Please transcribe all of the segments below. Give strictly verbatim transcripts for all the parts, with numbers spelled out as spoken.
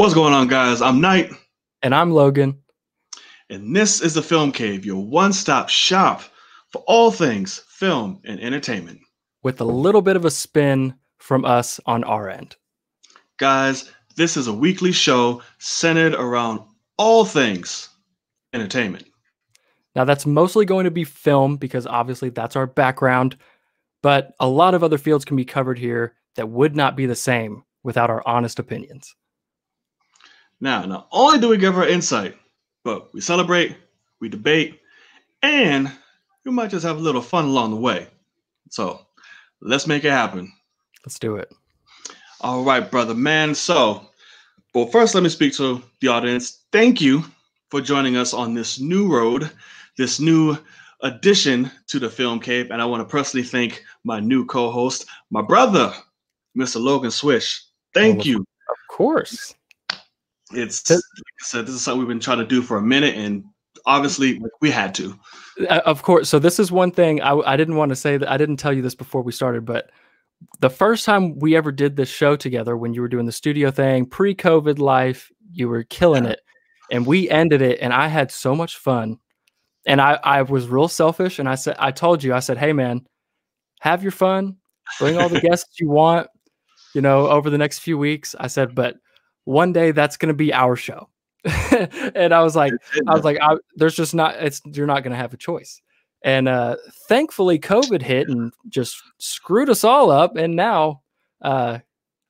What's going on, guys? I'm Knight. And I'm Logan. And this is the Film Cave, your one-stop shop for all things film and entertainment. With a little bit of a spin from us on our end. Guys, this is a weekly show centered around all things entertainment. Now, that's mostly going to be film because obviously that's our background, but a lot of other fields can be covered here that would not be the same without our honest opinions. Now, not only do we give our insight, but we celebrate, we debate, and we might just have a little fun along the way. So let's make it happen. Let's do it. All right, brother, man. So, well, first, let me speak to the audience. Thank you for joining us on this new road, this new addition to the Film Cave. And I want to personally thank my new co-host, my brother, Mister Logan Swish. Thank oh, you. Of course. It's, like I said, this is something we've been trying to do for a minute, and obviously we had to. Of course. So this is one thing I, I didn't want to say, that I didn't tell you this before we started, but the first time we ever did this show together, when you were doing the studio thing, pre-COVID life, you were killing it. And we ended it, and I had so much fun. And I, I was real selfish, and I said, I told you, I said, hey, man, have your fun. Bring all the guests you want, you know, over the next few weeks. I said, but one day that's going to be our show. And I was like, I was like, I, there's just not, it's, you're not going to have a choice. And uh, thankfully COVID hit and just screwed us all up. And now uh,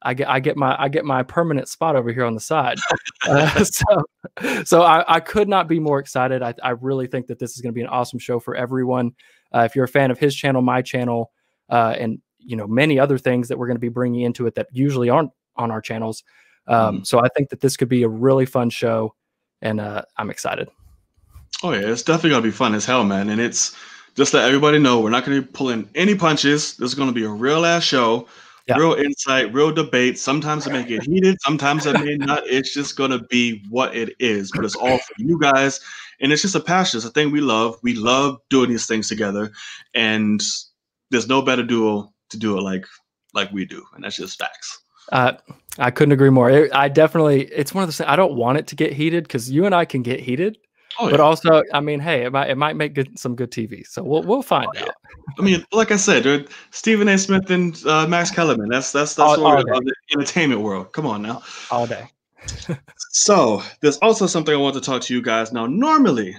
I get, I get my, I get my permanent spot over here on the side. Uh, so so I, I could not be more excited. I, I really think that this is going to be an awesome show for everyone. Uh, if you're a fan of his channel, my channel, uh, and you know, many other things that we're going to be bringing into it that usually aren't on our channels. Um, so I think that this could be a really fun show, and uh, I'm excited. Oh yeah, it's definitely gonna be fun as hell, man. And it's just to let everybody know, we're not gonna be pulling any punches. This is gonna be a real ass show, yeah. Real insight, real debate. Sometimes it may get heated, sometimes it may not. It's just gonna be what it is, but it's all for you guys. And it's just a passion. It's a thing we love. We love doing these things together, and there's no better duo to do it like like we do, and that's just facts. Uh, I couldn't agree more. It, I definitely, it's one of the, I don't want it to get heated because you and I can get heated, oh, yeah. But also, I mean, hey, it might, it might make good, some good T V. So we'll, we'll find oh, yeah. out. I mean, like I said, Stephen A. Smith and uh, Max Kellerman, that's, that's, that's all, all of the entertainment world. Come on now. All day. So there's also something I want to talk to you guys. Now, normally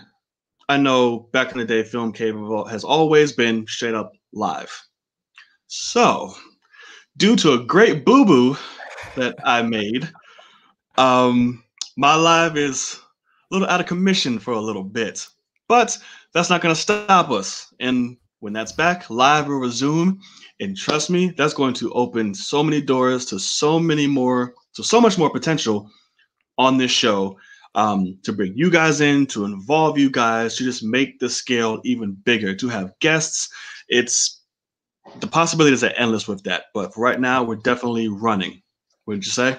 I know back in the day, Film Cave has always been straight up live. So due to a great boo-boo that I made, um, my live is a little out of commission for a little bit. But that's not going to stop us. And when that's back, live will resume. And trust me, that's going to open so many doors to so many more, to so much more potential on this show, um, to bring you guys in, to involve you guys, to just make the scale even bigger, to have guests. It's The possibilities are endless with that, but for right now, we're definitely running. Wouldn't you say?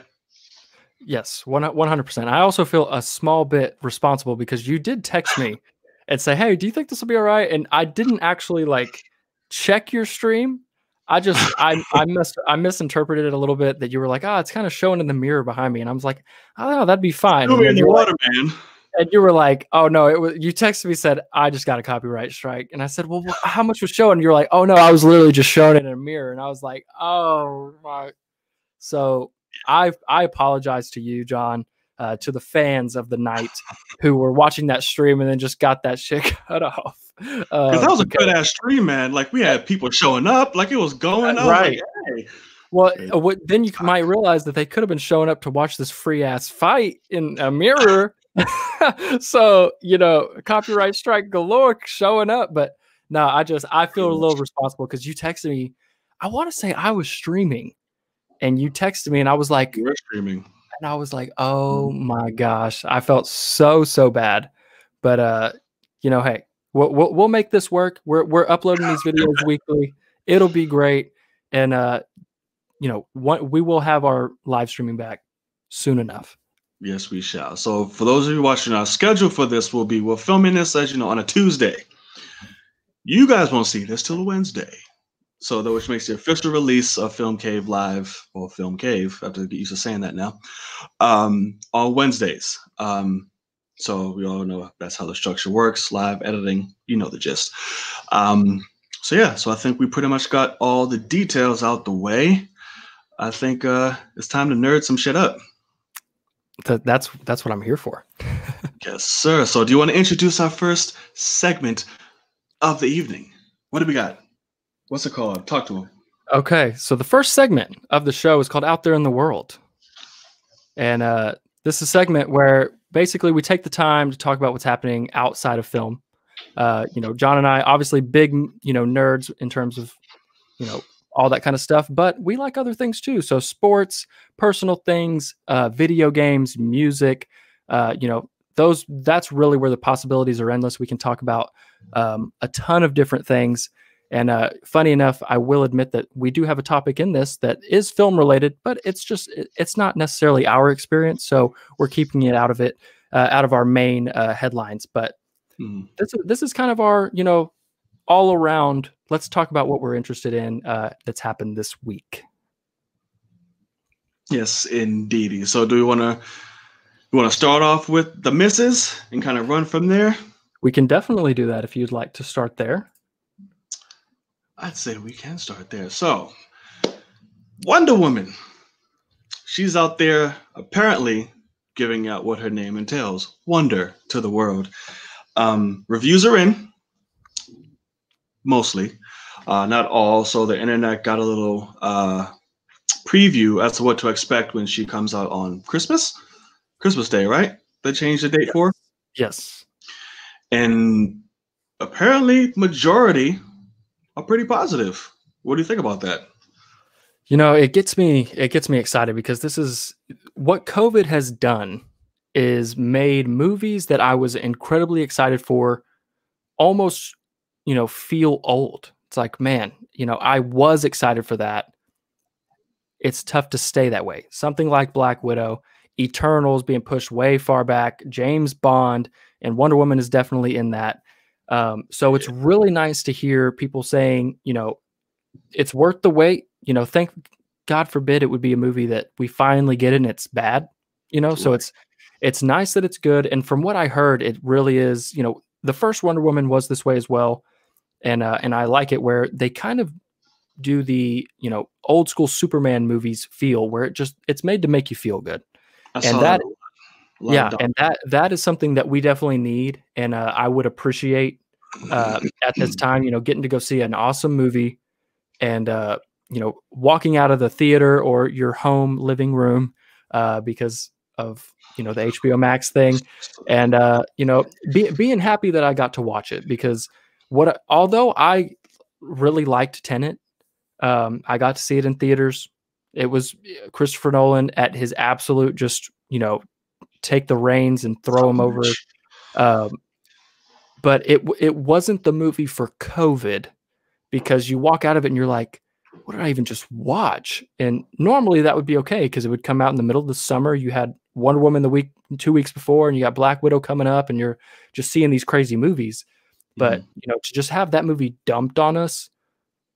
Yes, one hundred percent. I also feel a small bit responsible because you did text me and say, hey, do you think this will be all right? And I didn't actually like check your stream. I just, I, I, mis I misinterpreted it a little bit that you were like, oh, it's kind of showing in the mirror behind me. And I was like, oh, that'd be fine. It's in the water, man. And you were like, oh, no, it was, you texted me, said, I just got a copyright strike. And I said, well, how much was shown? And you're like, oh, no, I was literally just showing it in a mirror. And I was like, oh, my. So I I apologize to you, John, uh, to the fans of the night who were watching that stream and then just got that shit cut off. Because uh, that was a good ass stream, man. Like, we had people showing up, like it was going on. Right. Like, hey. Well, what, then you might realize that they could have been showing up to watch this free ass fight in a mirror. So, you know, copyright strike galore showing up. But no, I just, I feel a little responsible because you texted me. I want to say I was streaming and you texted me and I was like, you're streaming. And I was like, oh my gosh, I felt so, so bad. But, uh, you know, hey, we'll, we'll, we'll make this work. We're, we're uploading these videos weekly. It'll be great. And, uh, you know, what, we will have our live streaming back soon enough. Yes, we shall. So for those of you watching, our schedule for this will be, we're filming this, as you know, on a Tuesday. You guys won't see this till Wednesday. So that which makes the official release of Film Cave Live, or Film Cave, I have to get used to saying that now, um, on Wednesdays. Um, so we all know that's how the structure works, live editing, you know the gist. Um, so yeah, so I think we pretty much got all the details out the way. I think uh, it's time to nerd some shit up. That, that's, that's what I'm here for. Yes, sir. So do you want to introduce our first segment of the evening? What do we got? What's it called? Talk to him. Okay, so the first segment of the show is called Out There in the World. And uh, this is a segment where basically we take the time to talk about what's happening outside of film. Uh, you know, John and I, obviously big, you know, nerds in terms of, you know, all that kind of stuff. But we like other things too. So sports, personal things, uh, video games, music, uh, you know, those, that's really where the possibilities are endless. We can talk about um, a ton of different things. And uh, funny enough, I will admit that we do have a topic in this that is film related, but it's just, it's not necessarily our experience. So we're keeping it out of it, uh, out of our main uh, headlines. But mm. this, this is kind of our, you know, all around, let's talk about what we're interested in uh, that's happened this week. Yes, indeedy. So do we want to, you want to start off with the misses and kind of run from there? We can definitely do that if you'd like to start there. I'd say we can start there. So, Wonder Woman. She's out there apparently giving out what her name entails, wonder to the world. Um, reviews are in, mostly, uh, not all. So the internet got a little uh, preview as to what to expect when she comes out on Christmas, Christmas Day, right? They changed the date yes. for? Yes. And apparently majority are pretty positive. What do you think about that? You know, it gets me it gets me excited because this is what COVID has done, is made movies that I was incredibly excited for almost, you know, feel old. It's like, man, you know, I was excited for that. It's tough to stay that way. Something like Black Widow, Eternals being pushed way far back, James Bond, and Wonder Woman is definitely in that. Um, so it's really nice to hear people saying, you know, it's worth the wait. You know, thank God forbid it would be a movie that we finally get and it's bad, you know, so it's, it's nice that it's good. And from what I heard, it really is, you know, the first Wonder Woman was this way as well. And, uh, and I like it where they kind of do the, you know, old school Superman movies feel, where it just, it's made to make you feel good. And that, yeah, and that, that is something that we definitely need. And, uh, I would appreciate, uh, at this time, you know, getting to go see an awesome movie and, uh, you know, walking out of the theater or your home living room, uh, because of, you know, the H B O Max thing, and, uh, you know, be, being happy that I got to watch it, because what, although I really liked Tenet, um, I got to see it in theaters. It was Christopher Nolan at his absolute, just, you know, take the reins and throw them over. Um, But it it wasn't the movie for COVID, because you walk out of it and you're like, what did I even just watch? And normally that would be okay, because it would come out in the middle of the summer. You had Wonder Woman the week, two weeks before, and you got Black Widow coming up, and you're just seeing these crazy movies. But mm-hmm. you know, to just have that movie dumped on us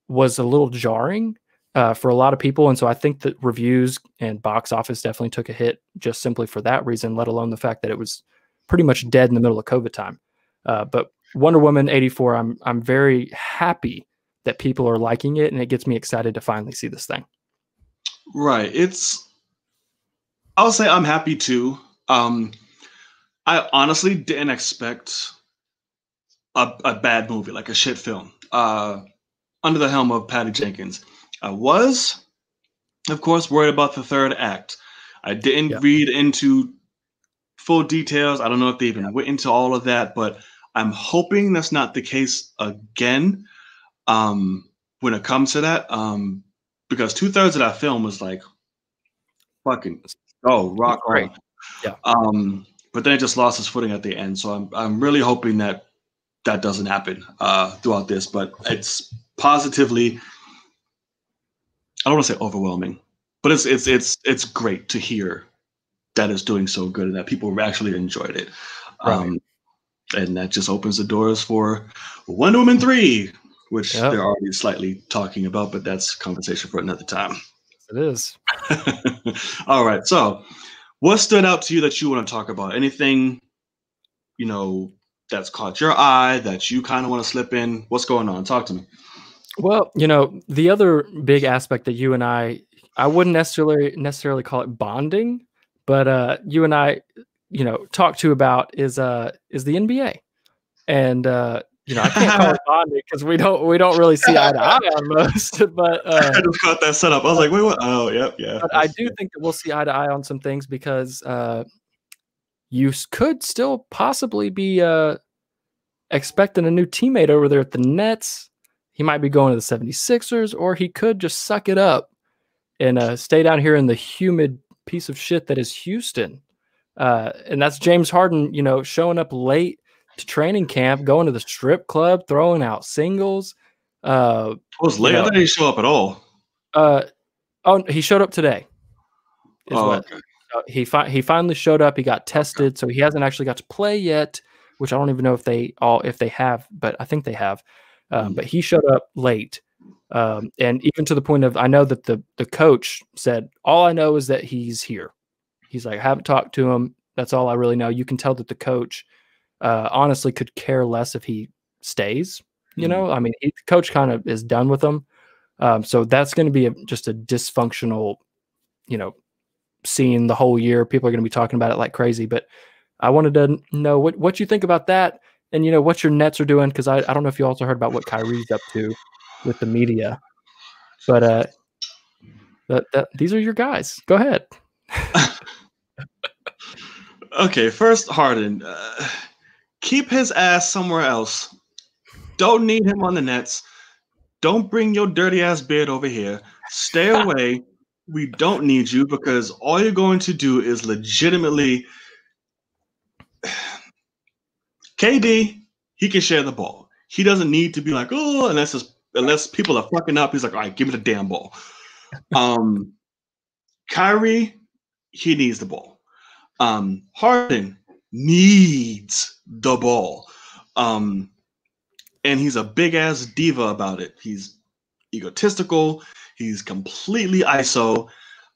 was a little jarring uh, for a lot of people. And so I think that reviews and box office definitely took a hit just simply for that reason, let alone the fact that it was pretty much dead in the middle of COVID time. Uh, but Wonder Woman eighty-four, I'm I'm very happy that people are liking it, and it gets me excited to finally see this thing. Right. It's, I'll say I'm happy too. Um, I honestly didn't expect a, a bad movie, like a shit film, uh, under the helm of Patty Jenkins. I was, of course, worried about the third act. I didn't yeah. read into full details. I don't know if they even yeah. went into all of that, but I'm hoping that's not the case again um, when it comes to that, um, because two thirds of that film was like, fucking go, rock on. Yeah. Um, but then it just lost its footing at the end. So I'm, I'm really hoping that that doesn't happen uh, throughout this, but it's positively, I don't want to say overwhelming, but it's, it's, it's, it's great to hear that is doing so good and that people actually enjoyed it. Right. Um, and that just opens the doors for Wonder Woman three, which yep. they're already slightly talking about, but that's conversation for another time. It is. All right. So what stood out to you that you want to talk about? Anything, you know, that's caught your eye that you kind of want to slip in? What's going on? Talk to me. Well, you know, the other big aspect that you and I, I wouldn't necessarily necessarily call it bonding, but uh, you and I, you know, talk to about is uh is the N B A. And uh, you know, I can't call it bonding because we don't we don't really see eye to eye on most. But uh, I kind of caught that setup. I was like, wait, what? Oh, yeah, yeah. But I do think that we'll see eye to eye on some things because uh, you could still possibly be uh, expecting a new teammate over there at the Nets. He might be going to the seventy-sixers, or he could just suck it up and uh, stay down here in the humid piece of shit that is Houston. Uh, and that's James Harden, you know, showing up late to training camp, going to the strip club, throwing out singles. Uh, it was late. You know, I didn't he show up at all. Uh, oh, he showed up today. Oh, what, okay. uh, he fi he finally showed up. He got tested, okay. so he hasn't actually got to play yet, which I don't even know if they all if they have, but I think they have. Um, but he showed up late, um, and even to the point of, I know that the the coach said, all I know is that he's here. He's like, I haven't talked to him. That's all I really know. You can tell that the coach uh, honestly could care less if he stays. You mm-hmm. know, I mean, he, the coach kind of is done with him. Um, so that's going to be a, just a dysfunctional, you know, scene the whole year. People are going to be talking about it like crazy. But I wanted to know what what you think about that. And, you know, what your Nets are doing, because I, I don't know if you also heard about what Kyrie's up to with the media. But uh, that, that, these are your guys. Go ahead. Okay, first, Harden. Uh, keep his ass somewhere else. Don't need him on the Nets. Don't bring your dirty-ass beard over here. Stay away. We don't need you, because all you're going to do is legitimately – K D, he can share the ball. He doesn't need to be like, oh, unless it's, unless people are fucking up, he's like, all right, give me the damn ball. Um, Kyrie, he needs the ball. Um, Harden needs the ball. Um, and he's a big-ass diva about it. He's egotistical. He's completely I S O.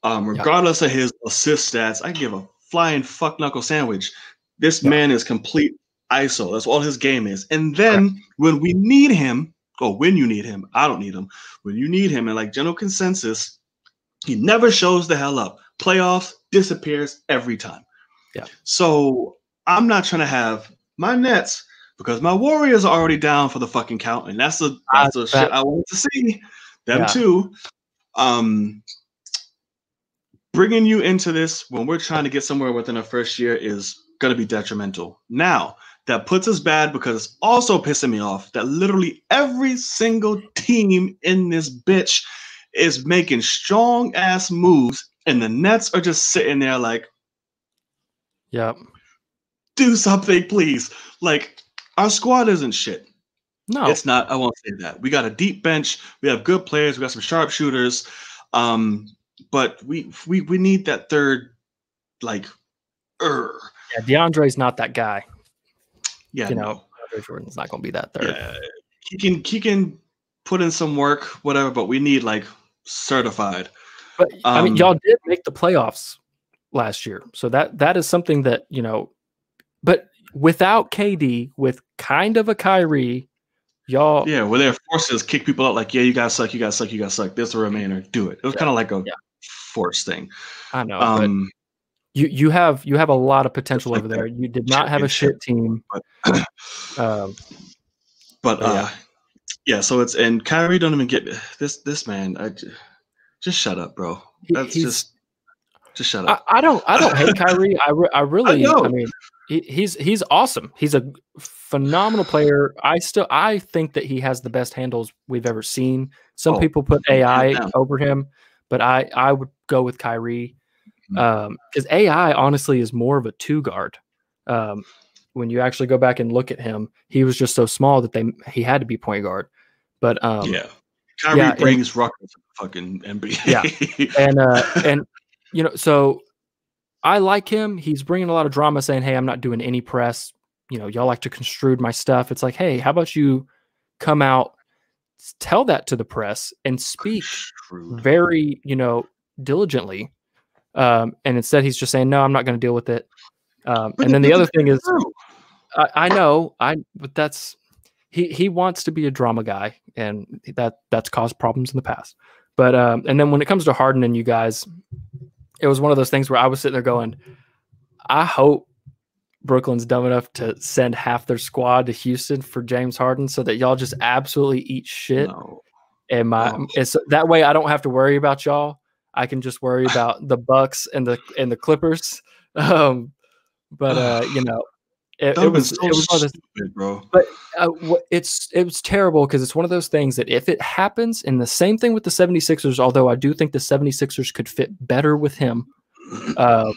Um, regardless of his assist stats, I give a flying fuck-knuckle sandwich. This man is complete I S O. That's all his game is. And then when we need him, or when you need him, I don't need him. When you need him, and like general consensus, he never shows the hell up. Playoffs, disappears every time. Yeah. So I'm not trying to have my Nets, because my Warriors are already down for the fucking count, and that's the that's the shit I want to see. Them yeah. too. Um, bringing you into this when we're trying to get somewhere within our first year is going to be detrimental. Now, that puts us bad because it's also pissing me off that literally every single team in this bitch is making strong ass moves, and the Nets are just sitting there like, yep, do something, please. Like, our squad isn't shit. No, it's not. I won't say that. We got a deep bench. We have good players. We got some sharpshooters. Um, but we, we, we need that third, like, er. Yeah, DeAndre's not that guy. Yeah, you know, no. Jordan's not going to be that third. Yeah. He can he can put in some work, whatever, but we need like certified. But um, I mean, y'all did make the playoffs last year, so that that is something that you know. But without K D, with kind of a Kyrie, y'all. Yeah, where their forces kick people out, like yeah, you guys suck, you guys suck, you guys suck. There's the remainder, do it. It was yeah, kind of like a yeah. force thing. I know. Um, but You you have you have a lot of potential over there. You did not have a shit team, but um, but uh, yeah. yeah. So it's and Kyrie don't even get this this man. I just shut up, bro. That's he's, just just shut up. I, I don't I don't hate Kyrie. I re, I really I, I mean he, he's he's awesome. He's a phenomenal player. I still I think that he has the best handles we've ever seen. Some oh, people put A I over him, but I I would go with Kyrie. Um, because A I honestly is more of a two guard. Um, when you actually go back and look at him, he was just so small that they he had to be point guard. But um, yeah, Kyrie yeah, brings rockets to the fucking N B A. Yeah, and uh, and you know, so I like him. He's bringing a lot of drama, saying, "Hey, I'm not doing any press." You know, y'all like to construe my stuff. It's like, "Hey, how about you come out tell that to the press and speak very, you know, diligently. Um, and instead he's just saying, no, I'm not going to deal with it. Um, and then the other thing is, I, I know I, but that's, he, he wants to be a drama guy, and that that's caused problems in the past. But, um, and then when it comes to Harden and you guys, it was one of those things where I was sitting there going, I hope Brooklyn's dumb enough to send half their squad to Houston for James Harden so that y'all just absolutely eat shit. No. And my, no. It's, that way I don't have to worry about y'all. I can just worry about the Bucks and the, and the Clippers. Um, but, uh, you know, it, it was, so it was one of those, stupid, bro. But uh, it's, it was terrible. Cause it's one of those things that if it happens, and the same thing with the seventy-sixers, although I do think the seventy-sixers could fit better with him. Uh,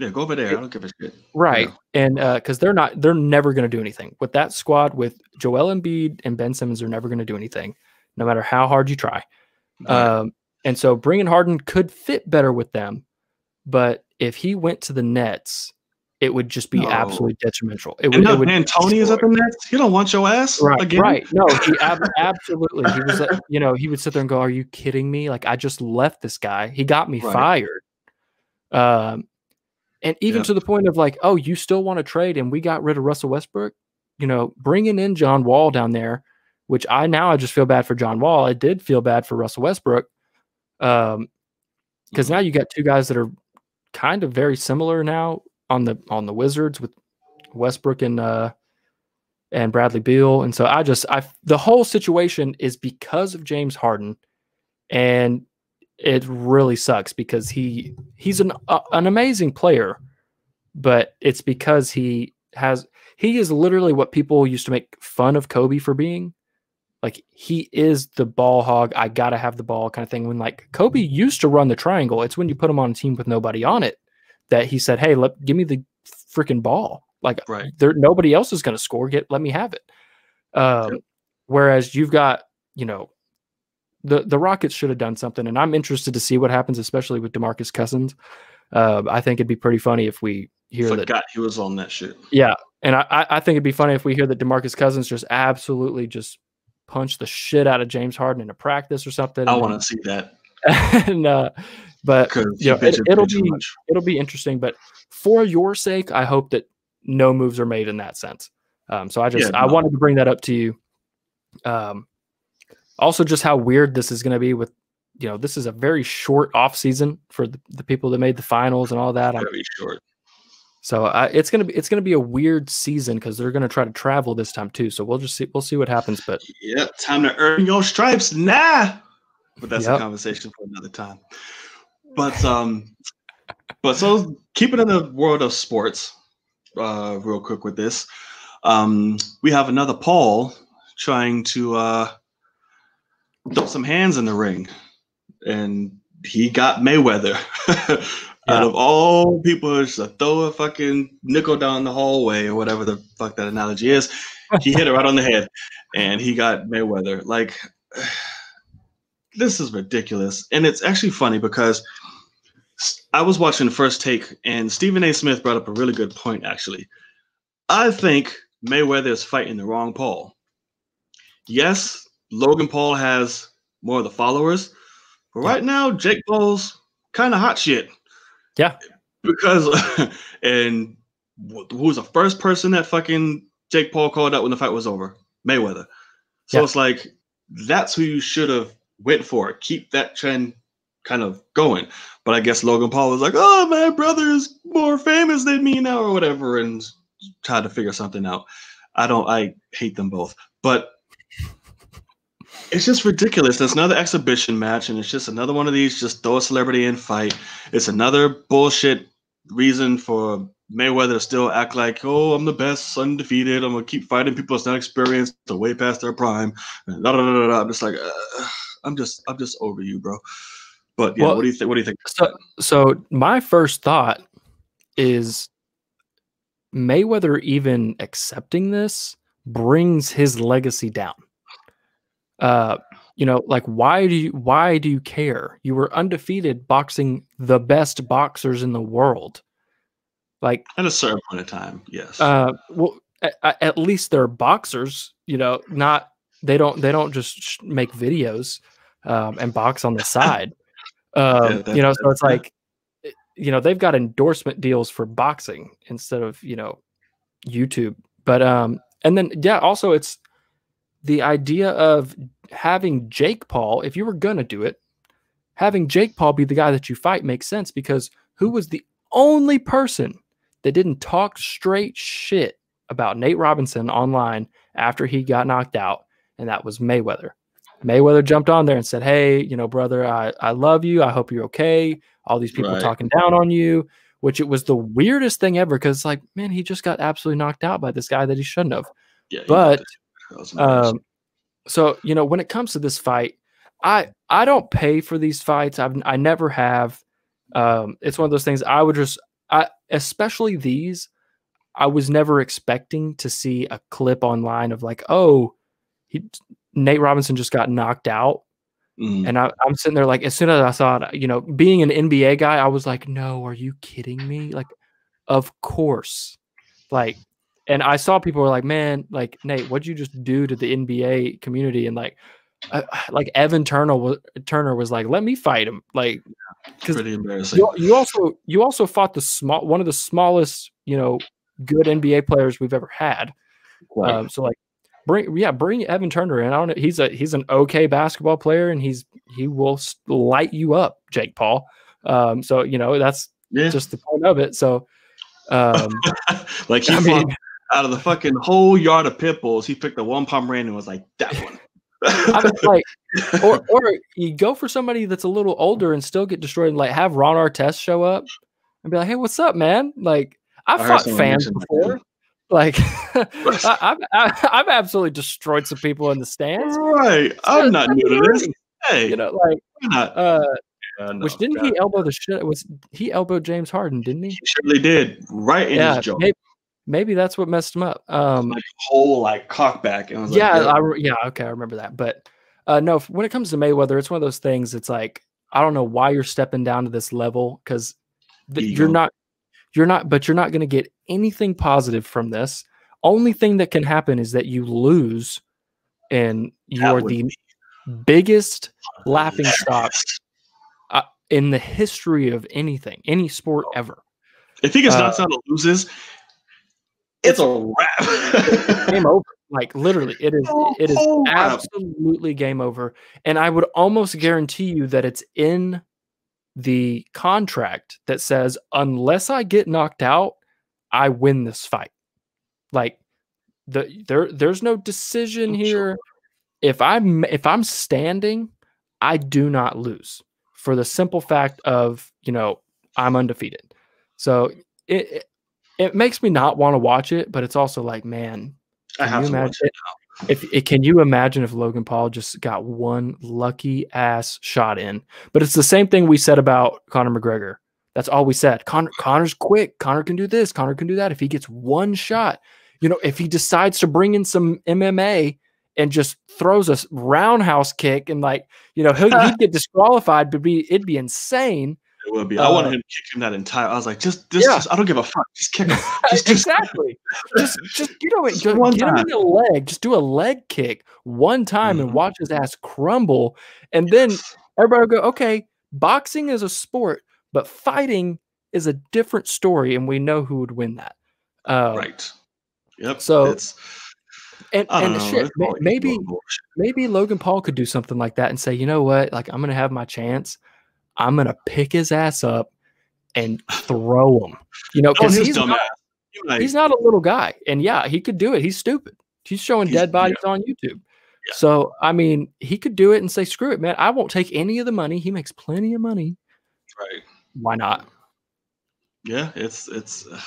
Yeah, go over there. I don't give a shit. Right. Yeah. And uh, because they're not, they're never going to do anything with that squad. With Joel Embiid and Ben Simmons, they're never going to do anything, no matter how hard you try. Yeah. Um, and so bringing Harden could fit better with them. But if he went to the Nets, it would just be no. absolutely detrimental. It would, and no, it would man, Tony is at the Nets. He don't want your ass. Right. Again. Right. No, he ab absolutely. He was, uh, you know, he would sit there and go, are you kidding me? Like, I just left this guy. He got me right. fired. Um, And even yep. to the point of like, oh, you still want to trade, and we got rid of Russell Westbrook, you know, bringing in John Wall down there, which I now I just feel bad for John Wall. I did feel bad for Russell Westbrook, because um, mm-hmm. now you got two guys that are kind of very similar now on the on the Wizards with Westbrook and uh, and Bradley Beal, and so I just I the whole situation is because of James Harden, and it really sucks because he he's an uh, an amazing player, but it's because he has he is literally what people used to make fun of Kobe for being. Like, he is the ball hog, I gotta have the ball kind of thing. When like Kobe used to run the triangle, it's when you put him on a team with nobody on it that he said, hey, let give me the freaking ball. Like right. there nobody else is gonna score. Get let me have it. Um, sure. Whereas you've got, you know, The, the Rockets should have done something, and I'm interested to see what happens, especially with DeMarcus Cousins. Uh, I think it'd be pretty funny if we hear Forgot that. Forgot he was on that shit. Yeah, and I, I think it'd be funny if we hear that DeMarcus Cousins just absolutely just punched the shit out of James Harden in a practice or something. I want to see that. and, uh, but you know, it, it'll be much. it'll be interesting. But for your sake, I hope that no moves are made in that sense. Um, so I just yeah, I no. wanted to bring that up to you. Um, Also, just how weird this is going to be with, you know, this is a very short off season for the, the people that made the finals and all that. Very I'm, short. So uh, it's gonna be it's gonna be a weird season because they're gonna try to travel this time too. So we'll just see we'll see what happens. But yeah, time to earn your stripes now. But that's yep. a conversation for another time. But um, but so keep it in the world of sports, uh, real quick with this. Um, we have another Paul trying to uh. throw some hands in the ring, and he got Mayweather. Out yeah. of all people, just throw a fucking nickel down the hallway or whatever the fuck that analogy is. He hit it right on the head, and he got Mayweather. Like, this is ridiculous. And it's actually funny because I was watching First Take, and Stephen A. Smith brought up a really good point, actually. I think Mayweather is fighting the wrong Paul. Yes, Logan Paul has more of the followers, but right yeah. now Jake Paul's kind of hot shit. Yeah, because and who was the first person that fucking Jake Paul called out when the fight was over? Mayweather. So yeah. it's like that's who you should have went for. Keep that trend kind of going. But I guess Logan Paul was like, "Oh, my brother is more famous than me now," or whatever, and tried to figure something out. I don't. I hate them both, but. It's just ridiculous. It's another exhibition match, and it's just another one of these just throw a celebrity in fight. It's another bullshit reason for Mayweather to still act like, oh, I'm the best, undefeated. I'm going to keep fighting people that's not experienced to way past their prime. Da, da, da, da, da. I'm just like, uh, I'm just I'm just over you, bro. But yeah, well, what do you think? What do you think? So, so my first thought is Mayweather even accepting this brings his legacy down. Uh, you know, like, why do you, why do you care? You were undefeated boxing the best boxers in the world. Like at a certain point of time. Yes. Uh, well, at, at least they're boxers, you know, not They don't they don't just sh- make videos um, and box on the side. Um, yeah, you know, so it's yeah. like, you know, they've got endorsement deals for boxing instead of, you know, YouTube. But um, and then, yeah, also it's the idea of having Jake Paul, if you were going to do it, having Jake Paul be the guy that you fight makes sense, because who was the only person that didn't talk straight shit about Nate Robinson online after he got knocked out? And that was Mayweather. Mayweather jumped on there and said, hey, you know, brother, I, I love you. I hope you're okay. All these people right. talking down on you, which it was the weirdest thing ever. Cause it's like, man, he just got absolutely knocked out by this guy that he shouldn't have. Yeah, but, um, so, you know, when it comes to this fight, I, I don't pay for these fights. I've, I never have. Um, it's one of those things I would just, I, especially these, I was never expecting to see a clip online of like, oh, he, Nate Robinson just got knocked out. Mm. And I, I'm sitting there like, as soon as I saw it, you know, being an N B A guy, I was like, no, are you kidding me? Like, of course. Like, and I saw people were like, man, like, Nate, what'd you just do to the N B A community? And like, uh, like Evan Turner was, Turner was like, let me fight him. Like, because you, you also, you also fought the small, one of the smallest, you know, good N B A players we've ever had. Right. Um, so like, Bring yeah, bring Evan Turner in. I don't know. He's a he's an okay basketball player, and he's he will light you up, Jake Paul. Um, so you know that's yeah. just the point of it. So, um, like he I mean, out of the fucking whole yard of pit bulls, he picked the one Pomeranian and was like that one. I mean, like, or or you go for somebody that's a little older and still get destroyed, and like have Ron Artest show up and be like, hey, what's up, man? Like I, I fought fans before. Like, I, I've, I've absolutely destroyed some people in the stands. Right. I'm so, not new to this. Hey. You know, like, not, uh, yeah, no, which didn't God. he elbow the shit? Was he elbowed James Harden, didn't he? He surely did. Right in yeah, his jaw. Maybe, maybe that's what messed him up. Um, like, whole, like, cockback. And I was yeah. Like, yeah. I re- yeah. Okay. I remember that. But uh, no, when it comes to Mayweather, it's one of those things. It's like, I don't know why you're stepping down to this level, because you're not. You're not, but you're not going to get anything positive from this. Only thing that can happen is that you lose, and you're the be. biggest laughing stock uh, in the history of anything, any sport ever. If he gets knocked out and loses, it's a wrap. Game over. Like literally, it is. It is absolutely game over. And I would almost guarantee you that it's in the contract that says, unless I get knocked out, I win this fight. Like the there, there's no decision I'm here. Sure. If I'm if I'm standing, I do not lose, for the simple fact of, you know, I'm undefeated. So it it, it makes me not want to watch it, but it's also like, man, I have to watch it now. If it, can you imagine if Logan Paul just got one lucky ass shot in? But it's the same thing we said about Conor McGregor. That's all we said. Conor, Conor's quick. Conor can do this. Conor can do that. If he gets one shot, you know, if he decides to bring in some M M A and just throws a roundhouse kick, and like, you know, he'll, he'd get disqualified, but be it'd be insane. It would be. I uh, wanted him to kick him that entire. I was like, just, this, yeah. just I don't give a fuck. Just kick him. Just, exactly. just, just, you know, just just get time. him in the leg. Just do a leg kick one time mm-hmm. and watch his ass crumble. And yes. then everybody will go, okay, boxing is a sport, but fighting is a different story, and we know who would win that. Um, right. Yep. So, it's, and and know, shit, maybe maybe Logan Paul could do something like that and say, you know what, like I'm gonna have my chance. I'm going to pick his ass up and throw him, you know, because he's, he's not a little guy. And yeah, he could do it. He's stupid. He's showing he's, dead bodies yeah. on YouTube. Yeah. So, I mean, he could do it and say, screw it, man. I won't take any of the money. He makes plenty of money. Right. Why not? Yeah. It's, it's, uh,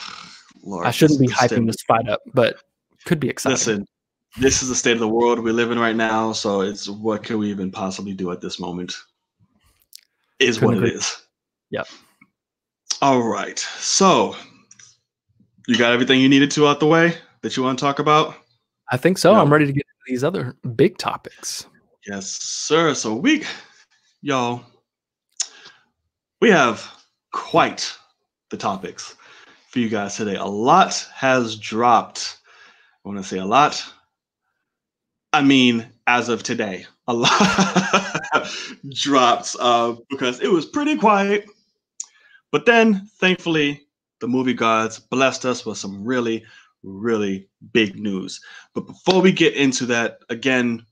Lord, I shouldn't be hyping this fight up, but could be exciting. Listen, this is the state of the world we live in right now. So it's, what can we even possibly do at this moment? Is Couldn't what agree. It is. Yep. All right. So you got everything you needed to out the way that you want to talk about? I think so. No. I'm ready to get into these other big topics. Yes, sir. So we, y'all, we have quite the topics for you guys today. A lot has dropped. I want to say a lot. I mean, as of today, a lot drops uh, because it was pretty quiet. But then, thankfully, the movie gods blessed us with some really, really big news. But before we get into that, again,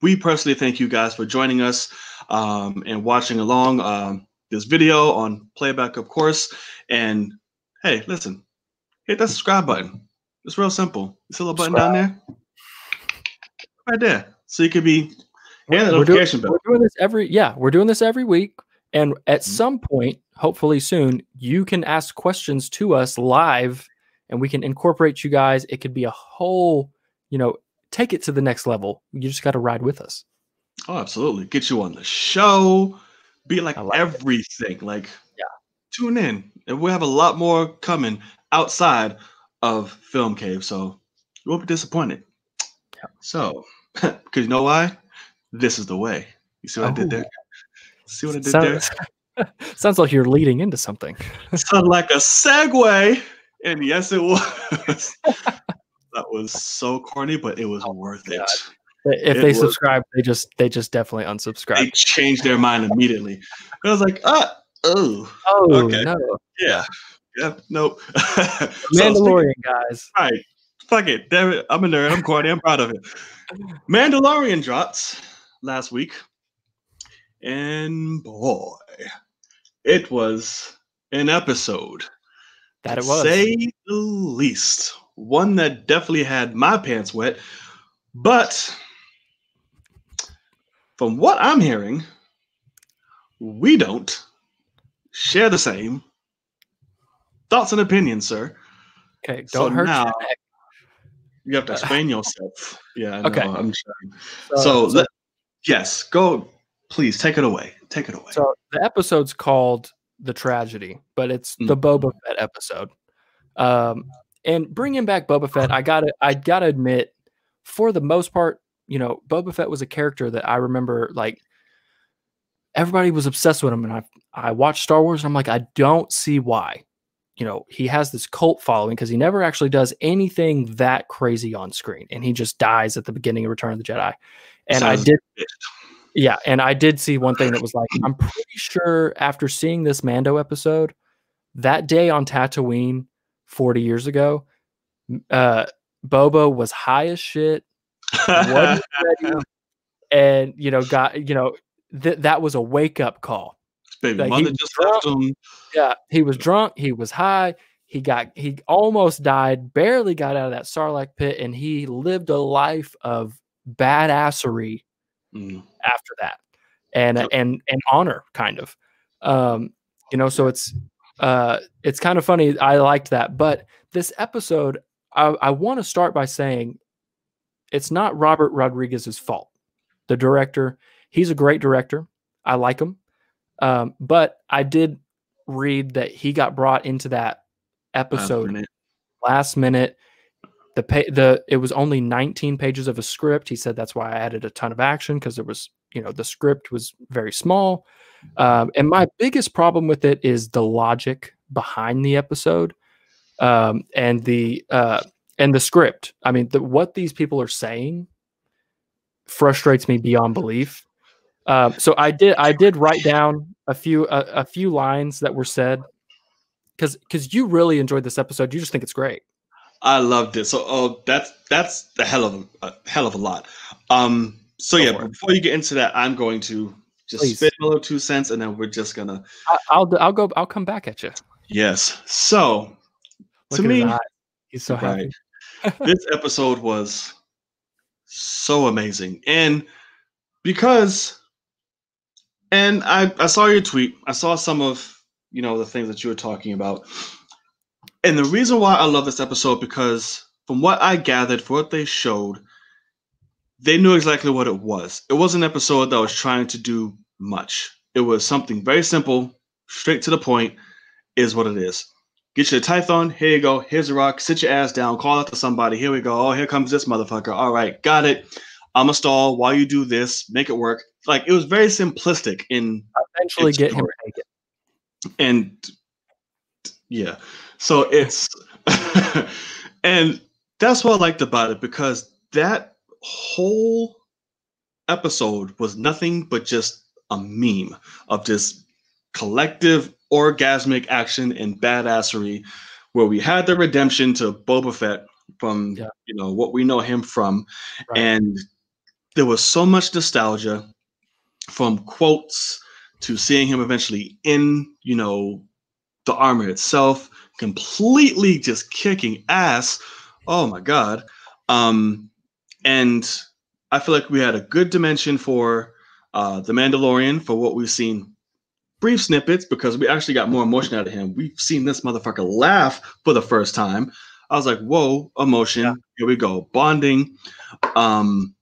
we personally thank you guys for joining us um, and watching along um, this video on playback, of course. And hey, listen, hit that subscribe button. It's real simple. You see a little button subscribe. Down there? Right there. So you could be yeah, we're, doing, we're doing this every yeah, we're doing this every week. And at mm-hmm. some point, hopefully soon, you can ask questions to us live and we can incorporate you guys. It could be a whole, you know, take it to the next level. You just got to ride with us. Oh, absolutely. Get you on the show. Be like, like everything. It. Like yeah. Tune in. And we have a lot more coming outside of Film Cave. So you won't be disappointed. Yeah. So, because you know why? This is the way. You see what oh. I did there? See what I did sounds, there? Sounds like you're leading into something. Sounds like a segue. And yes, it was. That was so corny, but it was oh, worth God. it. If it they subscribe, they just they just definitely unsubscribe. They changed their mind immediately. I was like, ah, oh, oh, okay. No. Yeah. Yep. Nope. Mandalorian, so guys. All right. Fuck it. Damn, I'm a nerd. I'm corny. I'm proud of it. Mandalorian drops last week. And boy, it was an episode. That it was. To say the least. One that definitely had my pants wet. But from what I'm hearing, we don't share the same thoughts and opinions, sir. Okay, don't so hurt now, your neck. You have to explain yourself. Yeah. I okay. Know, I'm trying. So, so let, yes, go. Please take it away. Take it away. So the episode's called The Tragedy, but it's mm. the Boba Fett episode. Um, and bringing back Boba Fett, I gotta, I gotta admit, for the most part, you know, Boba Fett was a character that I remember, like, everybody was obsessed with him, and I, I watched Star Wars, and I'm like, I don't see why. You know, he has this cult following because he never actually does anything that crazy on screen. And he just dies at the beginning of Return of the Jedi. And Sounds I did. Yeah. And I did see one thing that was like, I'm pretty sure after seeing this Mando episode that day on Tatooine forty years ago, uh, Boba was high as shit. Wasn't ready, and, you know, got, you know, th that was a wake up call. Like he just left him. Yeah, he was drunk. He was high. He got he almost died. Barely got out of that Sarlacc pit, and he lived a life of badassery mm. after that, and yep. and and honor kind of, um, you know. So it's uh, it's kind of funny. I liked that, but this episode, I, I want to start by saying, it's not Robert Rodriguez's fault. The director, he's a great director. I like him. Um, but I did read that he got brought into that episode last minute. Last minute. The pa the it was only nineteen pages of a script. He said that's why I added a ton of action because there was, you know, the script was very small. Um, and my biggest problem with it is the logic behind the episode um, and the uh, and the script. I mean, the, what these people are saying frustrates me beyond belief. Uh, so I did. I did write down a few uh, a few lines that were said because because you really enjoyed this episode. You just think it's great. I loved it. So oh, that's that's the hell of a, a hell of a lot. Um. So Go yeah, before it. you get into that, I'm going to just Please. spit a little two cents, and then we're just gonna. I, I'll I'll go. I'll come back at you. Yes. So Look to me, he's so right. happy. This episode was so amazing, and because. And I, I saw your tweet. I saw some of, you know, the things that you were talking about. And the reason why I love this episode, because from what I gathered, for what they showed, they knew exactly what it was. It was an episode that was trying to do much. It was something very simple, straight to the point, is what it is. Get you a Tython. Here you go. Here's a rock. Sit your ass down. Call out to somebody. Here we go. Oh, here comes this motherfucker. All right. Got it. I'm a stall while you do this. Make it work. Like, it was very simplistic in eventually get story. him taken. And yeah, so it's and that's what I liked about it, because that whole episode was nothing but just a meme of just collective orgasmic action and badassery, where we had the redemption to Boba Fett from yeah. you know what we know him from, right. and there was so much nostalgia, from quotes to seeing him eventually in you know the armor itself, completely just kicking ass. Oh my god! Um, and I feel like we had a good dimension for uh, the Mandalorian, for what we've seen, brief snippets, because we actually got more emotion out of him. We've seen this motherfucker laugh for the first time. I was like, whoa, emotion. Yeah. Here we go. Bonding. Um,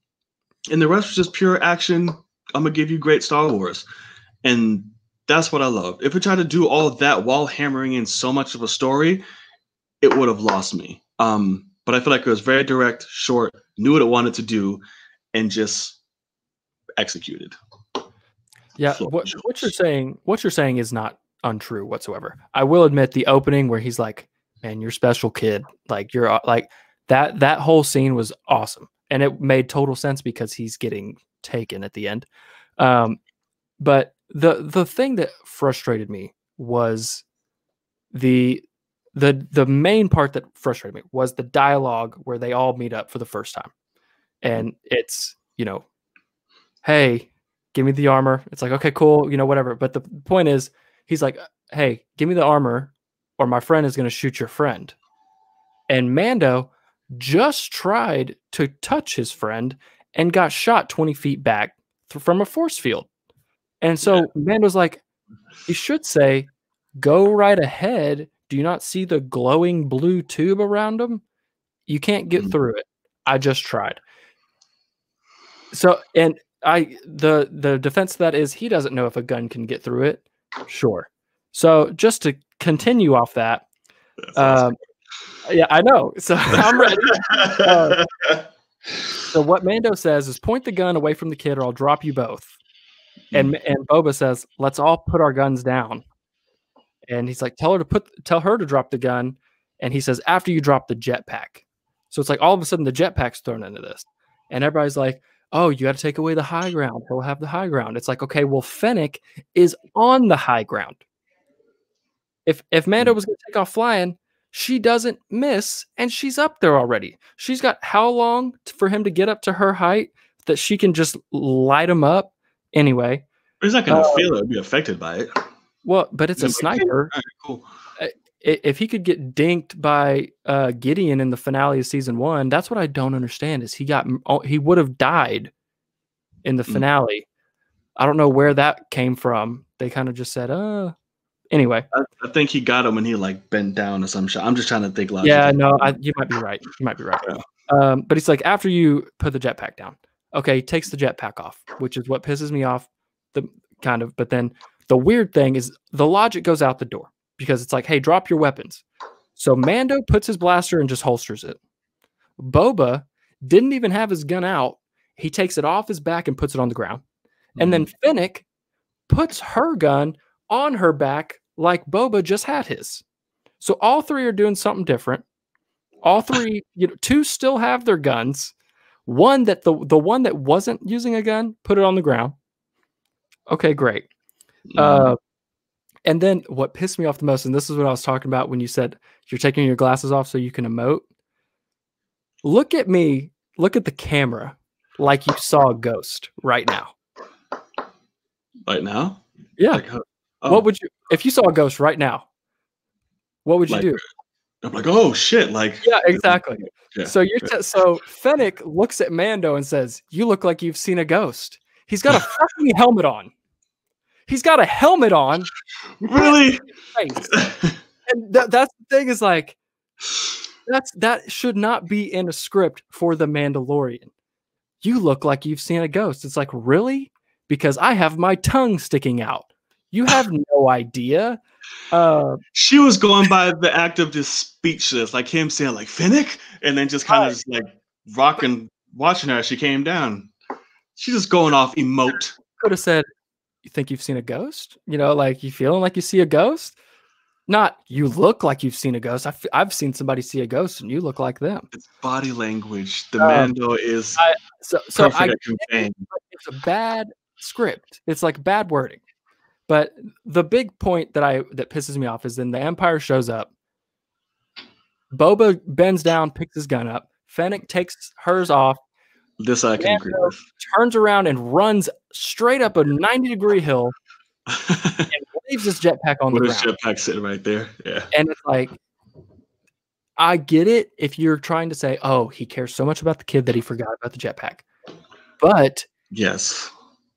and the rest was just pure action. I'm going to give you great Star Wars. And that's what I loved. If we tried to do all of that while hammering in so much of a story, it would have lost me. Um, but I feel like it was very direct, short, knew what it wanted to do, and just executed. Yeah, what, what you're saying, what you're saying is not untrue whatsoever. I will admit the opening where he's like, "Man, you're special, kid." Like you're like that. That whole scene was awesome, and it made total sense because he's getting taken at the end. Um, but the the thing that frustrated me was the the the main part that frustrated me was the dialogue where they all meet up for the first time. And it's, you know, hey, give me the armor. It's like, okay, cool, you know, whatever. But the point is, he's like, hey, give me the armor or my friend is going to shoot your friend. And Mando just tried to touch his friend and got shot twenty feet back from a force field. And so yeah. Mando's like, he should say, go right ahead. Do you not see the glowing blue tube around him? You can't get mm-hmm. through it. I just tried. So, and I, the, the defense of that is he doesn't know if a gun can get through it. Sure. So just to continue off that, um, yeah, I know. So I'm ready. Uh, so what Mando says is point the gun away from the kid or I'll drop you both. And, and Boba says, let's all put our guns down. And he's like, tell her to put, tell her to drop the gun. And he says, after you drop the jetpack. So it's like, all of a sudden the jetpack's thrown into this. And everybody's like, oh, you got to take away the high ground. He'll have the high ground. It's like, okay, well, Fennec is on the high ground. If if Mando was going to take off flying, she doesn't miss, and she's up there already. She's got how long for him to get up to her height that she can just light him up anyway? He's not going to uh, feel it or be affected by it. Well, but it's yeah, a but sniper. All right, cool. If he could get dinked by uh, Gideon in the finale of season one, that's what I don't understand. Is he got he would have died in the finale. Mm-hmm. I don't know where that came from. They kind of just said, "Uh, anyway." I, I think he got him when he like bent down or some shit. I'm just trying to think. Logically. Yeah, no, I, you might be right. You might be right. Yeah. Um, but it's like after you put the jetpack down, okay, he takes the jetpack off, which is what pisses me off. The kind of, but then the weird thing is the logic goes out the door. Because it's like, hey, drop your weapons. So Mando puts his blaster and just holsters it. Boba didn't even have his gun out. He takes it off his back and puts it on the ground. Mm-hmm. And then Fennec puts her gun on her back like Boba just had his. So all three are doing something different. All three, you know, two still have their guns. One that the, the one that wasn't using a gun, put it on the ground. Okay, great. Mm-hmm. Uh And then what pissed me off the most, and this is what I was talking about when you said you're taking your glasses off so you can emote. Look at me. Look at the camera like you saw a ghost right now. Right now? Yeah. Like, oh. What would you, if you saw a ghost right now, what would you like, do? I'm like, oh shit. Like, yeah, exactly. Yeah, so you're, yeah. so Fennec looks at Mando and says, you look like you've seen a ghost. He's got a fucking helmet on. He's got a helmet on. Really? And th that's the thing is like, that's that should not be in a script for The Mandalorian. You look like you've seen a ghost. It's like, really? Because I have my tongue sticking out. You have no idea. Uh, she was going by the act of just speechless, like him saying like Fennec, and then just kind of just like rocking, watching her as she came down. She's just going off emote. Could have said, you think you've seen a ghost? You know, like you feeling like you see a ghost? Not you look like you've seen a ghost. I've, I've seen somebody see a ghost and you look like them. It's body language. The um, Mando is I, so, so I get it, it's a bad script. It's like bad wording. But the big point that I that pisses me off is then the Empire shows up. Boba bends down, picks his gun up. Fennec takes hers off. This I can agree with. Turns around and runs straight up a ninety degree hill. And leaves his jetpack on what the ground. Jetpack sitting right there. Yeah. And it's like, I get it if you're trying to say, oh, he cares so much about the kid that he forgot about the jetpack. But yes,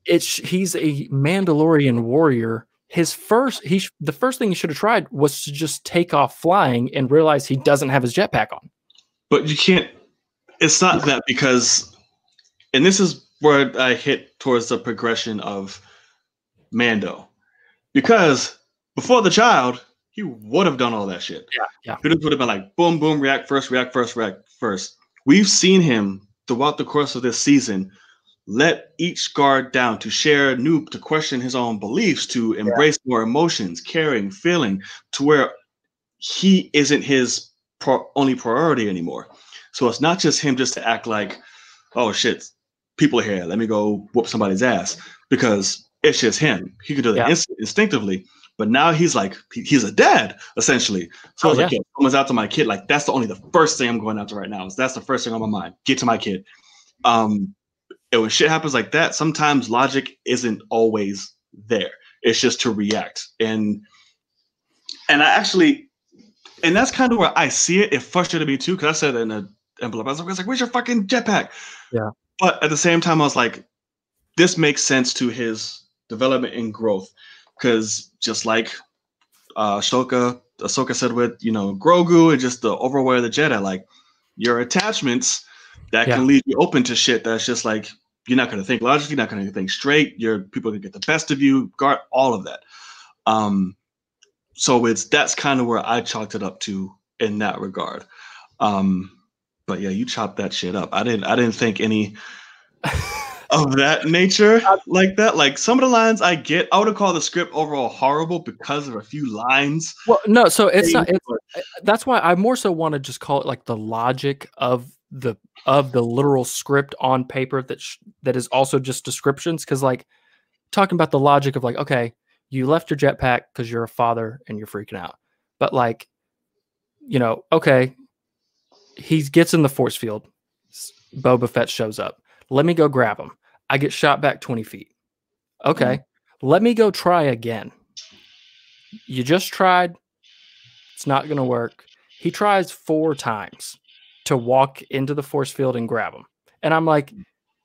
it's he's a Mandalorian warrior. His first, he the first thing he should have tried was to just take off flying and realize he doesn't have his jetpack on. But you can't. It's not that because, and this is where I hit towards the progression of Mando, because before the child, he would have done all that shit. Yeah, yeah. He would have been like, boom, boom, react first, react first, react first. We've seen him throughout the course of this season let each guard down, to share new, to question his own beliefs, to embrace yeah. more emotions, caring, feeling, to where he isn't his pro only priority anymore. So it's not just him just to act like, oh shit, people are here, let me go whoop somebody's ass, because it's just him. He could do that yeah. inst instinctively, but now he's like, he, he's a dad, essentially. So oh, I was yeah. like, yeah, someone's out to my kid. Like, that's the only the first thing I'm going out to right now. Is that's the first thing on my mind. Get to my kid. Um, and when shit happens like that, sometimes logic isn't always there. It's just to react. And and I actually, and that's kind of where I see it. It frustrated me too, because I said in an envelope, I was like, where's your fucking jetpack? Yeah. But at the same time, I was like, this makes sense to his development and growth, because just like uh, Ahsoka, Ahsoka said with, you know, Grogu and just the overwear of the Jedi, like your attachments that yeah. can leave you open to shit that's just like, you're not going to think logically, not going to think straight, your people can get the best of you, guard, all of that. Um, so it's that's kind of where I chalked it up to in that regard. Um, but yeah, you chopped that shit up. I didn't. I didn't think any. Of that nature, like that, like some of the lines I get, I would have called the script overall horrible because of a few lines. Well, no, so it's not. It's, that's why I more so want to just call it like the logic of the of the literal script on paper that sh that is also just descriptions. Because like talking about the logic of like, okay, you left your jetpack because you're a father and you're freaking out, but like, you know, okay, he gets in the force field, Boba Fett shows up. Let me go grab him. I get shot back twenty feet. Okay. Mm-hmm. Let me go try again. You just tried. It's not going to work. He tries four times to walk into the force field and grab him. And I'm like,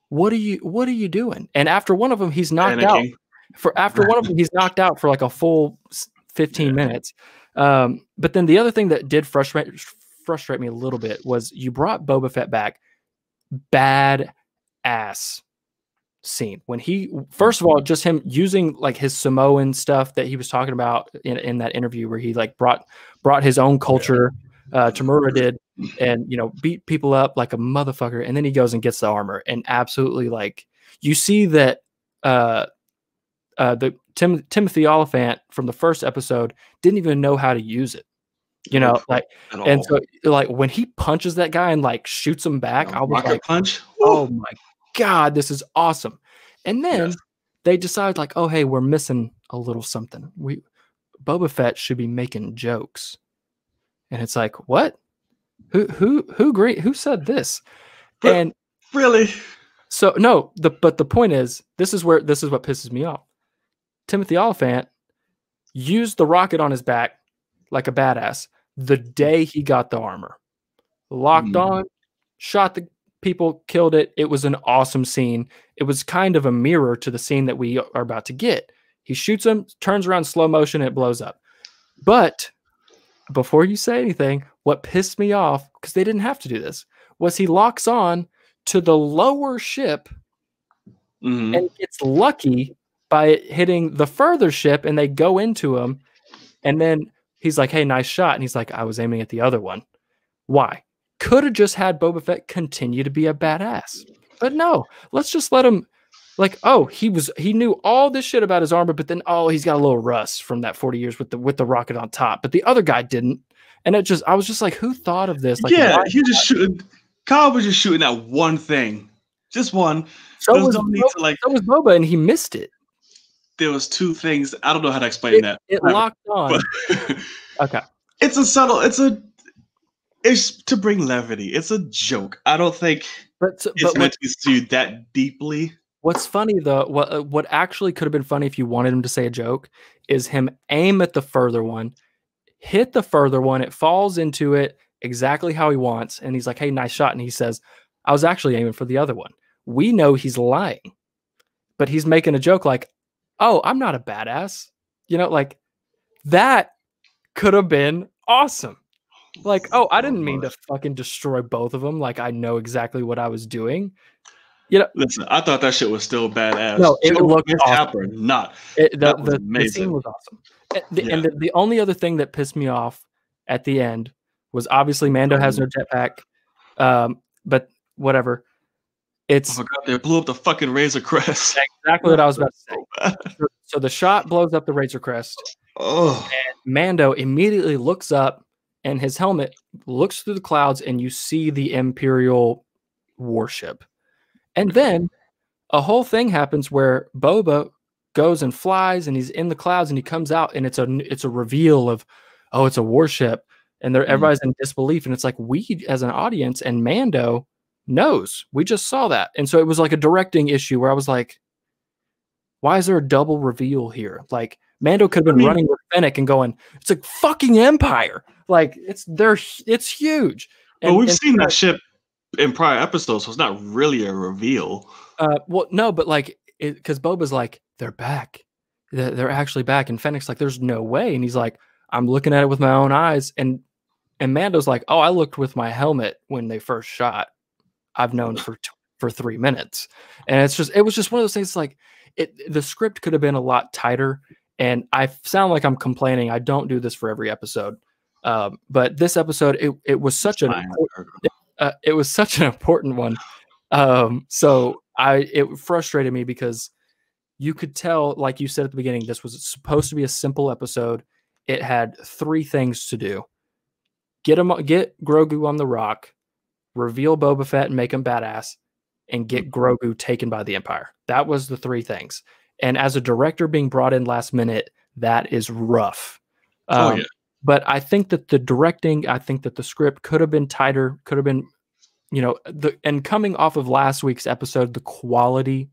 what are you, what are you doing? And after one of them, he's knocked Panicking. out for, after one of them, he's knocked out for like a full fifteen yeah. minutes. Um, but then the other thing that did frustrate, frustrate me a little bit was you brought Boba Fett back. Bad ass scene when he first of all just him using like his Samoan stuff that he was talking about in, in that interview where he like brought brought his own culture uh Tamura did, and you know, beat people up like a motherfucker, and then he goes and gets the armor and absolutely like you see that uh uh the Tim Timothy Oliphant from the first episode didn't even know how to use it, you know, like, and so like when he punches that guy and like shoots him back, I was like, punch. Oh my God, this is awesome. And then yes. they decide like, oh, hey, we're missing a little something. We Boba Fett should be making jokes. And it's like, what, who, who, who great, who said this? But and really? So no, the, but the point is, this is where, this is what pisses me off. Timothy Oliphant used the rocket on his back like a badass the day he got the armor, locked mm. on, shot the people, killed it. It was an awesome scene. It was kind of a mirror to the scene that we are about to get. He shoots him, turns around slow motion, and it blows up. But before you say anything, what pissed me off, because they didn't have to do this, was he locks on to the lower ship mm. and gets lucky by it hitting the further ship, and they go into him, and then he's like, hey, nice shot. And he's like, I was aiming at the other one. Why? Could have just had Boba Fett continue to be a badass. But no, let's just let him Like, oh, he was he knew all this shit about his armor, but then, oh, he's got a little rust from that forty years with the with the rocket on top. But the other guy didn't. And it just I was just like, who thought of this? Like, yeah, he just shooting. Kyle was just shooting at one thing. Just one. So was, no need Boba, to like, so was Boba, and he missed it. There was two things. I don't know how to explain it, that. It locked on. Okay. It's a subtle, it's a it's to bring levity. It's a joke. I don't think but, it's but meant what, to be that deeply. What's funny though, what what actually could have been funny if you wanted him to say a joke is him aim at the further one, hit the further one, it falls into it exactly how he wants, and he's like, hey, nice shot. And he says, I was actually aiming for the other one. We know he's lying, but he's making a joke like, oh, I'm not a badass. You know, like that could have been awesome. Like, oh, I didn't mean to fucking destroy both of them. Like, I know exactly what I was doing. You know, listen, I thought that shit was still badass. No, it looked awesome. Not. It, the, the, the scene was awesome. And, the, yeah. and the, the only other thing that pissed me off at the end was obviously Mando has no jetpack. Um, but whatever. It's oh my God, they blew up the fucking Razor Crest. Exactly what I was about to say. So, so the shot blows up the Razor Crest. Oh, and Mando immediately looks up and his helmet looks through the clouds, and you see the Imperial warship. And then a whole thing happens where Boba goes and flies, and he's in the clouds, and he comes out, and it's a it's a reveal of, oh, it's a warship. And they're everybody's in disbelief. And it's like, we as an audience and Mando knows, we just saw that. And so it was like a directing issue where I was like, why is there a double reveal here? Like Mando could have been I mean, running with Fennec and going, it's a fucking empire. Like it's they're it's huge. And, but we've and seen that ship in prior episodes. So it's not really a reveal. Uh, well, no, but like, it, cause Boba's like, they're back. They're, they're actually back. And Fennec's like, there's no way. And he's like, I'm looking at it with my own eyes. And, and Mando's like, oh, I looked with my helmet when they first shot. I've known for for three minutes, and it's just it was just one of those things. Like it, the script could have been a lot tighter. And I sound like I'm complaining. I don't do this for every episode, um, but this episode it it was such an uh, it was such an important one. Um, so I it frustrated me because you could tell, like you said at the beginning, this was supposed to be a simple episode. It had three things to do: get him, get Grogu on the rock, reveal Boba Fett and make him badass, and get Grogu taken by the Empire. That was the three things. And as a director being brought in last minute, that is rough. Um, oh, yeah. But I think that the directing, I think that the script could have been tighter, could have been, you know, the, and coming off of last week's episode, the quality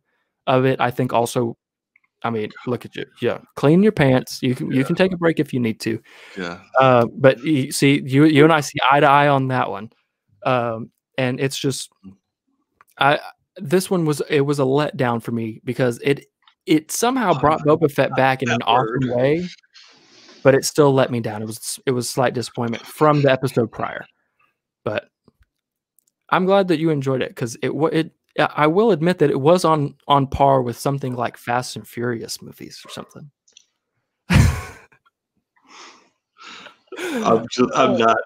of it, I think also, I mean, look at you. Yeah. Clean your pants. You can, yeah. you can take a break if you need to. Yeah. Uh, but you see, you, you and I see eye to eye on that one. Um, and it's just, I, this one was, it was a letdown for me because it, it somehow brought oh, Boba Fett back in an word. awesome way, but it still let me down. It was, it was slight disappointment from the episode prior, but I'm glad that you enjoyed it. Cause it, it, I will admit that it was on, on par with something like Fast and Furious movies or something. I'm just, I'm not,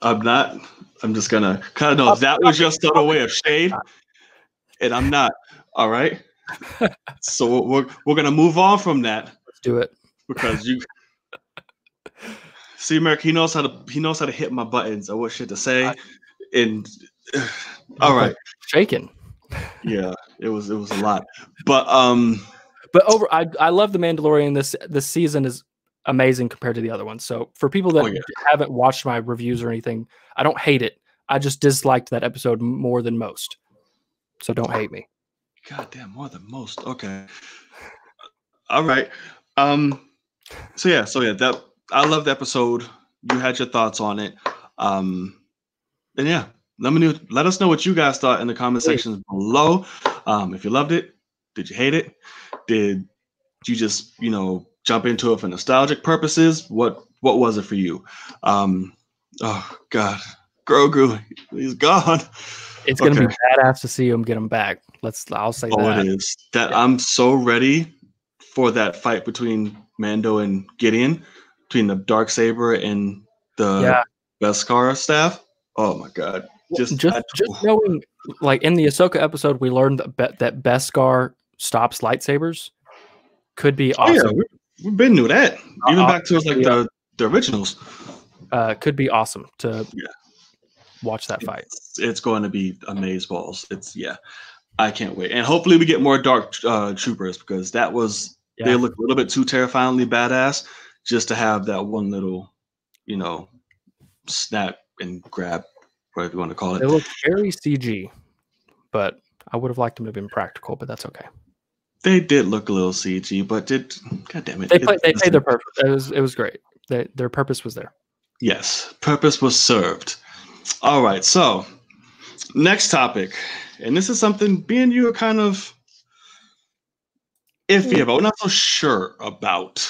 I'm not. I'm just gonna kind of know if that was your subtle way of shade, and I'm not. All right. So we're we're gonna move on from that. Let's do it because you see, Merrick. He knows how to he knows how to hit my buttons or what shit to say. I, and all right, shaking. Yeah, it was it was a lot, but um, but over. I I love the Mandalorian. This this season is amazing compared to the other ones. So for people that oh, yeah. haven't watched my reviews or anything, I don't hate it. I just disliked that episode more than most. So don't hate me. Goddamn, more than most. Okay. All right. Um. So yeah. So yeah. That I loved the episode. You had your thoughts on it. Um. And yeah, let me know, let us know what you guys thought in the comment sections below. Um. If you loved it, did you hate it? Did you just you know? jump into it for nostalgic purposes? What what was it for you? Um, oh God, Grogu, he's gone. It's okay. Gonna be badass to see him get him back. Let's. I'll say oh, that. It is. That yeah. I'm so ready for that fight between Mando and Gideon, between the Darksaber and the yeah. Beskar staff. Oh my God! Just well, just, I, just knowing, like in the Ahsoka episode, we learned that that Beskar stops lightsabers could be oh, awesome. Yeah, we've been through that. Even uh, back to like yeah. the, the originals. Uh, could be awesome to yeah. watch that fight. It's, it's going to be amazeballs. It's yeah, I can't wait. And hopefully we get more dark uh, troopers, because that was yeah. they look a little bit too terrifyingly badass just to have that one little, you know, snap and grab, whatever you want to call it. It looked very C G, but I would have liked them to have been practical, but that's okay. They did look a little C G, but did God damn it. They played, they played their purpose. It was it was great. They, their purpose was there. Yes, purpose was served. All right, so next topic, and this is something me and you are kind of iffy about, we're not so sure about,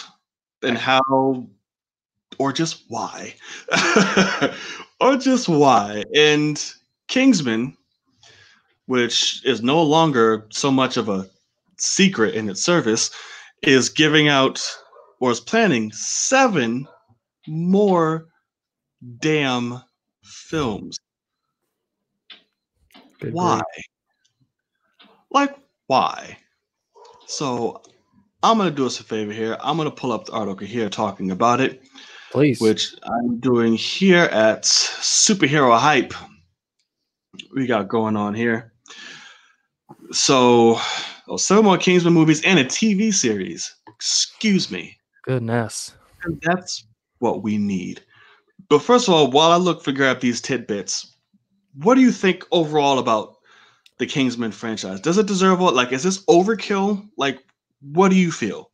and how, or just why, or just why. And Kingsman, which is no longer so much of a secret in its service, is giving out, or is planning, seven more damn films. Good why? Word. Like, why? So I'm going to do us a favor here. I'm going to pull up the article here talking about it. Please. Which I'm doing here at Superhero Hype. We got going on here. So, oh, seven more Kingsman movies and a T V series. Excuse me. Goodness. And that's what we need. But first of all, while I look figure out these tidbits, what do you think overall about the Kingsman franchise? Does it deserve it? Like, is this overkill? Like, what do you feel?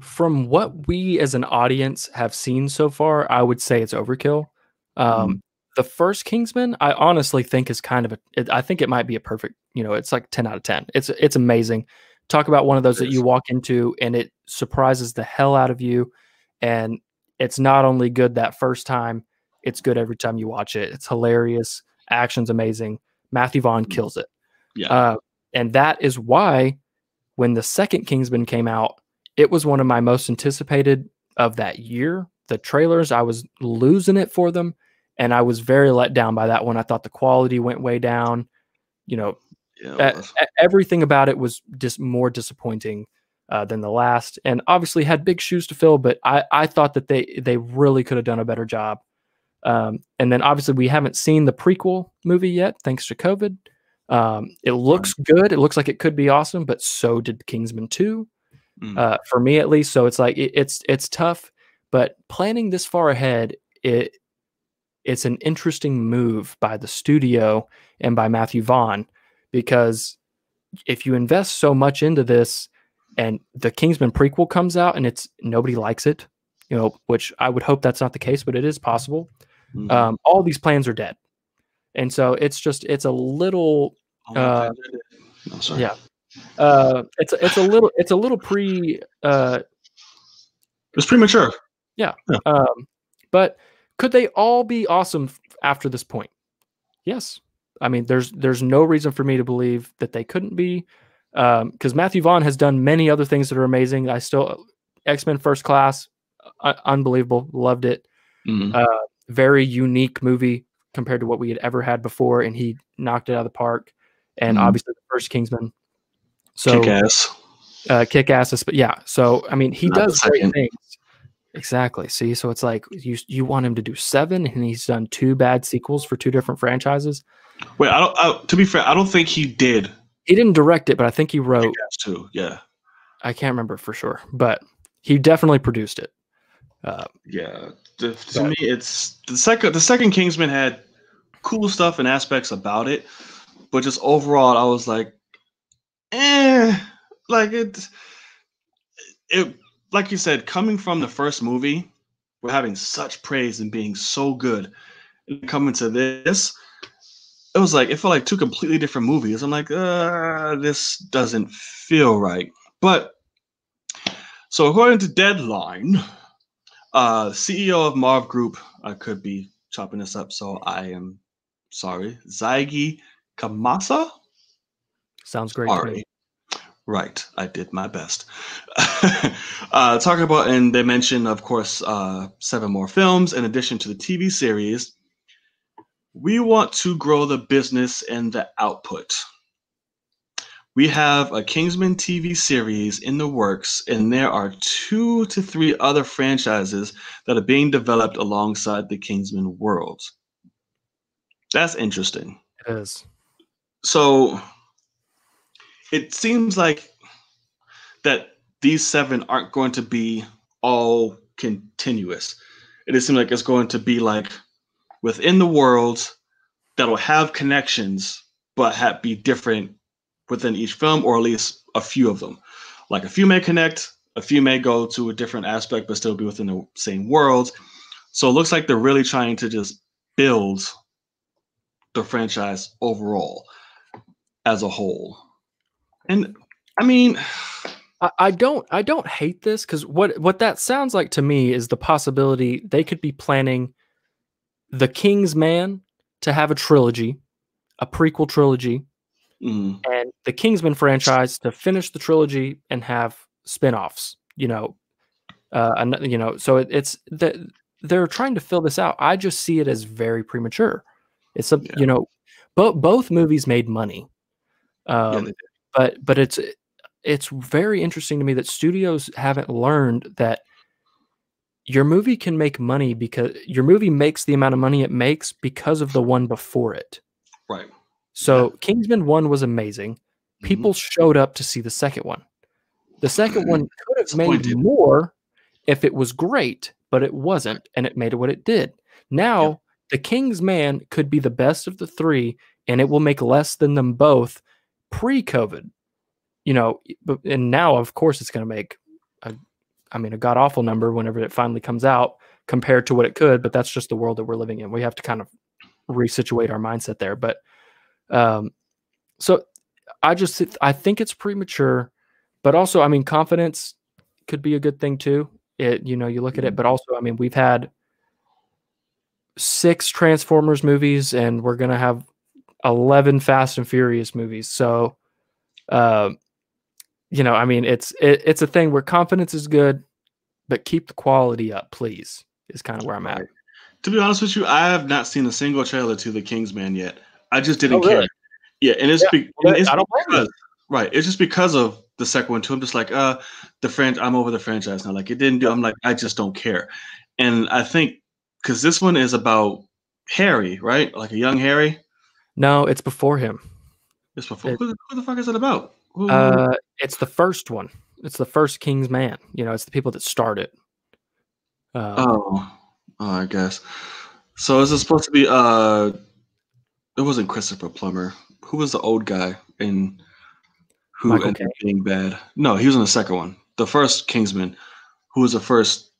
From what we as an audience have seen so far, I would say it's overkill. Um, mm-hmm. The first Kingsman, I honestly think is kind of a, it, I think it might be a perfect, you know, it's like ten out of ten. It's, it's amazing. Talk about one of those that you walk into and it surprises the hell out of you. And it's not only good that first time, it's good every time you watch it. It's hilarious. Action's amazing. Matthew Vaughn kills it. Yeah. Uh, and that is why when the second Kingsman came out, it was one of my most anticipated of that year. The trailers, I was losing it for them, and I was very let down by that one. I thought the quality went way down. You know, yeah, a, everything about it was just more disappointing uh, than the last, and obviously had big shoes to fill, but I, I thought that they, they really could have done a better job. Um, and then obviously we haven't seen the prequel movie yet, thanks to COVID. Um, it looks good. It looks like it could be awesome, but so did Kingsman two. Mm. Uh, for me at least. So it's like, it, it's, it's tough, but planning this far ahead, it it's an interesting move by the studio and by Matthew Vaughn, because if you invest so much into this and the Kingsman prequel comes out and it's, nobody likes it, you know, which I would hope that's not the case, but it is possible. Mm. Um, all these plans are dead. And so it's just, it's a little, uh, oh, sorry. yeah. Uh, it's it's a little it's a little pre. Uh, it's premature. Yeah. yeah. Um, but could they all be awesome after this point? Yes. I mean, there's there's no reason for me to believe that they couldn't be, because um, Matthew Vaughn has done many other things that are amazing. I still X-Men First Class, uh, unbelievable, loved it. Mm-hmm. Uh, very unique movie compared to what we had ever had before, and he knocked it out of the park. And mm-hmm. obviously, the first Kingsman. So, kick ass, uh, kick asses, but yeah. So I mean, he Not does great things. Exactly. See, so it's like you you want him to do seven, and he's done two bad sequels for two different franchises. Wait, I don't. I, to be fair, I don't think he did. He didn't direct it, but I think he wrote. Kick ass too. Yeah. I can't remember for sure, but he definitely produced it. Uh, yeah. To, to but, me, it's the second. The second Kingsman had cool stuff and aspects about it, but just overall, I was like. Eh, like it, it, like you said, coming from the first movie, we're having such praise and being so good, and coming to this, it was like it felt like two completely different movies. I'm like, uh, this doesn't feel right. But so according to Deadline, uh, C E O of Marv Group, I could be chopping this up, so I am sorry, Zaigi Kamasa. Sounds great. Sorry. To me. Right. I did my best. uh, talking about, and they mentioned, of course, uh, seven more films in addition to the T V series. We want to grow the business and the output. we have a Kingsman T V series in the works, and there are two to three other franchises that are being developed alongside the Kingsman world. That's interesting. It is. So it seems like that these seven aren't going to be all continuous. It seems like it's going to be like within the world that will have connections, but have, be different within each film, or at least a few of them. Like a few may connect, a few may go to a different aspect, but still be within the same world. So it looks like they're really trying to just build the franchise overall as a whole. And I mean, I don't, I don't hate this, because what, what that sounds like to me is the possibility they could be planning the Kingsman to have a trilogy, a prequel trilogy, mm. and the Kingsman franchise to finish the trilogy and have spinoffs. You know, uh, you know. So it, it's that they're trying to fill this out. I just see it as very premature. It's a, yeah. you know, both both movies made money, um, yeah, but but it's. It's very interesting to me that studios haven't learned that your movie can make money because your movie makes the amount of money it makes because of the one before it. Right. So yeah. Kingsman one was amazing. People mm-hmm. showed up to see the second one. The second one could have made more if it was great, but it wasn't, and it made it what it did. Now, yeah. the Kingsman could be the best of the three, and it will make less than them both pre-COVID. You know, and now, of course, it's going to make, a, I mean, a god-awful number whenever it finally comes out compared to what it could, but that's just the world that we're living in. We have to kind of resituate our mindset there. But um, so I just, I think it's premature, but also, I mean, confidence could be a good thing too. It, you know, you look at it, but also, I mean, we've had six Transformers movies and we're going to have eleven Fast and Furious movies. So, uh, you know, I mean, it's it, it's a thing where confidence is good, but keep the quality up, please, is kind of where I'm at. To be honest with you, I have not seen a single trailer to the Kingsman yet. I just didn't oh, really? care. Yeah, and it's, yeah, be, and it's I don't because, right. It's just because of the second one too. I'm just like, uh, the French. I'm over the franchise now. Like it didn't do. I'm like, I just don't care. And I think because this one is about Harry, right? Like a young Harry. No, it's before him. It's before. It, who, who the fuck is it about? Ooh. Uh, it's the first one. It's the first Kingsman. You know, it's the people that start it. Uh, oh. oh, I guess. So is it supposed to be? Uh, it wasn't Christopher Plummer. Who was the old guy in? Who Michael ended up being bad? No, he was in the second one. The first Kingsman, who was the first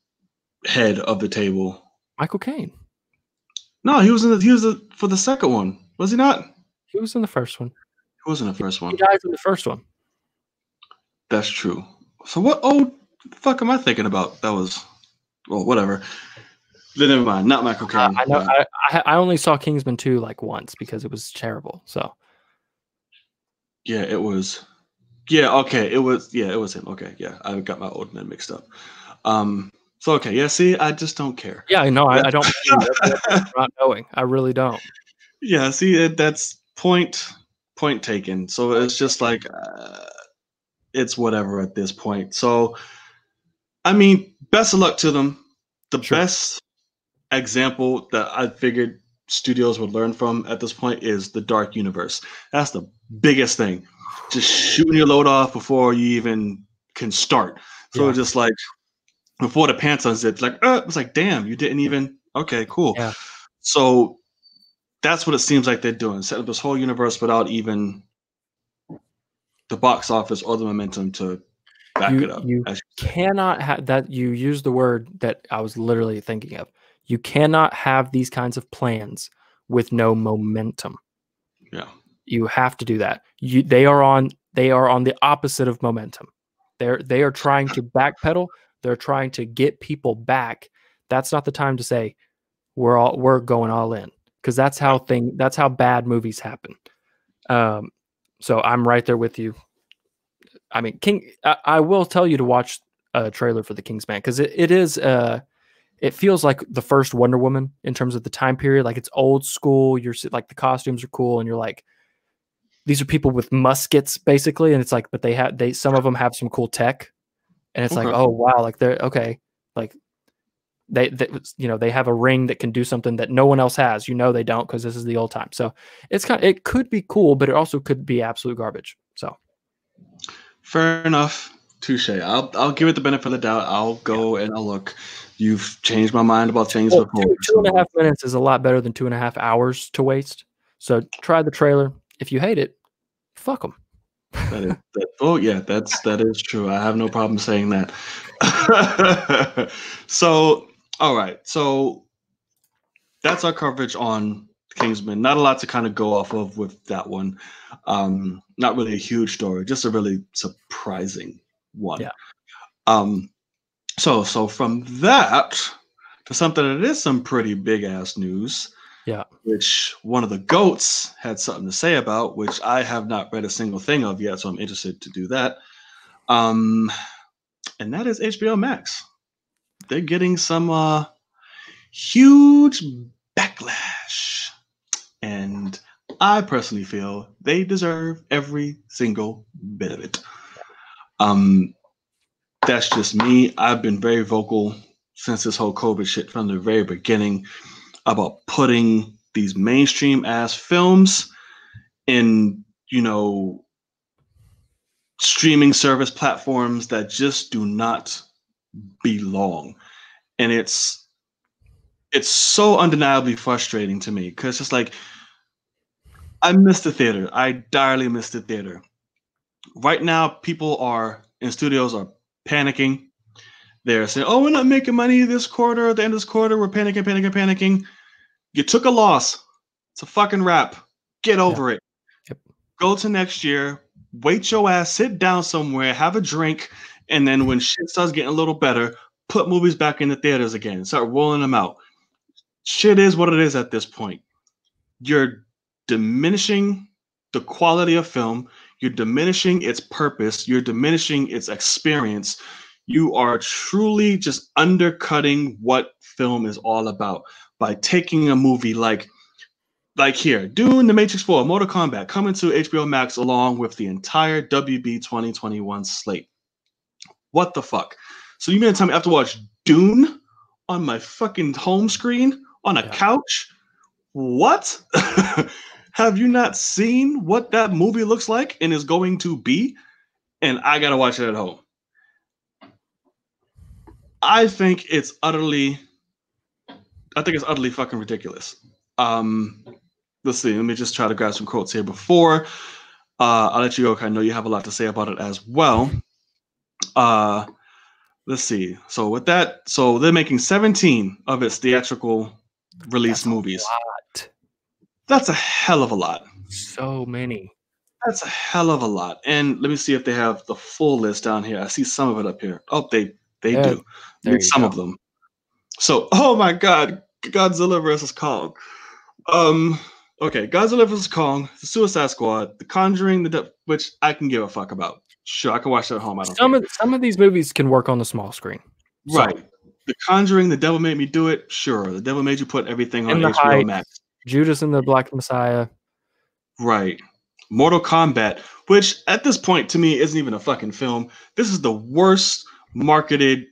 head of the table? Michael Caine. No, he was in. The, he was the, for the second one. Was he not? He was in the first one. It wasn't the first one. He died from the first one. That's true. So what old fuck am I thinking about? That was, well, whatever. Then never mind. Not Michael Caine. Uh, I know. I, I only saw Kingsman two like once because it was terrible. So. Yeah, it was. Yeah, okay. It was. Yeah, it was him. Okay, yeah. I got my old men mixed up. Um. So okay. Yeah. See, I just don't care. Yeah. No, I, I don't. I'm not knowing. I really don't. Yeah. See, that's point. Point taken. So it's just like, uh, it's whatever at this point. So, I mean, best of luck to them. The sure. best example that I figured studios would learn from at this point is the Dark Universe. That's the biggest thing. Just shooting your load off before you even can start. So yeah. it's just like, before the pants unzipped, like, uh, it's like, damn, you didn't even, okay, cool. Yeah. So, that's what it seems like they're doing. Set up this whole universe without even the box office or the momentum to back you, it up. You cannot have that. You use the word that I was literally thinking of. You cannot have these kinds of plans with no momentum. Yeah. You have to do that. You, they are on, they are on the opposite of momentum. They're, they are trying to backpedal. They're trying to get people back. That's not the time to say we're all, we're going all in. Because that's how thing that's how bad movies happen. Um, so I'm right there with you. I mean, King. I, I will tell you to watch a trailer for the Kingsman because it, it is. Uh, it feels like the first Wonder Woman in terms of the time period. Like it's old school. You're like the costumes are cool, and you're like, these are people with muskets basically, and it's like, but they have they some of them have some cool tech, and it's okay. like, oh wow, like they're okay, like they, they you know they have a ring that can do something that no one else has. You know they don't, because this is the old time. So it's kind of, it could be cool, but it also could be absolute garbage. So fair enough. Touche. I'll I'll give it the benefit of the doubt. I'll go yeah. and I'll look. You've changed my mind about things. Well, two, two and a half minutes is a lot better than two and a half hours to waste. So try the trailer. If you hate it, fuck them. That is, that, oh yeah, that's that is true. I have no problem saying that. So all right, so that's our coverage on Kingsman. Not a lot to kind of go off of with that one. Um, not really a huge story, just a really surprising one. Yeah. Um. So so from that to something that is some pretty big ass news. Yeah. Which one of the GOATs had something to say about, which I have not read a single thing of yet, so I'm interested to do that. Um, and that is H B O Max. They're getting some uh, huge backlash. And I personally feel they deserve every single bit of it. Um, that's just me. I've been very vocal since this whole COVID shit from the very beginning about putting these mainstream ass films in, you know, streaming service platforms that just do not belong. And it's, it's so undeniably frustrating to me, because it's like, I miss the theater. I direly miss the theater. Right now, people are in studios are panicking. They're saying, oh, we're not making money this quarter. At the end of this quarter, we're panicking, panicking, panicking. You took a loss. It's a fucking wrap. Get over yeah. it. Yep. Go to next year. Wait your ass. Sit down somewhere. Have a drink. And then when shit starts getting a little better, put movies back in the theaters again. Start rolling them out. Shit is what it is at this point. You're diminishing the quality of film. You're diminishing its purpose. You're diminishing its experience. You are truly just undercutting what film is all about by taking a movie like, like here, Dune, The Matrix four, Mortal Kombat, coming to H B O Max along with the entire W B twenty twenty-one slate. What the fuck? So you mean to tell me I have to watch Dune on my fucking home screen on a yeah. couch? What? Have you not seen what that movie looks like and is going to be? And I gotta watch it at home. I think it's utterly, I think it's utterly fucking ridiculous. Um, let's see. Let me just try to grab some quotes here before uh, I'll let you go. I know you have a lot to say about it as well. Uh, let's see. So with that, so they're making seventeen of its theatrical release That's movies. A lot. That's a hell of a lot. So many. That's a hell of a lot. And let me see if they have the full list down here. I see some of it up here. Oh, they. They there, do. There Some of them. So, oh my God, Godzilla versus Kong. Um, okay, Godzilla versus Kong, The Suicide Squad, The Conjuring, the De which I can give a fuck about. Sure, I can watch that at home. I don't. Some care. of some of these movies can work on the small screen. So. Right. The Conjuring, The Devil Made Me Do It. Sure, The Devil Made You Put Everything on H B O Max. Judas and the Black Messiah. Right. Mortal Kombat, which at this point to me isn't even a fucking film. This is the worst marketed,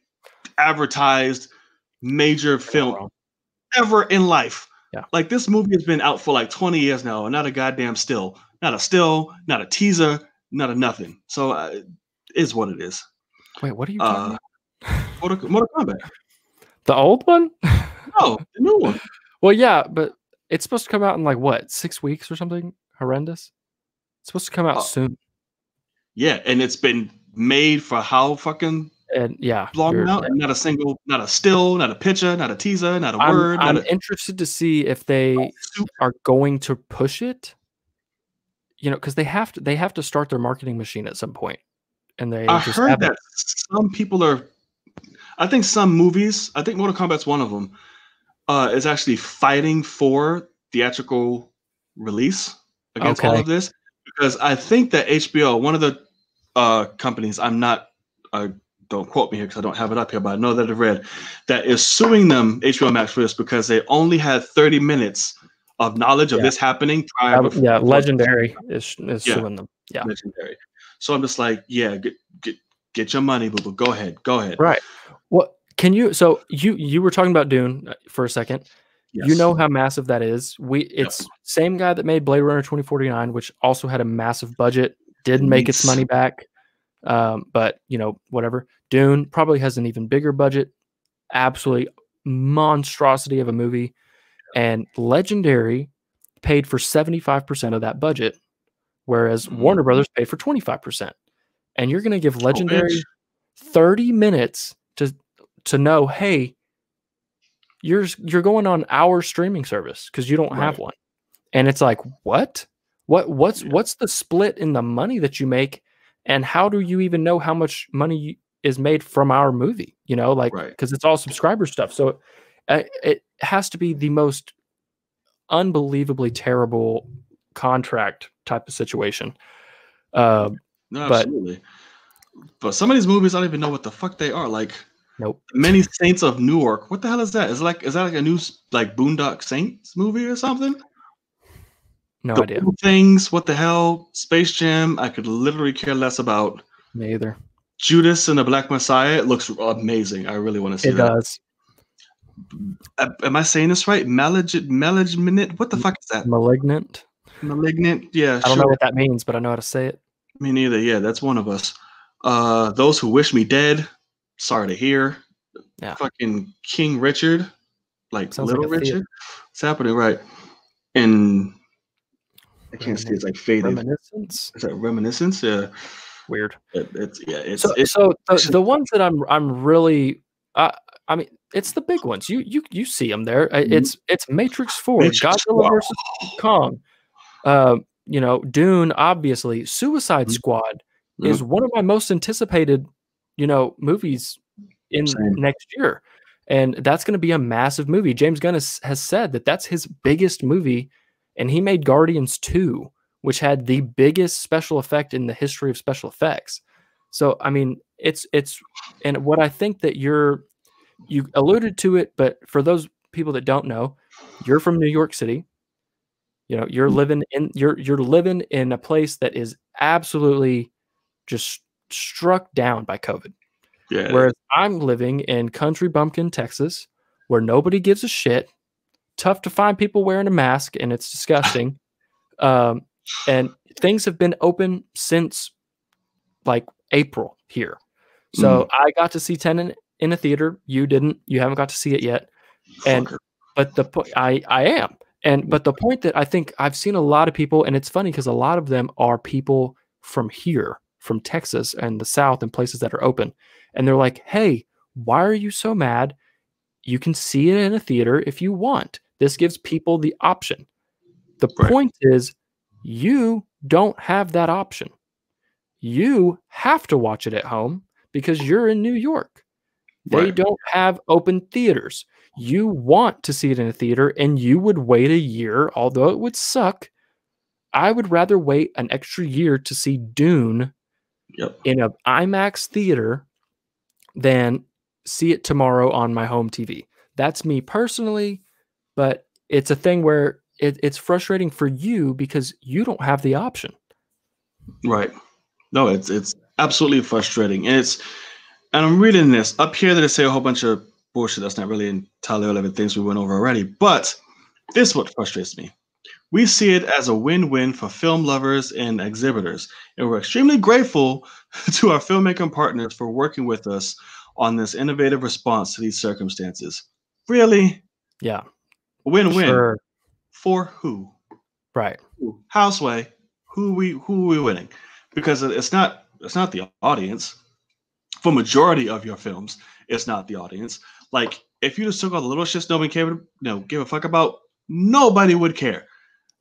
advertised, major film ever in life. Yeah. Like, this movie has been out for like twenty years now, and not a goddamn still, not a still, not a teaser, not a nothing. So uh, it is what it is. Wait, what are you talking uh, about? Mortal, Mortal Kombat. The old one? No, the new one. Well, yeah, but it's supposed to come out in like, what, six weeks or something? Horrendous. It's supposed to come out uh, soon. Yeah, and it's been made for how fucking... And yeah, long out, and not a single, not a still, not a picture, not a teaser, not a I'm, word. I'm not a, interested to see if they are going to push it, you know, because they have to, they have to start their marketing machine at some point. And they, I just heard haven't. that some people are, I think some movies, I think Mortal Kombat's one of them, uh, is actually fighting for theatrical release against okay. all of this, because I think that H B O, one of the uh, companies, I'm not uh, don't quote me here because I don't have it up here, but I know that I read that is suing them, H B O Max, for this because they only had thirty minutes of knowledge yeah. of this happening prior that, before, yeah legendary is, is yeah. suing them. Yeah legendary so I'm just like, yeah, get get, get your money, boo boo. Go ahead, go ahead. Right. Well, can you, so you you were talking about Dune for a second. Yes. You know how massive that is. We it's yep. same guy that made Blade Runner twenty forty-nine, which also had a massive budget, didn't make its money back. Um, but you know, whatever. Dune probably has an even bigger budget, absolutely monstrosity of a movie. And Legendary paid for seventy-five percent of that budget, whereas mm-hmm. Warner Brothers paid for twenty-five percent. And you're gonna give Legendary oh, thirty minutes to to know, hey, you're you're going on our streaming service because you don't right. have one. And it's like, what? What what's yeah. what's the split in the money that you make, and how do you even know how much money is made from our movie? You know, like because right. it's all subscriber stuff. So it, it has to be the most unbelievably terrible contract type of situation. Uh, no, absolutely. But, but some of these movies, I don't even know what the fuck they are. Like. Nope. Many Saints of Newark. What the hell is that? Is like is that like a new like Boondock Saints movie or something? No the idea. Things. What the hell? Space Jam. I could literally care less about. Me either. Judas and the Black Messiah. It looks amazing. I really want to see it that. It does. I, am I saying this right? Malignant. Malignant. What the fuck is that? Malignant. Malignant. Yeah. I don't sure. know what that means, but I know how to say it. Me neither. Yeah, that's one of us. Uh, those who wish me dead. Sorry to hear. Yeah. Fucking King Richard. Like Sounds Little like Richard. Theater. It's happening, right? And I can't see. It's like faded. Reminiscence? Is that Reminiscence? Yeah. Weird. It, it's, yeah, it's, so it's, so the, the ones that I'm I'm really... Uh, I mean, it's the big ones. You you you see them there. It's it's Matrix four. Matrix Godzilla versus Kong. Uh, you know, Dune, obviously. Suicide mm-hmm. Squad mm-hmm. is one of my most anticipated... you know, movies in Same. next year. And that's going to be a massive movie. James Gunn has, has said that that's his biggest movie. And he made Guardians two, which had the biggest special effect in the history of special effects. So, I mean, it's, it's, and what I think that you're, you alluded to it, but for those people that don't know, you're from New York City, you know, you're living in, you're, you're living in a place that is absolutely just struck down by COVID. Yeah. Whereas I'm living in country bumpkin Texas, where nobody gives a shit. Tough to find people wearing a mask, and it's disgusting. um, and things have been open since like April here. So mm. I got to see Tenet in a theater. You didn't. You haven't got to see it yet. And Fucker. but the point I I am and but the point that I think I've seen a lot of people, and it's funny because a lot of them are people from here. From Texas and the South and places that are open. And they're like, hey, why are you so mad? You can see it in a theater if you want. This gives people the option. The right. point is you don't have that option. You have to watch it at home because you're in New York. They right. don't have open theaters. You want to see it in a theater and you would wait a year, although it would suck. I would rather wait an extra year to see Dune Yep. in an IMAX theater then see it tomorrow on my home T V. That's me personally, but it's a thing where it, it's frustrating for you because you don't have the option. Right. No, it's it's absolutely frustrating. And it's and I'm reading this up here that they say a whole bunch of bullshit that's not really entirely relevant things we went over already. But this is what frustrates me. We see it as a win-win for film lovers and exhibitors, and we're extremely grateful to our filmmaking partners for working with us on this innovative response to these circumstances. Really? Yeah. Win-win. Sure. For who? Right. Houseway. Who we who are we winning? Because it's not it's not the audience. For majority of your films, it's not the audience. Like if you just took all the little shits nobody cared, no give a fuck about, nobody would care.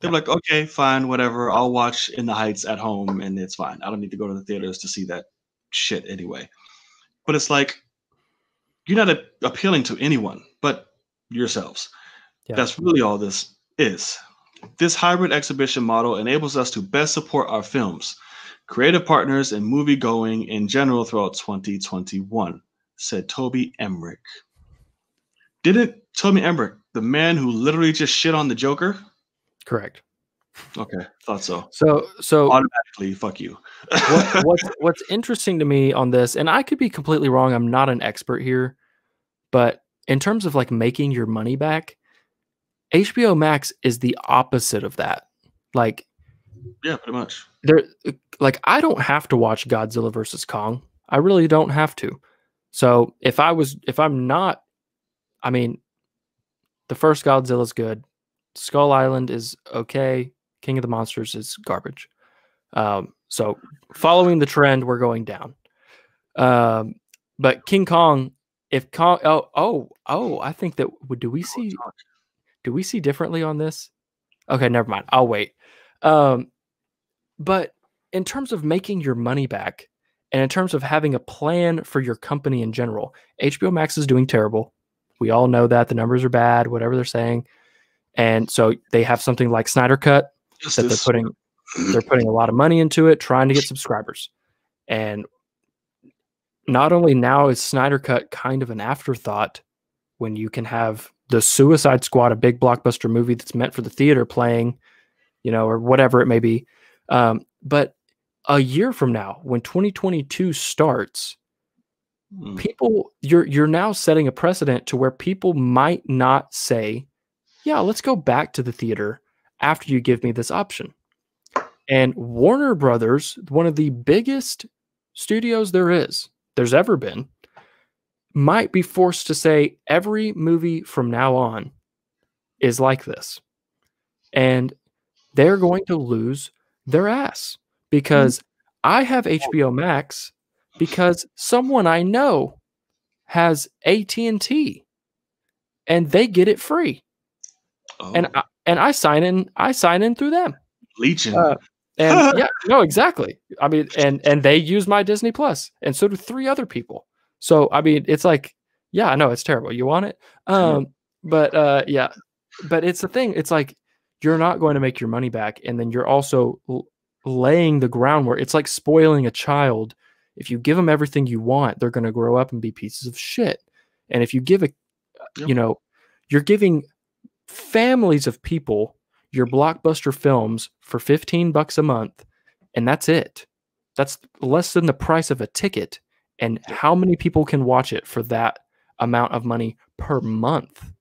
They're like, okay, fine, whatever. I'll watch In the Heights at home, and it's fine. I don't need to go to the theaters to see that shit anyway. But it's like, you're not a- appealing to anyone but yourselves. Yeah. That's really all this is. This hybrid exhibition model enables us to best support our films, creative partners, and movie-going in general throughout twenty twenty-one, said Toby Emmerich. Didn't Toby Emmerich, the man who literally just shit on the Joker... Correct. Okay, thought so. So, so automatically, fuck you. what, what's, what's interesting to me on this, and I could be completely wrong. I'm not an expert here, but in terms of like making your money back, H B O Max is the opposite of that. Like, yeah, pretty much. There, like, I don't have to watch Godzilla versus Kong. I really don't have to. So if I was, if I'm not, I mean, the first Godzilla is good. Skull Island is okay. King of the Monsters is garbage. Um, so following the trend, we're going down. Um, but King Kong, if Kong, oh, oh, oh, I think that, do we see, do we see differently on this? Okay, never mind. I'll wait. Um, but in terms of making your money back and in terms of having a plan for your company in general, H B O Max is doing terrible. We all know that the numbers are bad, whatever they're saying. And so they have something like Snyder Cut. Just that they're putting, they're putting a lot of money into it, trying to get subscribers. And not only now is Snyder Cut kind of an afterthought when you can have the Suicide Squad, a big blockbuster movie that's meant for the theater, playing, you know, or whatever it may be. Um, but a year from now, when twenty twenty-two starts, mm. people, you're you're now setting a precedent to where people might not say, yeah, let's go back to the theater after you give me this option. And Warner Brothers, one of the biggest studios there is, there's ever been, might be forced to say every movie from now on is like this. And they're going to lose their ass because I have H B O Max because someone I know has A T and T and they get it free. Oh. And I, and I sign in, I sign in through them. Legion. Uh, and yeah, no, exactly. I mean, and and they use my Disney Plus, and so do three other people. So I mean, it's like, yeah, I know it's terrible. You want it, um, but uh, yeah, but it's the thing. It's like you're not going to make your money back, and then you're also laying the groundwork. It's like spoiling a child. If you give them everything you want, they're going to grow up and be pieces of shit. And if you give a, yep. you know, you're giving families of people your blockbuster films for fifteen bucks a month, and that's it. That's less than the price of a ticket. And how many people can watch it for that amount of money per month?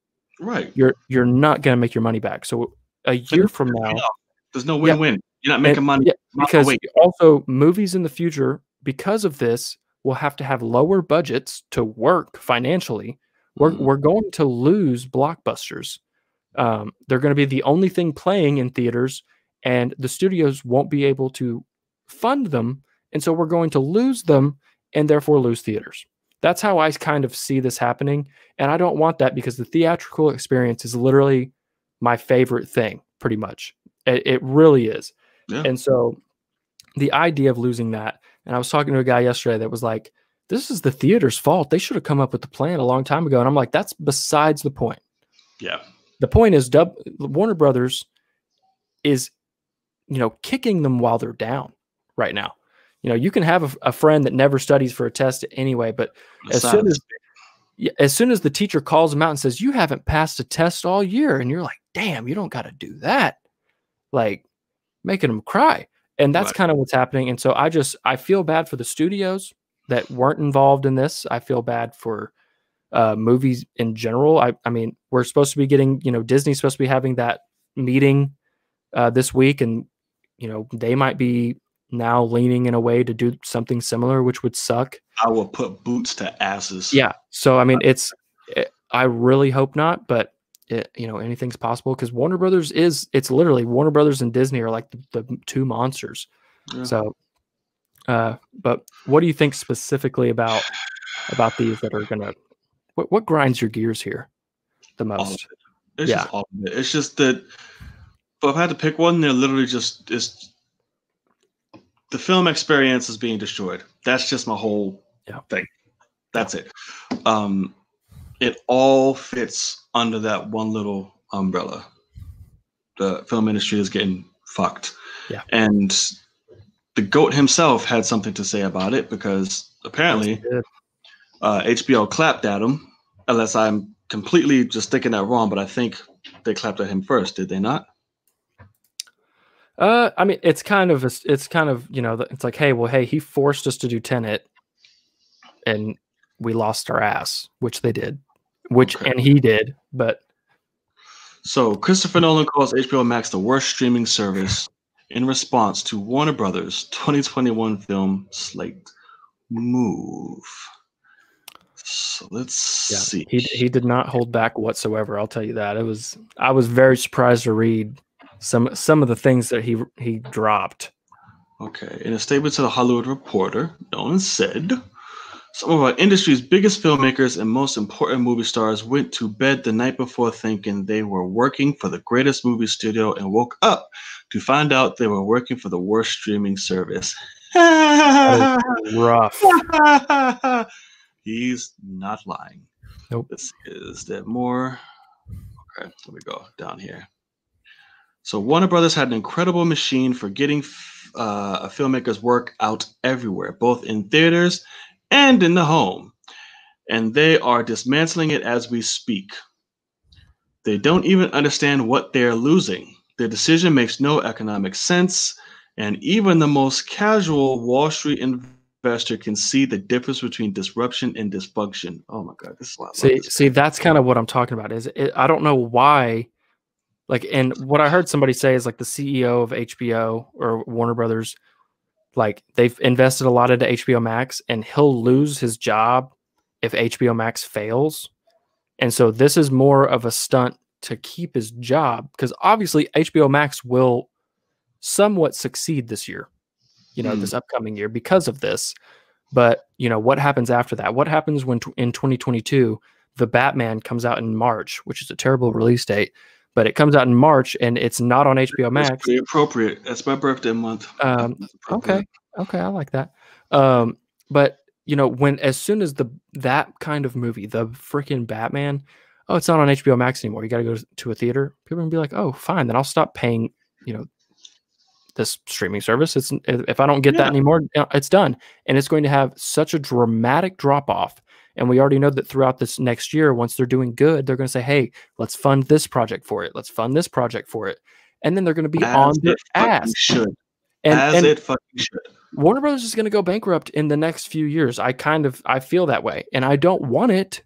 Right. You're you're not going to make your money back. So a year from now, there's no win-win. Yeah, you're not making and, money. Yeah, because also movies in the future, because of this, will have to have lower budgets to work financially. We're, mm. we're going to lose blockbusters. Um, they're going to be the only thing playing in theaters, and the studios won't be able to fund them. And so we're going to lose them and therefore lose theaters. That's how I kind of see this happening. And I don't want that because the theatrical experience is literally my favorite thing, pretty much. It, it really is. Yeah. And so the idea of losing that, and I was talking to a guy yesterday that was like, this is the theater's fault. They should have come up with the plan a long time ago. And I'm like, that's besides the point. Yeah. The point is, Dub Warner Brothers is, you know, kicking them while they're down right now. You know, you can have a, a friend that never studies for a test anyway, but as soon as, as soon as the teacher calls them out and says, you haven't passed a test all year, and you're like, damn, you don't got to do that. Like, making them cry. And that's right. kind of what's happening. And so I just, I feel bad for the studios that weren't involved in this. I feel bad for Uh, movies in general. I, I mean, we're supposed to be getting, you know, Disney's supposed to be having that meeting uh, this week, and, you know, they might be now leaning in a way to do something similar, which would suck. I will put boots to asses. Yeah. So, I mean, it's, it, I really hope not, but it, you know, anything's possible because Warner Brothers is, it's literally Warner Brothers and Disney are like the, the two monsters. Yeah. So, uh, but what do you think specifically about, about these that are going to, What what grinds your gears here the most? All of it. It's yeah. just all of it. It's just that if I had to pick one, they're literally just it's the film experience is being destroyed. That's just my whole yeah. thing. That's it. Um, it all fits under that one little umbrella. The film industry is getting fucked. Yeah. And the GOAT himself had something to say about it because apparently Uh, H B O clapped at him, unless I'm completely just thinking that wrong, but I think they clapped at him first, did they not? Uh, I mean, it's kind of, it's kind of, you know, it's like, hey, well, hey, he forced us to do Tenet and we lost our ass, which they did, which, okay. and he did, but. So Christopher Nolan calls H B O Max the worst streaming service in response to Warner Brothers' twenty twenty-one film slate move. So let's yeah, see. He, he did not hold back whatsoever. I'll tell you that. It was, I was very surprised to read some some of the things that he he dropped. Okay. In a statement to the Hollywood Reporter, Nolan said, "Some of our industry's biggest filmmakers and most important movie stars went to bed the night before thinking they were working for the greatest movie studio and woke up to find out they were working for the worst streaming service." That is rough. He's not lying. Nope. This is that more. Okay, let me go down here. So Warner Brothers had an incredible machine for getting uh, a filmmaker's work out everywhere, both in theaters and in the home. And they are dismantling it as we speak. They don't even understand what they're losing. Their decision makes no economic sense. And even the most casual Wall Street investor can see the difference between disruption and dysfunction. Oh my God, this is a lot. See, see, that's kind of what I'm talking about. Is it, I don't know why. Like, and what I heard somebody say is like the C E O of H B O or Warner Brothers, like they've invested a lot into H B O Max and he'll lose his job if H B O Max fails. And so this is more of a stunt to keep his job, because obviously H B O Max will somewhat succeed this year, you know, mm. this upcoming year because of this. But, you know, what happens after that? What happens when t- in twenty twenty-two, the Batman comes out in March, which is a terrible release date, but it comes out in March and it's not on H B O Max. That's pretty appropriate. That's my birthday month. Um, okay. Okay. I like that. Um, but you know, when, as soon as the, that kind of movie, the freaking Batman, oh, it's not on H B O Max anymore. You got to go to a theater. People are gonna be like, oh, fine. Then I'll stop paying, you know, this streaming service. It's, if I don't get yeah. that anymore, it's done. And it's going to have such a dramatic drop off. And we already know that throughout this next year, once they're doing good, they're going to say, hey, let's fund this project for it. Let's fund this project for it. And then they're going to be As on their ass. Should. And, As and it fucking should. Warner Brothers is going to go bankrupt in the next few years. I kind of, I feel that way. And I don't want it.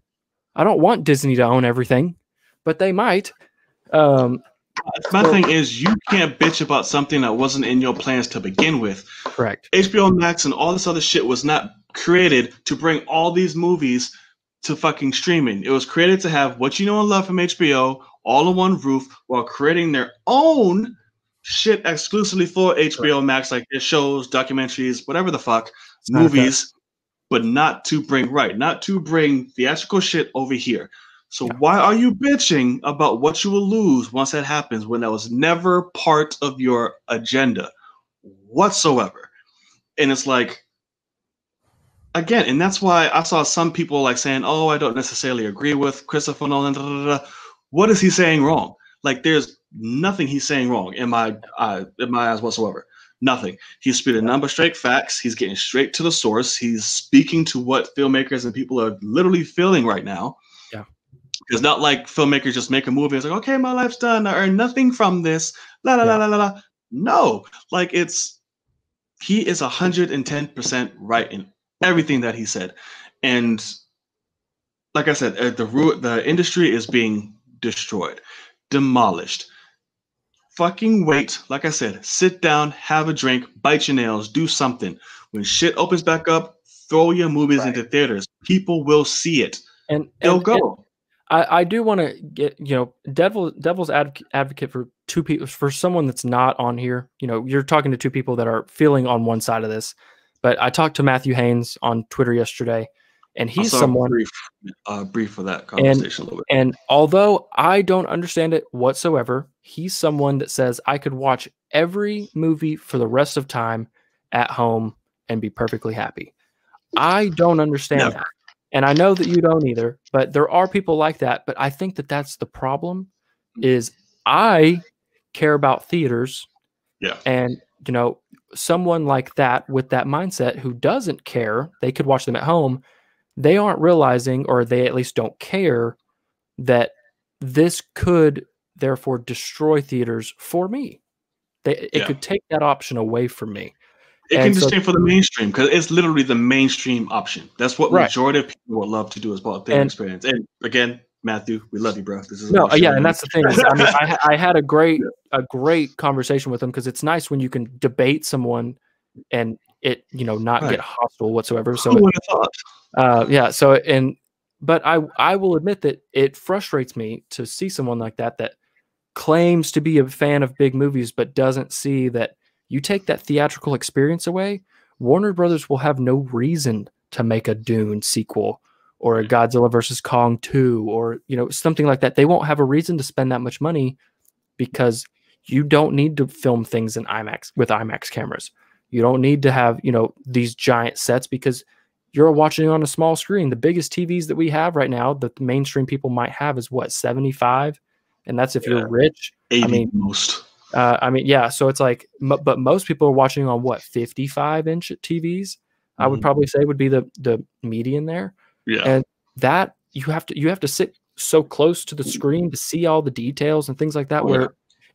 I don't want Disney to own everything, but they might. Um, My so, thing is, you can't bitch about something that wasn't in your plans to begin with. Correct. H B O Max and all this other shit was not created to bring all these movies to fucking streaming. It was created to have what you know and love from H B O all on one roof while creating their own shit exclusively for H B O Max, like their shows, documentaries, whatever the fuck, it's movies, not but not to bring right, not to bring theatrical shit over here. So yeah. why are you bitching about what you will lose once that happens when that was never part of your agenda whatsoever? And it's like, again, and that's why I saw some people like saying, oh, I don't necessarily agree with Christopher Nolan. Da, da, da. What is he saying wrong? Like, there's nothing he's saying wrong in my, uh, in my eyes whatsoever. Nothing. He's spitting a number straight facts. He's getting straight to the source. He's speaking to what filmmakers and people are literally feeling right now. Yeah. It's not like filmmakers just make a movie. It's like, okay, my life's done. I earned nothing from this. La, la, yeah. la, la, la, la. No. Like, it's, he is one hundred ten percent right in everything that he said, and like I said, uh, the ru- the industry is being destroyed, demolished. Fucking wait, like I said, sit down, have a drink, bite your nails, do something. When shit opens back up, throw your movies right. into theaters. People will see it, and they'll and, go. And I I do want to get you know devil devil's adv- advocate for two people for someone that's not on here. You know, you're talking to two people that are feeling on one side of this. But I talked to Matthew Haynes on Twitter yesterday, and he's someone brief, uh, brief for that conversation and, a little bit. And although I don't understand it whatsoever, he's someone that says I could watch every movie for the rest of time at home and be perfectly happy. I don't understand Never. that, and I know that you don't either. But there are people like that. But I think that that's the problem. Is I care about theaters, yeah, and you know. Someone like that with that mindset who doesn't care, they could watch them at home. They aren't realizing, or they at least don't care, that this could therefore destroy theaters for me. They, it yeah. could take that option away from me. It and can just so, stand for the mainstream, because it's literally the mainstream option. That's what right. majority of people would love to do as part of their experience. And again, Matthew, we love you, bro. This is no, yeah, and that's the thing. Is, I mean, I, I had a great a great conversation with him, because it's nice when you can debate someone and it you know not right. get hostile whatsoever. So it, uh, yeah, so and but I I will admit that it frustrates me to see someone like that that claims to be a fan of big movies but doesn't see that. You take that theatrical experience away, Warner Brothers will have no reason to make a Dune sequel or a Godzilla versus Kong two or you know something like that. They won't have a reason to spend that much money, because you don't need to film things in IMAX with IMAX cameras. You don't need to have you know these giant sets, because you're watching on a small screen. The biggest T Vs that we have right now that the mainstream people might have is what, seventy-five, and that's if yeah. you're rich. eighty I mean, most. Uh, I mean, yeah, so it's like, m but most people are watching on what, fifty-five inch T Vs, I mm-hmm. would probably say would be the, the median there. Yeah. And that you have to, you have to sit so close to the screen to see all the details and things like that, oh, where yeah.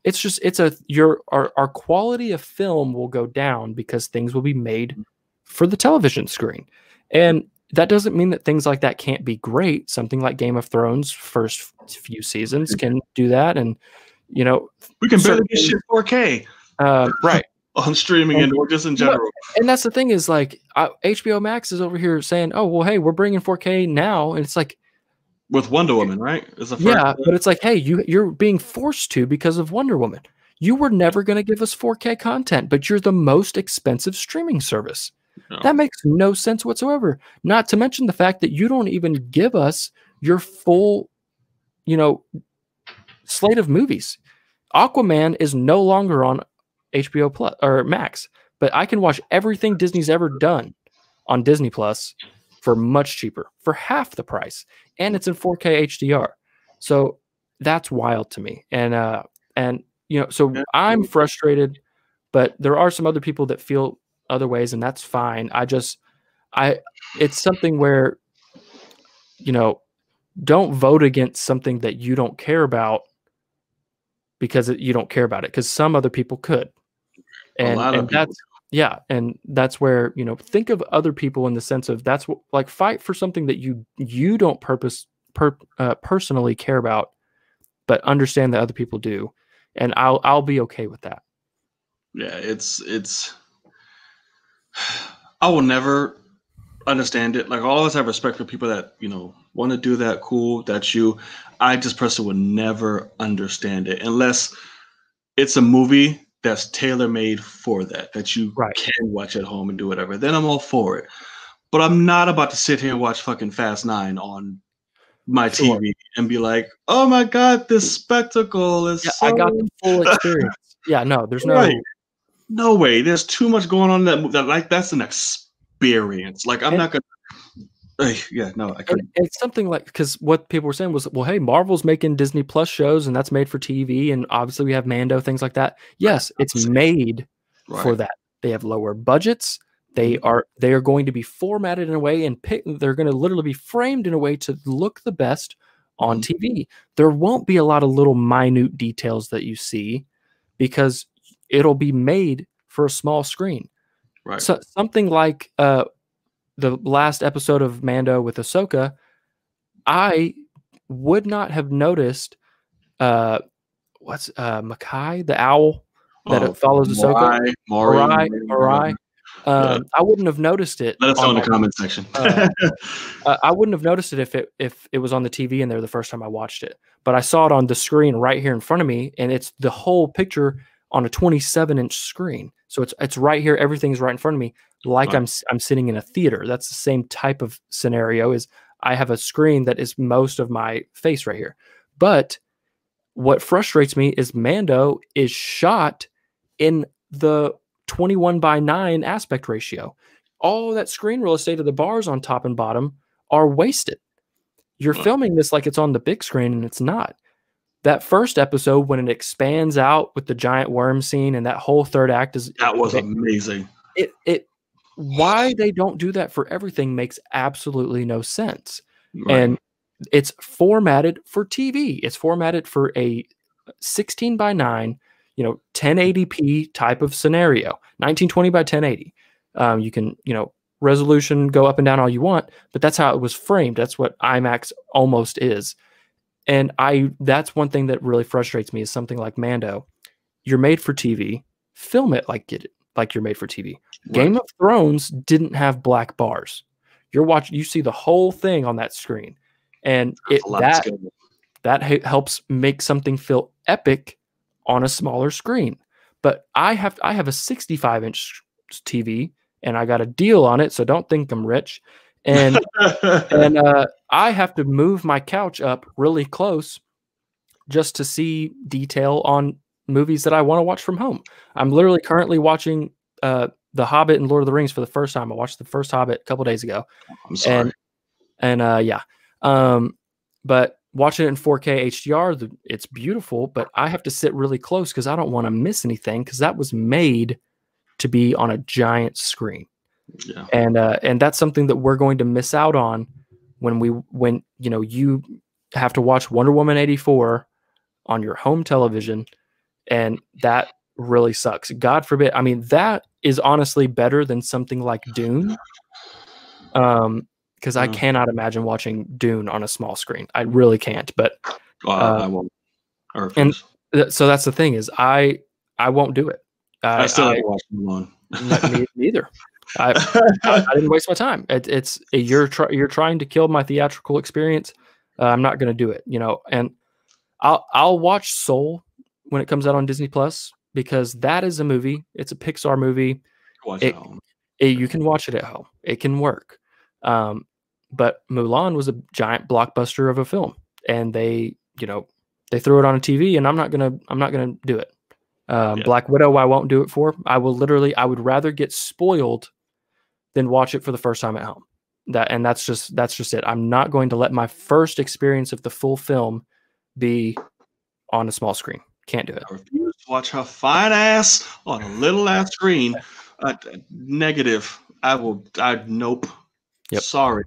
it's just, it's a, your, our, our quality of film will go down because things will be made for the television screen. And that doesn't mean that things like that can't be great. Something like Game of Thrones first few seasons can do that. And, you know, we can barely get shit four K uh, right on streaming and, and or just in general. And that's the thing is like uh, H B O Max is over here saying, "Oh well, hey, we're bringing four K now," and it's like with Wonder Woman, right? Is the first yeah, thing. But it's like, hey, you you're being forced to because of Wonder Woman. You were never going to give us four K content, but you're the most expensive streaming service. No. That makes no sense whatsoever. Not to mention the fact that you don't even give us your full, you know, slate of movies. Aquaman is no longer on H B O Plus or Max, but I can watch everything Disney's ever done on Disney Plus for much cheaper, for half the price, and it's in four K H D R. So that's wild to me. And uh, and you know, so I'm frustrated, but there are some other people that feel other ways, and that's fine. I just, I, it's something where, you know, don't vote against something that you don't care about, because you don't care about it, because some other people could. And, and that's, yeah. And that's where, you know, think of other people in the sense of that's what, like, fight for something that you, you don't purpose per, uh, personally care about, but understand that other people do. And I'll, I'll be okay with that. Yeah. It's, it's, I will never understand it. Like, I always have respect for people that, you know, want to do that. Cool. That's you. I just personally would never understand it unless it's a movie that's tailor-made for that, that you right. can watch at home and do whatever. Then I'm all for it. But I'm not about to sit here and watch fucking Fast Nine on my sure. T V and be like, oh my God, this spectacle is yeah, so... I got the full experience. Yeah, no, there's no... Right. No way. There's too much going on in that movie. That, like, that's an experience. Like, I'm and not going to... Yeah, no, I couldn't. It's something like, because what people were saying was, well, hey, Marvel's making Disney Plus shows, and that's made for T V, and obviously we have Mando, things like that. Yes, right. it's made right. for that. They have lower budgets. They are they are going to be formatted in a way, and pick, they're going to literally be framed in a way to look the best on mm-hmm. T V. There won't be a lot of little minute details that you see, because it'll be made for a small screen. Right. So something like uh. the last episode of Mando with Ahsoka, I would not have noticed uh, what's uh, Makai, the owl that oh, follows Ahsoka. Marai, Marai. Um, yeah. I wouldn't have noticed it. Let us know in the comment section. uh, uh, I wouldn't have noticed it if it if it was on the T V in there the first time I watched it. But I saw it on the screen right here in front of me, and it's the whole picture on a twenty-seven inch screen. So it's it's right here. Everything's right in front of me. Like right. I'm I'm sitting in a theater. That's the same type of scenario. Is I have a screen that is most of my face right here. But what frustrates me is Mando is shot in the twenty-one by nine aspect ratio. All that screen real estate of the bars on top and bottom are wasted. You're right. filming this like it's on the big screen, and it's not. That first episode, when it expands out with the giant worm scene, and that whole third act is that was amazing. It it why they don't do that for everything makes absolutely no sense. Right. And it's formatted for T V. It's formatted for a sixteen by nine. you know, ten eighty p type of scenario, nineteen twenty by ten eighty. Um, you can, you know, resolution go up and down all you want, but that's how it was framed. That's what IMAX almost is. And I, that's one thing that really frustrates me is something like Mando. You're made for T V. Film it like get it, like you're made for T V. Right. Game of Thrones didn't have black bars. You're watching, you see the whole thing on that screen, and it, that that helps make something feel epic on a smaller screen. But I have I have a sixty-five inch T V, and I got a deal on it, so don't think I'm rich. And and uh, I have to move my couch up really close just to see detail on movies that I want to watch from home. I'm literally currently watching uh, The Hobbit and Lord of the Rings for the first time. I watched the first Hobbit a couple days ago. I'm sorry. And, and uh, yeah, um, but watching it in four K H D R, the, it's beautiful, but I have to sit really close because I don't want to miss anything, because that was made to be on a giant screen. Yeah. And uh, and that's something that we're going to miss out on when we when you know you have to watch Wonder Woman eighty-four on your home television, and that really sucks. God forbid. I mean, that is honestly better than something like Dune, um, because mm. I cannot imagine watching Dune on a small screen. I really can't. But well, uh, I won't. And th so that's the thing is I I won't do it. I, I still I, haven't watched them alone. me, neither. I, I, I didn't waste my time. It, it's you're try, you're trying to kill my theatrical experience. Uh, I'm not going to do it, you know. And I'll I'll watch Soul when it comes out on Disney Plus, because that is a movie. It's a Pixar movie. Watch it, it, home. It, you can watch it at home. It can work. Um, but Mulan was a giant blockbuster of a film, and they you know they threw it on a T V, and I'm not gonna I'm not gonna do it. Um, yeah. Black Widow, I won't do it for. I will literally. I would rather get spoiled then watch it for the first time at home. That and that's just that's just it. I'm not going to let my first experience of the full film be on a small screen. Can't do it. I refuse to watch her fine ass on a little ass screen. Uh, negative. I will. I nope. Yep. Sorry,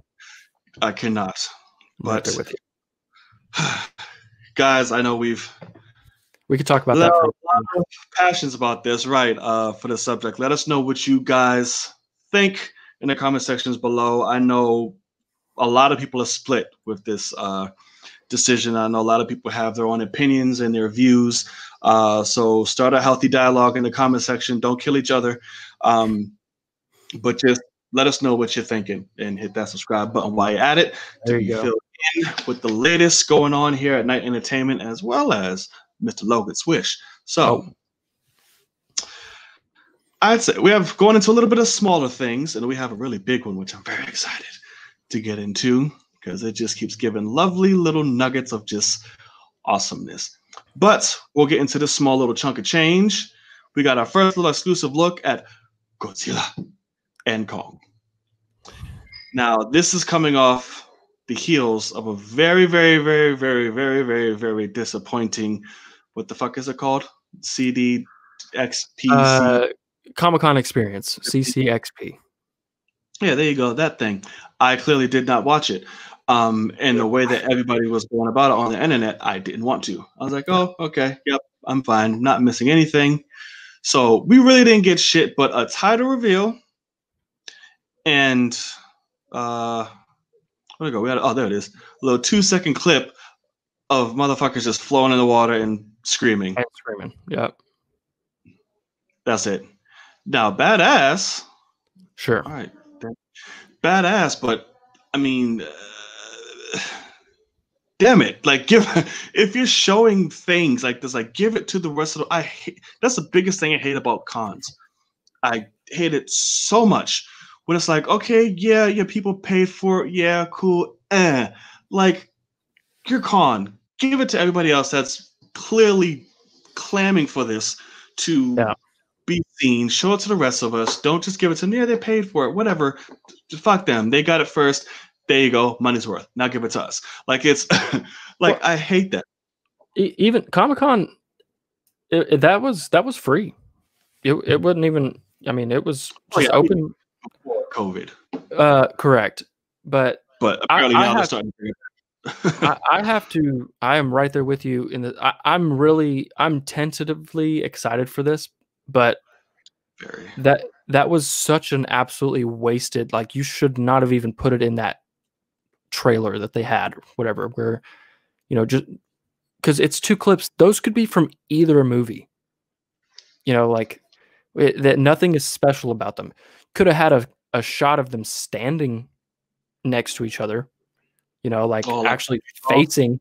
I cannot. But right with you. Guys, I know we've. We could talk about that. For a lot of passions about this, right? Uh, for the subject, let us know what you guys think in the comment sections below. I know a lot of people are split with this uh, decision. I know a lot of people have their own opinions and their views. Uh, so start a healthy dialogue in the comment section. Don't kill each other, um, but just let us know what you're thinking and hit that subscribe button while you're at it. There you go. In with the latest going on here at Night Entertainment, as well as Mister Logan Swish. So oh. I'd say we have going into a little bit of smaller things, and we have a really big one, which I'm very excited to get into because it just keeps giving lovely little nuggets of just awesomeness. But we'll get into this small little chunk of change. We got our first little exclusive look at Godzilla and Kong. Now, this is coming off the heels of a very, very, very, very, very, very, very disappointing. What the fuck is it called? C D X P uh, Comic-Con Experience, C C X P. Yeah, there you go. That thing. I clearly did not watch it. Um, and the way that everybody was going about it on the internet, I didn't want to. I was like, oh, okay, yep, I'm fine. I'm not missing anything. So we really didn't get shit, but a title reveal and uh, where do we go? We had, oh, there it is. A little two-second clip of motherfuckers just flowing in the water and screaming. And screaming, yep. That's it. Now, badass. Sure. All right. Badass, but, I mean, uh, damn it. Like, give if you're showing things like this, like, give it to the rest of the... I hate, that's the biggest thing I hate about cons. I hate it so much. When it's like, okay, yeah, yeah, people paid for it. Yeah, cool. Eh. Like, your con, give it to everybody else that's clearly clamming for this to yeah. be seen. Show it to the rest of us. Don't just give it to them. Yeah, they paid for it. Whatever. Just fuck them. They got it first. There you go. Money's worth. Now give it to us. Like it's like well, I hate that. Even Comic-Con, it, it, that was that was free. It it wasn't even. I mean, it was just oh, yeah, open before COVID. Uh, correct. But but apparently I, now I they're have, starting to. I, I have to. I am right there with you. In the, I, I'm really, I'm tentatively excited for this, but Very. that that was such an absolutely wasted. Like, you should not have even put it in that trailer that they had, whatever. Where, you know, just because it's two clips, those could be from either movie. You know, like it, that. Nothing is special about them. Could have had a a shot of them standing next to each other. You know, like oh, actually facing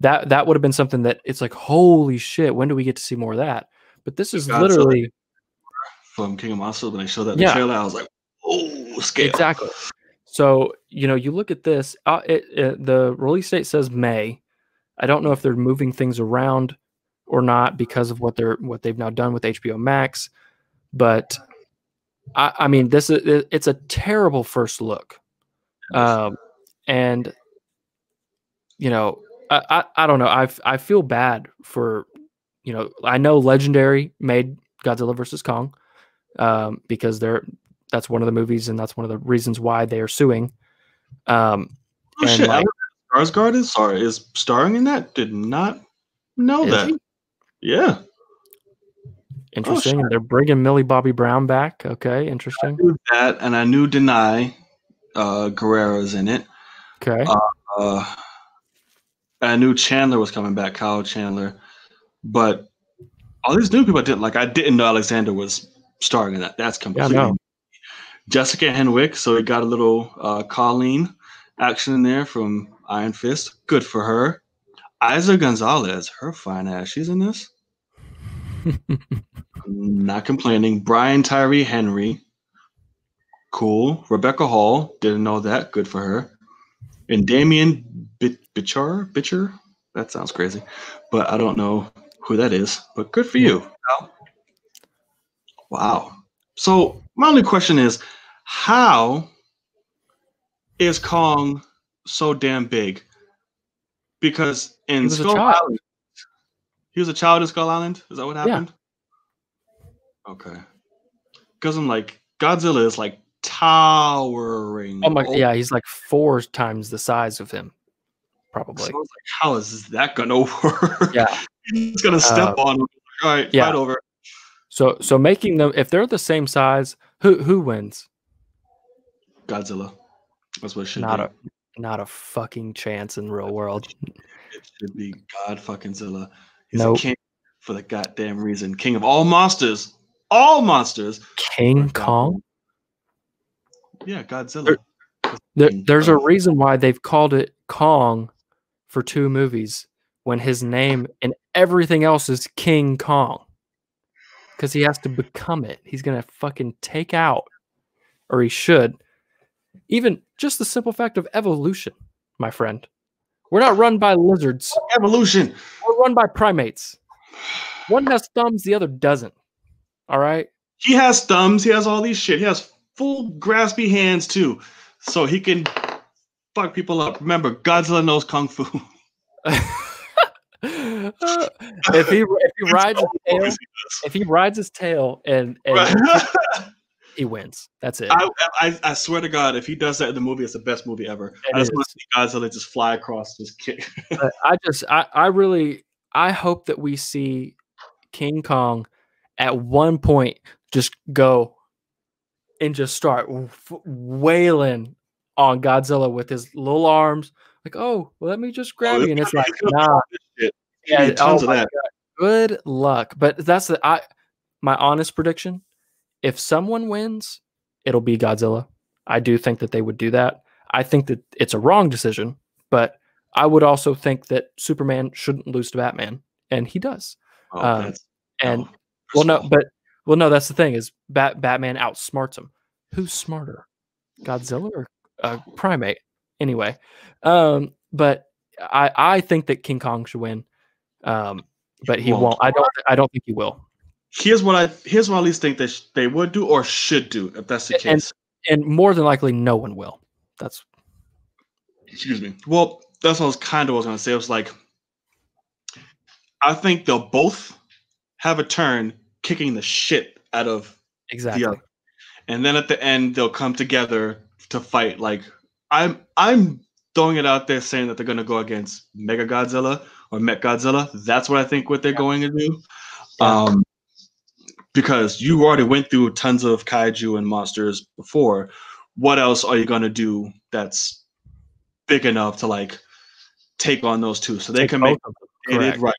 that, that would have been something that it's like, holy shit, when do we get to see more of that? But this is Godzilla, literally from King of Monsters. When I showed that in yeah. the trailer, I was like, oh, scale. Exactly. So, you know, you look at this, uh, it, it, the release date says May. I don't know if they're moving things around or not because of what they're, what they've now done with H B O Max. But I, I mean, this is, it, it's a terrible first look. Um, And, you know, I, I, I don't know. I I feel bad for, you know, I know Legendary made Godzilla versus Kong um, because they're that's one of the movies and that's one of the reasons why they are suing. Um, oh, and shit. Like, Skarsgård is, sorry, is starring in that? Did not know that. He? Yeah. Interesting. Oh, they're bringing Millie Bobby Brown back. Okay, interesting. I knew that, and I knew Denai uh, Guerrero's in it. Okay. Uh, uh, I knew Chandler was coming back, Kyle Chandler, but all these new people I didn't like. I didn't know Alexander was starring in that. That's completely yeah, no. Jessica Henwick. So we got a little uh, Colleen action in there from Iron Fist. Good for her. Isa Gonzalez, her fine ass. She's in this. Not complaining. Brian Tyree Henry. Cool. Rebecca Hall. Didn't know that. Good for her. And Damien Bichar, Bichar, that sounds crazy, but I don't know who that is, but good for you. Wow. So my only question is, how is Kong so damn big? Because in Skull Island, he was a child in Skull Island? Is that what happened? Yeah. Okay. Because I'm like, Godzilla is like towering. Oh my! Yeah, he's like four times the size of him, probably. So I was like, how is that gonna work? Yeah, he's gonna step uh, on him. All right, yeah. Fight over. So, so making them, if they're the same size, who who wins? Godzilla. That's what it should not be. A not a fucking chance in real world. It should be God fucking Zilla. He's nope. a king for the goddamn reason. King of all monsters. All monsters. King Kong. Yeah, Godzilla. There, there, there's a reason why they've called it Kong for two movies when his name and everything else is King Kong. Because he has to become it. He's going to fucking take out, or he should. Even just the simple fact of evolution, my friend. We're not run by lizards. Evolution. We're run by primates. One has thumbs, the other doesn't. All right? He has thumbs. He has all these shit. He has full graspy hands too, so he can fuck people up. Remember, Godzilla knows kung fu. uh, if he if he rides his tail, if he rides his tail and, and right. he wins. That's it. I, I I swear to God, if he does that in the movie, it's the best movie ever. It I just is. want to see Godzilla just fly across, just kick. uh, I just I I really I hope that we see King Kong at one point just go. And just start wailing on Godzilla with his little arms, like, "Oh, well, let me just grab oh, you," and it's like, "Nah, yeah, tons oh of that. Good luck." But that's the I. My honest prediction: if someone wins, it'll be Godzilla. I do think that they would do that. I think that it's a wrong decision, but I would also think that Superman shouldn't lose to Batman, and he does. Oh, um, and oh, well, no, but. Well, no, that's the thing is Bat Batman outsmarts him. Who's smarter, Godzilla or uh, primate? Anyway, um, but I I think that King Kong should win, um, but he won't. won't. I don't I don't think he will. Here's what I here's what I at least think they sh they would do or should do if that's the case. And, and more than likely, no one will. That's excuse me. Well, that's what I was kind of what I was gonna say. It was like I think they'll both have a turn. Kicking the shit out of exactly, the other. And then at the end they'll come together to fight. Like I'm, I'm throwing it out there saying that they're going to go against Mega Godzilla or Met Godzilla. That's what I think what they're yeah. going to do. Yeah. Um, because you already went through tons of kaiju and monsters before. What else are you going to do that's big enough to like take on those two? So they take can make a right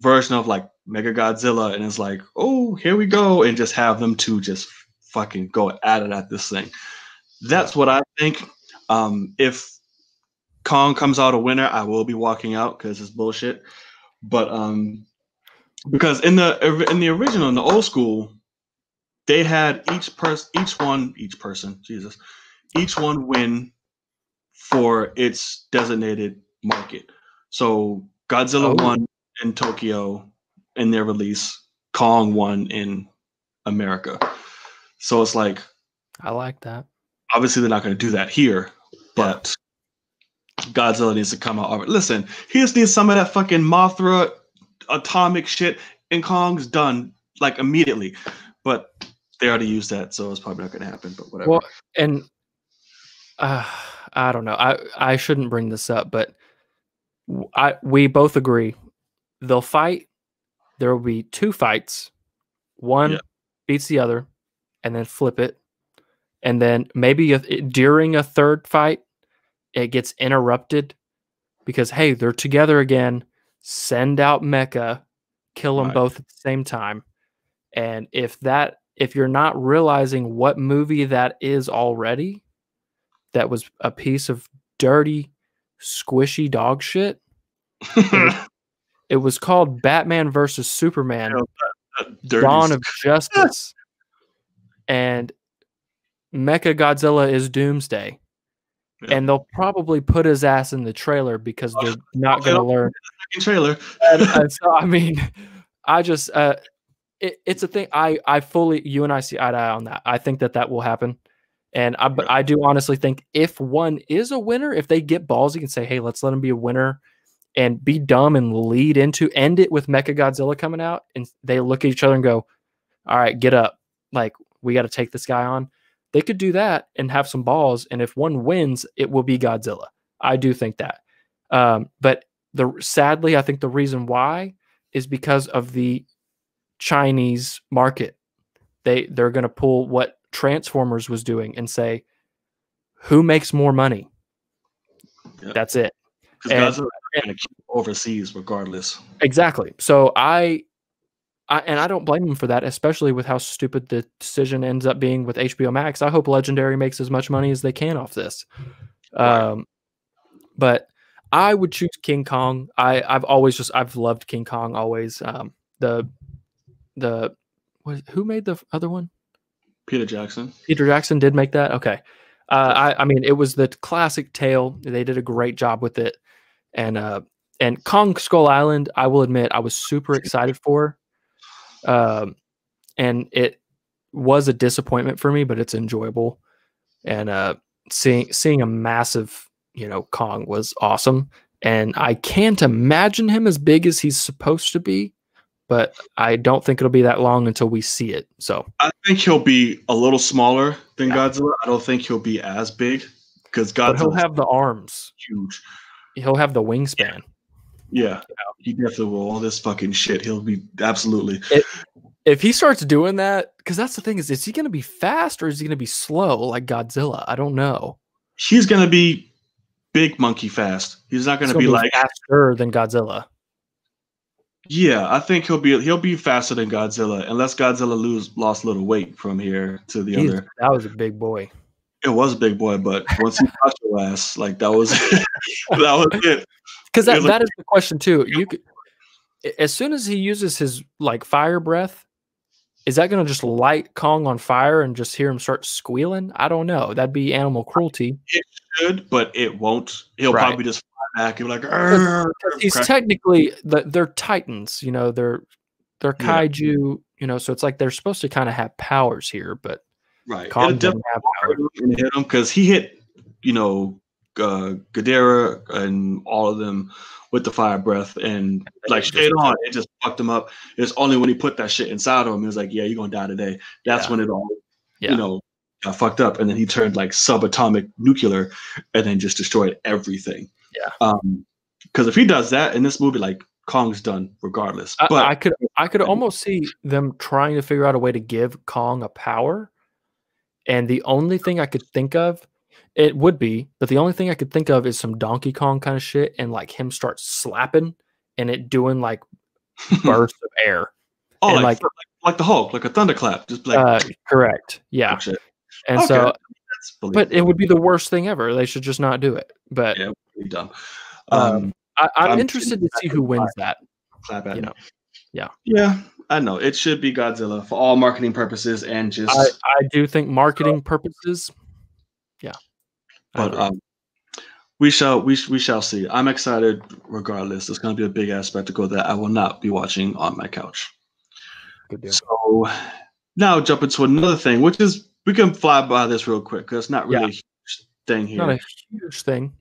version of like Mega Godzilla, and it's like, oh, here we go, and just have them two just fucking go at it at this thing. That's yeah. what I think. Um, if Kong comes out a winner, I will be walking out because it's bullshit. But um, because in the in the original, in the old school, they had each person, each one, each person, Jesus, each one win for its designated market. So Godzilla oh. won in Tokyo in their release. Kong won in America. So it's like, I like that. Obviously, they're not going to do that here, but Godzilla needs to come out. Listen, he just needs some of that fucking Mothra atomic shit, and Kong's done like immediately. But they already used that, so it's probably not going to happen. But whatever. Well, and uh, I don't know. I I shouldn't bring this up, but I we both agree they'll fight. There will be two fights. One yeah. beats the other, and then flip it. And then maybe a, during a third fight, it gets interrupted because, hey, they're together again. Send out Mecha, kill them right. both at the same time. And if that, if you're not realizing what movie that is already, that was a piece of dirty, squishy dog shit. it, was, it was called Batman versus Superman, Dawn of Justice. And Mecha Godzilla is Doomsday, yeah. and they'll probably put his ass in the trailer because they're not going to learn. Trailer. and, and so, I mean, I just uh, it, it's a thing. I I fully you and I see eye to eye on that. I think that that will happen, and I but I do honestly think if one is a winner, if they get ballsy and say, hey, let's let him be a winner, and be dumb and lead into end it with Mecha Godzilla coming out, and they look at each other and go, all right, get up, like we got to take this guy on. They could do that and have some balls, and if one wins, it will be Godzilla. I do think that. Um, but the sadly, I think the reason why is because of the Chinese market. They, they're going to pull what Transformers was doing and say, who makes more money? Yep. That's it. Because Godzilla is going to keep overseas regardless. Exactly. So I... I, and I don't blame them for that, especially with how stupid the decision ends up being with H B O Max. I hope Legendary makes as much money as they can off this. Um, but I would choose King Kong. I, I've always just I've loved King Kong always. Um, the the what, who made the other one? Peter Jackson. Peter Jackson did make that. Okay. Uh, I I mean it was the classic tale. They did a great job with it, and uh, and Kong Skull Island. I will admit I was super excited for. Um, and it was a disappointment for me, but it's enjoyable. And, uh, seeing, seeing a massive, you know, Kong was awesome. And I can't imagine him as big as he's supposed to be, but I don't think it'll be that long until we see it. So I think he'll be a little smaller than yeah. Godzilla. I don't think he'll be as big because Godzilla, but he'll have the arms. Huge. He'll have the wingspan. Yeah. Yeah, he definitely will. All this fucking shit, he'll be absolutely. If, if he starts doing that, because that's the thing is, is he going to be fast or is he going to be slow like Godzilla? I don't know. He's going to be big monkey fast. He's not going to be, be like faster than Godzilla. Yeah, I think he'll be he'll be faster than Godzilla unless Godzilla lose lost a little weight from here to the He's, other. That was a big boy. It was a big boy, but once he caught your ass, like that was that was it. Because that, that is the question too. You could, as soon as he uses his like fire breath, is that going to just light Kong on fire and just hear him start squealing? I don't know. That'd be animal cruelty. It should, but it won't. He'll right. probably just fly back and be like, Arr, Cause he's crack. Technically the, they're titans. You know, they're they're kaiju. Yeah. You know, so it's like they're supposed to kind of have powers here, but right. Kong doesn't have powers. Hit him because he hit, you know. Uh, Gadara and all of them with the fire breath and like straight on it just fucked him up. It's only when he put that shit inside of him, he was like, yeah, you're gonna die today. That's yeah. when it all yeah. you know got fucked up, and then he turned like subatomic nuclear, and then just destroyed everything. Yeah. Um, because if he does that in this movie, like Kong's done regardless. But I, I could, I could almost see them trying to figure out a way to give Kong a power, and the only thing I could think of, it would be, but the only thing I could think of is some Donkey Kong kind of shit, and like him start slapping, and it doing like bursts of air. Oh, like, like, like the Hulk, like a thunderclap, just like uh, correct, yeah. Shit. And okay. so, but it would be the worst thing ever. They should just not do it. But yeah, it would be dumb. Um, um, I, I'm, I'm interested to see who wins that. Clap at you know. Yeah, yeah. I know it should be Godzilla for all marketing purposes, and just I, I do think marketing purposes. Yeah, but um, we shall we we shall see. I'm excited regardless. It's going to be a big ass spectacle that I will not be watching on my couch. So now jump into another thing, which is we can fly by this real quick because it's not really yeah. a huge thing here. Not a huge thing.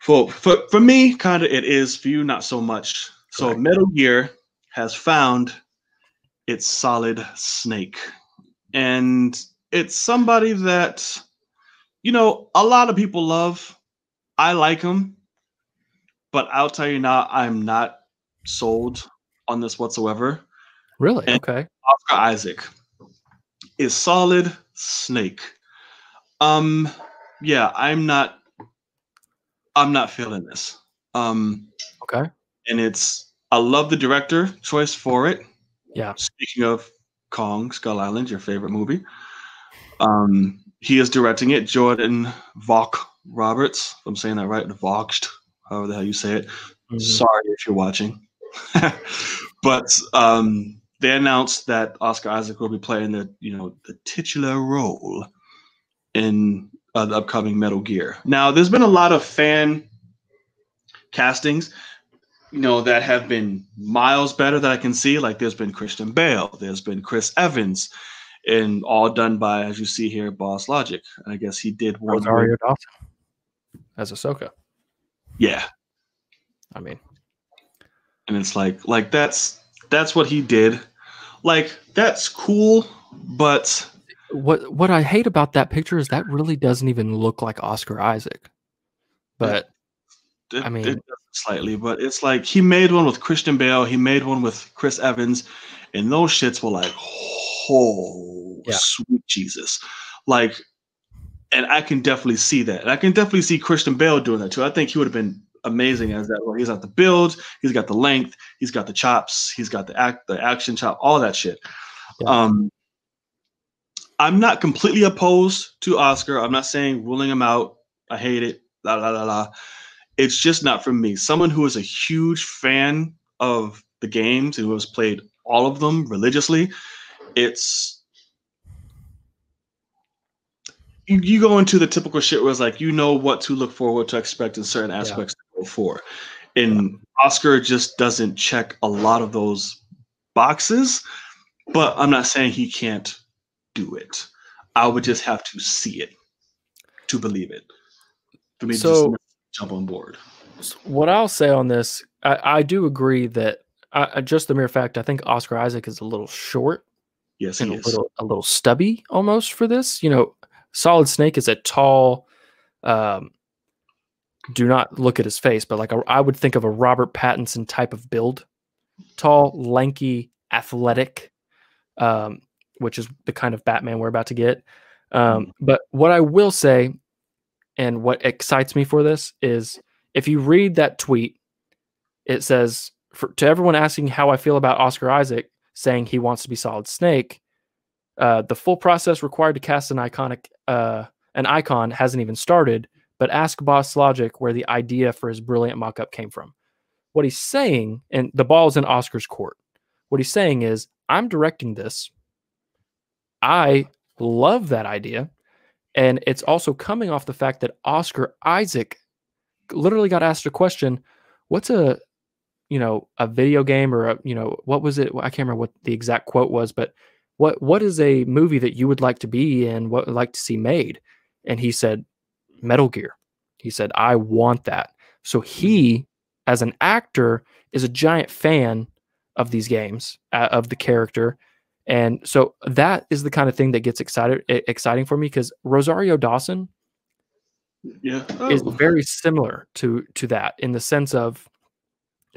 For for, for me, kind of it is. For you, not so much. So Correct. Metal Gear has found its solid snake, and it's somebody that you know a lot of people love. I like him, but I'll tell you now, I'm not sold on this whatsoever. Really? And okay. Oscar Isaac is solid snake. Um, yeah, I'm not. I'm not feeling this. Um, okay. And it's. I love the director choice for it. Yeah. Speaking of Kong, Skull Island, your favorite movie. Um, he is directing it. Jordan Vogt Roberts. If I'm saying that right. Vogt, however the hell you say it. Mm-hmm. Sorry if you're watching. But um. They announced that Oscar Isaac will be playing the, you know, the titular role in uh, the upcoming Metal Gear. Now, there's been a lot of fan castings, you know, that have been miles better that I can see. Like there's been Christian Bale, there's been Chris Evans, and all done by, as you see here, Boss Logic. And I guess he did one. Rosario Dawson as Ahsoka. Yeah, I mean, and it's like, like that's that's what he did. Like, that's cool, but what what I hate about that picture is that really doesn't even look like Oscar Isaac. But it, I mean, it slightly, but it's like he made one with Christian Bale, he made one with Chris Evans, and those shits were like, oh, yeah. Sweet Jesus. Like, and I can definitely see that. And I can definitely see Christian Bale doing that too. I think he would have been amazing as that. Well, he's got the build, he's got the length, he's got the chops, he's got the act, the action chop, all that shit. Yeah. Um, I'm not completely opposed to Oscar. I'm not saying ruling him out. I hate it. La la la la. It's just not for me. Someone who is a huge fan of the games and who has played all of them religiously, it's you, you go into the typical shit where it's like you know what to look for, what to expect in certain aspects. Yeah. For and Oscar just doesn't check a lot of those boxes, but I'm not saying he can't do it. I would just have to see it to believe it. For me, so, just jump on board. What I'll say on this, I, I do agree that I, just the mere fact I think Oscar Isaac is a little short, yes, and he a is. little a little stubby almost for this. You know, Solid Snake is a tall. Um, Do not look at his face, but like a, I would think of a Robert Pattinson type of build, tall, lanky, athletic, um, which is the kind of Batman we're about to get. Um, but what I will say, and what excites me for this is, if you read that tweet, it says for, to everyone asking how I feel about Oscar Isaac saying he wants to be Solid Snake, uh, the full process required to cast an iconic uh, an icon hasn't even started. But ask Boss Logic where the idea for his brilliant mock-up came from. What he's saying, and the ball's in Oscar's court. What he's saying is, I'm directing this. I love that idea. And it's also coming off the fact that Oscar Isaac literally got asked a question, what's a, you know, a video game or a, you know, what was it? I can't remember what the exact quote was, but what what is a movie that you would like to be in, what would like to see made? And he said, Metal Gear. He said, I want that. So he, as an actor, is a giant fan of these games, uh, of the character, And so that is the kind of thing that gets excited, exciting for me, because Rosario Dawson yeah. oh. is very similar to, to that, in the sense of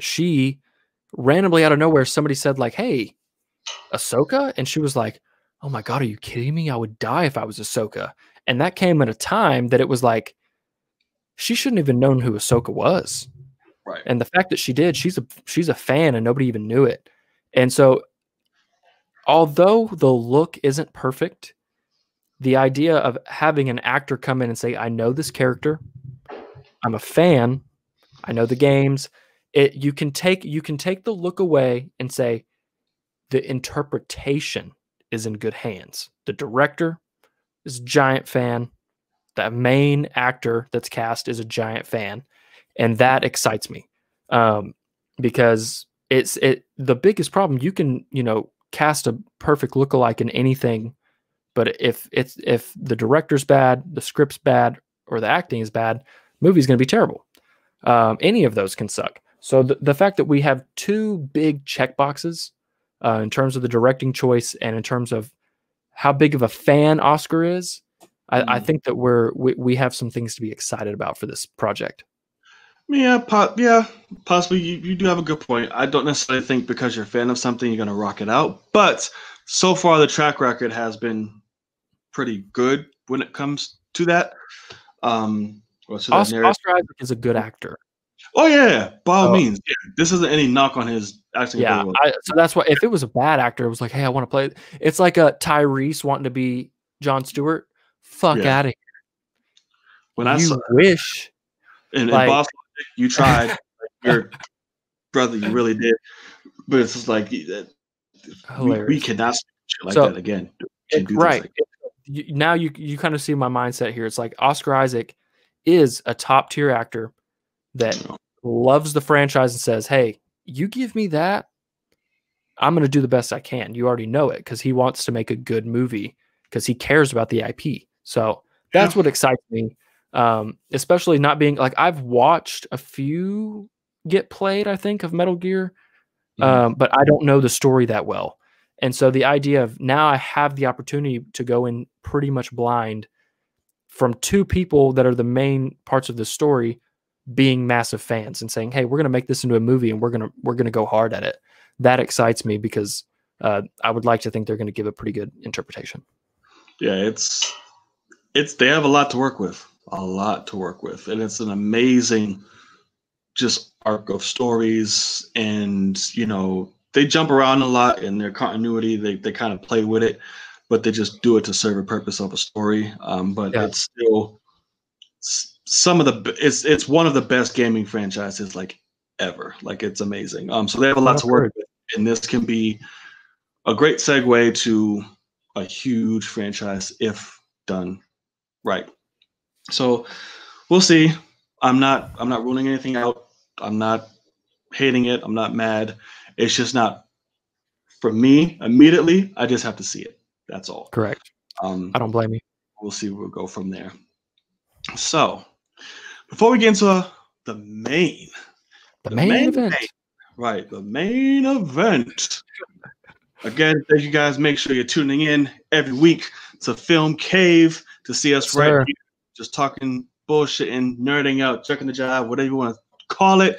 she randomly out of nowhere, somebody said like, hey, Ahsoka. And she was like, oh my God, are you kidding me? I would die if I was Ahsoka. And that came at a time that it was like, she shouldn't have even known who Ahsoka was. Right. And the fact that she did, she's a, she's a fan and nobody even knew it. And so although the look isn't perfect, the idea of having an actor come in and say, I know this character, I'm a fan, I know the games, it, you can take, you can take the look away and say the interpretation is in good hands. The director is a giant fan. That main actor that's cast is a giant fan. And that excites me, um, because it's it the biggest problem. You can, you know, cast a perfect lookalike in anything, but if it's if the director's bad, the script's bad, or the acting is bad, movie's going to be terrible. Um, any of those can suck. So th the fact that we have two big check boxes uh, in terms of the directing choice and in terms of how big of a fan Oscar is, I, mm. I think that we're we, we have some things to be excited about for this project. Yeah, po yeah, possibly. You, you do have a good point. I don't necessarily think because you're a fan of something, you're going to rock it out. But so far, the track record has been pretty good when it comes to that. Um, well, so Oscar, that Oscar Isaac is a good actor. Oh, yeah. By all oh. means. Yeah. This isn't any knock on his acting. Yeah. I, so that's why if it was a bad actor, it was like, hey, I want to play it. It's like a Tyrese wanting to be Jon Stewart. Fuck yeah. out of here. When you I saw wish. And, like, and Boston, you tried, your brother. You really did, but it's just like we, we cannot shit like so, that again. It, right like that. Now, you you kind of see my mindset here. It's like Oscar Isaac is a top tier actor that loves the franchise and says, "Hey, you give me that, I'm going to do the best I can." You already know it because he wants to make a good movie because he cares about the I P. So that's yeah. what excites me. Um, especially not being like, I've watched a few get played, I think, of Metal Gear, yeah. um, but I don't know the story that well. And so the idea of now I have the opportunity to go in pretty much blind from two people that are the main parts of the story being massive fans and saying, hey, we're going to make this into a movie and we're going to, we're going to go hard at it. That excites me because, uh, I would like to think they're going to give a pretty good interpretation. Yeah. It's, it's, they have a lot to work with. a lot to work with. And it's an amazing just arc of stories. And, you know, they jump around a lot in their continuity. They, they kind of play with it, but they just do it to serve a purpose of a story. Um, but yeah. it's still some of the, it's, it's one of the best gaming franchises like ever. Like it's amazing. Um, so they have a lot I've to work heard. with. And this can be a great segue to a huge franchise if done right. So we'll see. I'm not I'm not ruling anything out. I'm not hating it. I'm not mad. It's just not for me immediately. I just have to see it. That's all. Correct. Um, I don't blame you. We'll see where we'll go from there. So before we get into uh, the main. The, the main, main event. Main, right. The main event. Again, thank you guys. Make sure you're tuning in every week to Film Cave to see us yes, right sir. here. Just talking bullshit and nerding out, checking the job, whatever you want to call it.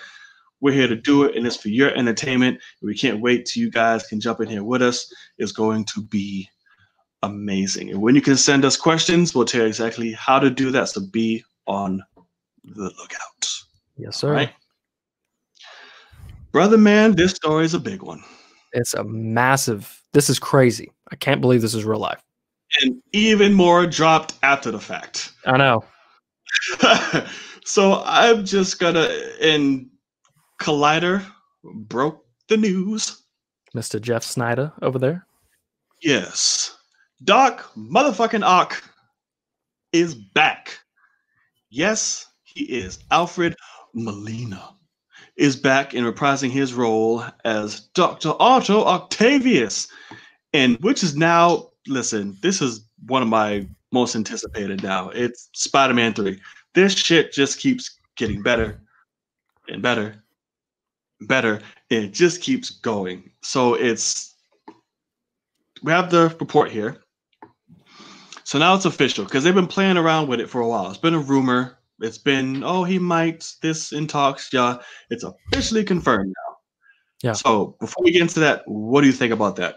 We're here to do it, and it's for your entertainment. We can't wait till you guys can jump in here with us. It's going to be amazing. And when you can send us questions, we'll tell you exactly how to do that. So be on the lookout. Yes, sir. Right? Brother, man, this story is a big one. It's a massive. This is crazy. I can't believe this is real life. And even more dropped after the fact. I know. So I'm just gonna, in Collider broke the news. Mister Jeff Snyder over there. Yes. Doc motherfucking Ock is back. Yes, he is. Alfred Molina is back and reprising his role as Doctor Otto Octavius, and which is now Listen, this is one of my most anticipated now. It's Spider-Man three. This shit just keeps getting better and better and better. It just keeps going. So it's we have the report here. So now it's official because they've been playing around with it for a while. It's been a rumor. It's been, oh, he might, this in talks. Yeah, it's officially confirmed now. Yeah. So before we get into that, what do you think about that?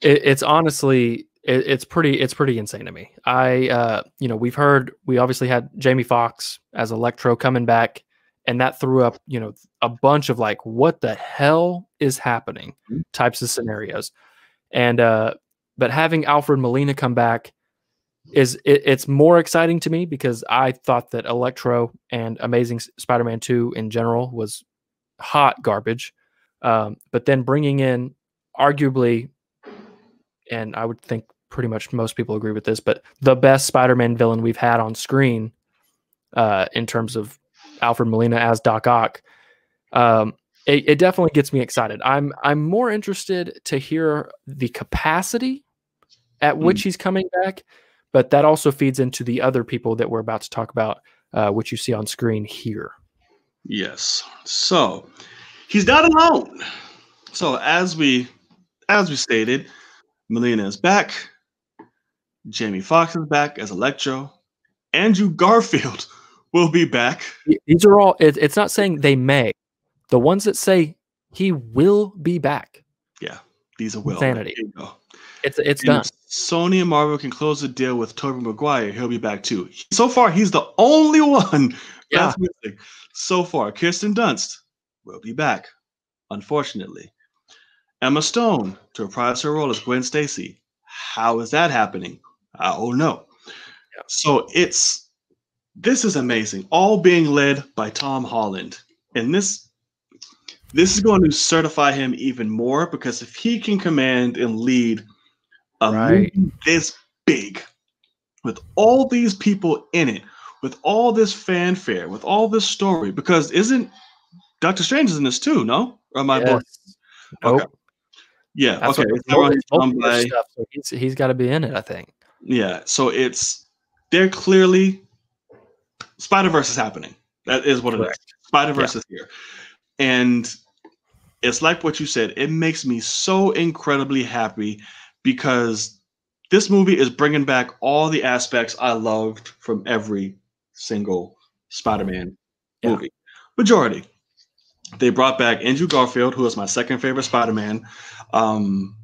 It, it's honestly, it, it's pretty, it's pretty insane to me. I, uh, you know, we've heard, we obviously had Jamie Foxx as Electro coming back, and that threw up, you know, a bunch of like, what the hell is happening mm-hmm. types of scenarios. And, uh, but having Alfred Molina come back is it, it's more exciting to me, because I thought that Electro and Amazing Spider-Man two in general was hot garbage. Um, but then bringing in arguably, and I would think pretty much most people agree with this, but the best Spider-Man villain we've had on screen uh, in terms of Alfred Molina as Doc Ock, um, it, it definitely gets me excited. I'm, I'm more interested to hear the capacity at which mm. he's coming back, but that also feeds into the other people that we're about to talk about, uh, which you see on screen here. Yes. So he's not alone. So as we, as we stated, Molina is back. Jamie Foxx is back as Electro. Andrew Garfield will be back. These are all, it, it's not saying they may. The ones that say he will be back. Yeah. These are will. Insanity. There you go. It's, it's and done. Sony and Marvel can close the deal with Tobey Maguire. He'll be back too. So far, he's the only one. Yeah. That's missing. So far, Kirsten Dunst will be back, unfortunately. Emma Stone to reprise her role as Gwen Stacy. How is that happening? I don't know. Yeah. So it's this is amazing. All being led by Tom Holland, and this this is going to certify him even more, because if he can command and lead a right. movie this big, with all these people in it, with all this fanfare, with all this story, because isn't Doctor Strange is in this too? No, or am I yes. nope. Okay. Yeah. That's okay. It's it's stuff, so he's he's got to be in it, I think. Yeah. So it's they're clearly Spider-Verse is happening. That is what it Correct. is. Spider-Verse yeah. is here, and it's like what you said. It makes me so incredibly happy, because this movie is bringing back all the aspects I loved from every single Spider-Man yeah. movie. Majority. They brought back Andrew Garfield, who is my second favorite Spider-Man. Um,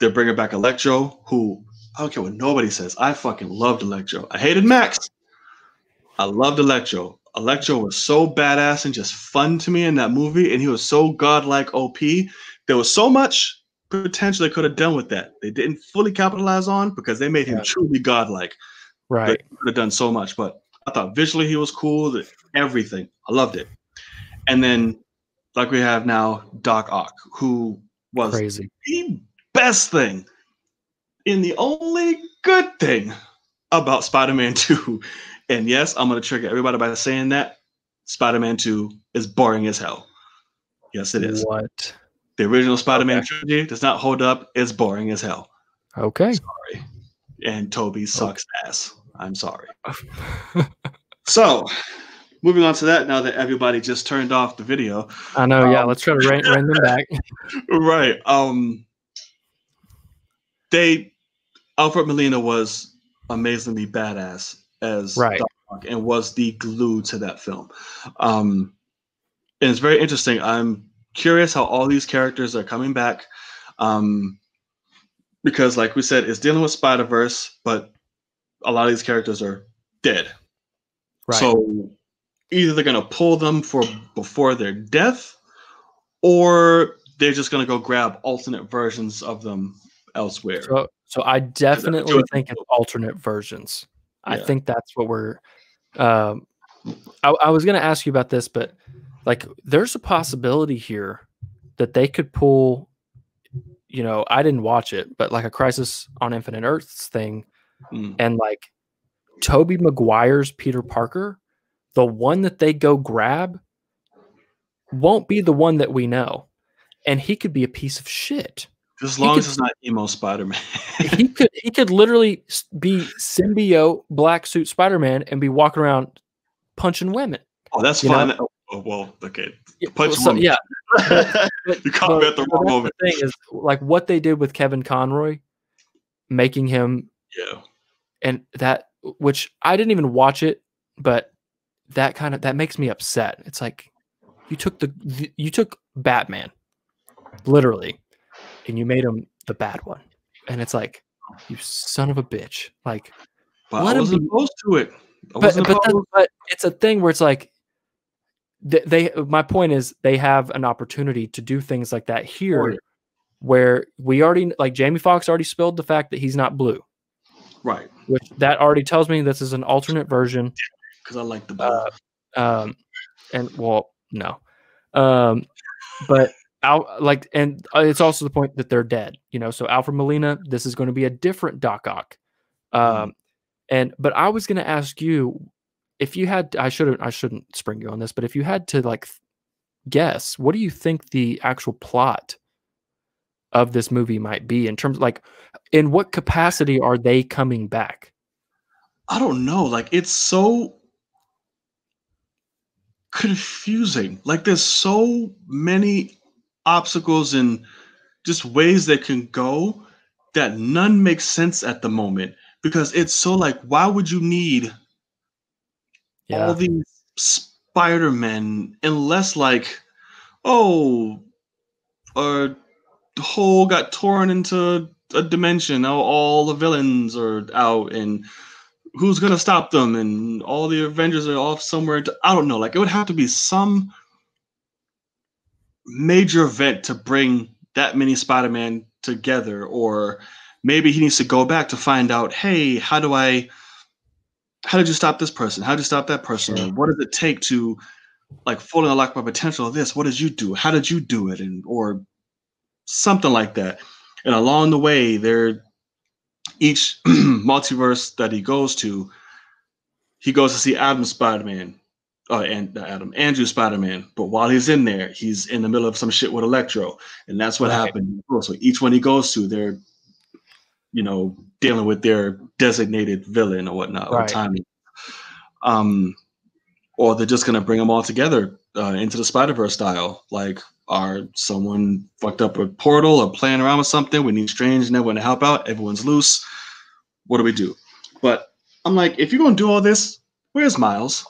they're bringing back Electro, who, I don't care what nobody says, I fucking loved Electro. I hated Max. I loved Electro. Electro was so badass and just fun to me in that movie, and he was so godlike O P. There was so much potential they could have done with that. They didn't fully capitalize on, because they made him yeah. truly godlike. Right. They could have done so much, but I thought visually he was cool. Everything. I loved it. And then, like we have now, Doc Ock, who was Crazy. the best thing and the only good thing about Spider-Man two. And yes, I'm going to trigger everybody by saying that Spider-Man two is boring as hell. Yes, it is. What? The original Spider-Man okay. trilogy does not hold up. It's boring as hell. Okay. Sorry. And Toby sucks okay. ass. I'm sorry. So, moving on to that, now that everybody just turned off the video. I know, um, yeah. Let's try to rein them back. Right. Um, they, Alfred Molina was amazingly badass as right. Doc, and was the glue to that film. Um, and it's very interesting. I'm curious how all these characters are coming back, um, because like we said, it's dealing with Spider-Verse, but a lot of these characters are dead. Right. So either they're going to pull them for before their death, or they're just going to go grab alternate versions of them elsewhere. So, so I definitely think it's alternate versions. Yeah. I think that's what we're um, I, I was going to ask you about this, but like, there's a possibility here that they could pull, you know, I didn't watch it, but like a Crisis on Infinite Earths thing, mm. and like Tobey Maguire's Peter Parker, the one that they go grab won't be the one that we know, and he could be a piece of shit. As long as it's not emo Spider-Man. he could he could literally be symbiote black suit Spider-Man and be walking around punching women. Oh, that's fine. Oh, well, okay. The punch so, yeah. But, but, you caught me at the wrong moment. The thing is, like, what they did with Kevin Conroy, making him, yeah, and that, which I didn't even watch it, but that kind of that makes me upset. It's like you took the, the you took Batman, literally, and you made him the bad one, and it's like, you son of a bitch. Like, but I wasn't opposed to it. I wasn't but, but, that, but it's a thing where it's like, They, they my point is they have an opportunity to do things like that here, oh, yeah. where we already, like, Jamie Foxx already spilled the fact that he's not blue, right? Which that already tells me this is an alternate version. Because I like the blue. Uh, um, and well, no, um, but I'll, like, and it's also the point that they're dead, you know. So Alfred Molina, this is going to be a different Doc Ock, um, mm. and but I was going to ask you. If you had, I shouldn't, I shouldn't spring you on this, but if you had to, like, guess, what do you think the actual plot of this movie might be in terms of, like, in what capacity are they coming back? I don't know. Like, it's so confusing. Like, there's so many obstacles and just ways that can go that none makes sense at the moment, because it's so, like, why would you need Yeah. all these Spider-Men, unless, like, oh, a hole got torn into a dimension. Now all the villains are out, and who's gonna stop them? And all the Avengers are off somewhere. To, I don't know. Like, it would have to be some major event to bring that many Spider-Man together, or maybe he needs to go back to find out, hey, how do I? How did you stop this person? How did you stop that person? Sure. And what does it take to, like, fully unlock my potential of this? What did you do? How did you do it? And or something like that. And along the way, there, each multiverse that he goes to, he goes to see Adam Spider-Man, uh, and uh, Adam Andrew Spider-Man. But while he's in there, he's in the middle of some shit with Electro, and that's what right. happened. So each one he goes to, they're, you know, dealing with their designated villain or whatnot, right. or timing, um, or they're just gonna bring them all together uh, into the Spider-Verse style. Like, are someone fucked up a portal or playing around with something? We need Strange and everyone to help out. Everyone's loose. What do we do? But I'm like, if you're gonna do all this, where's Miles?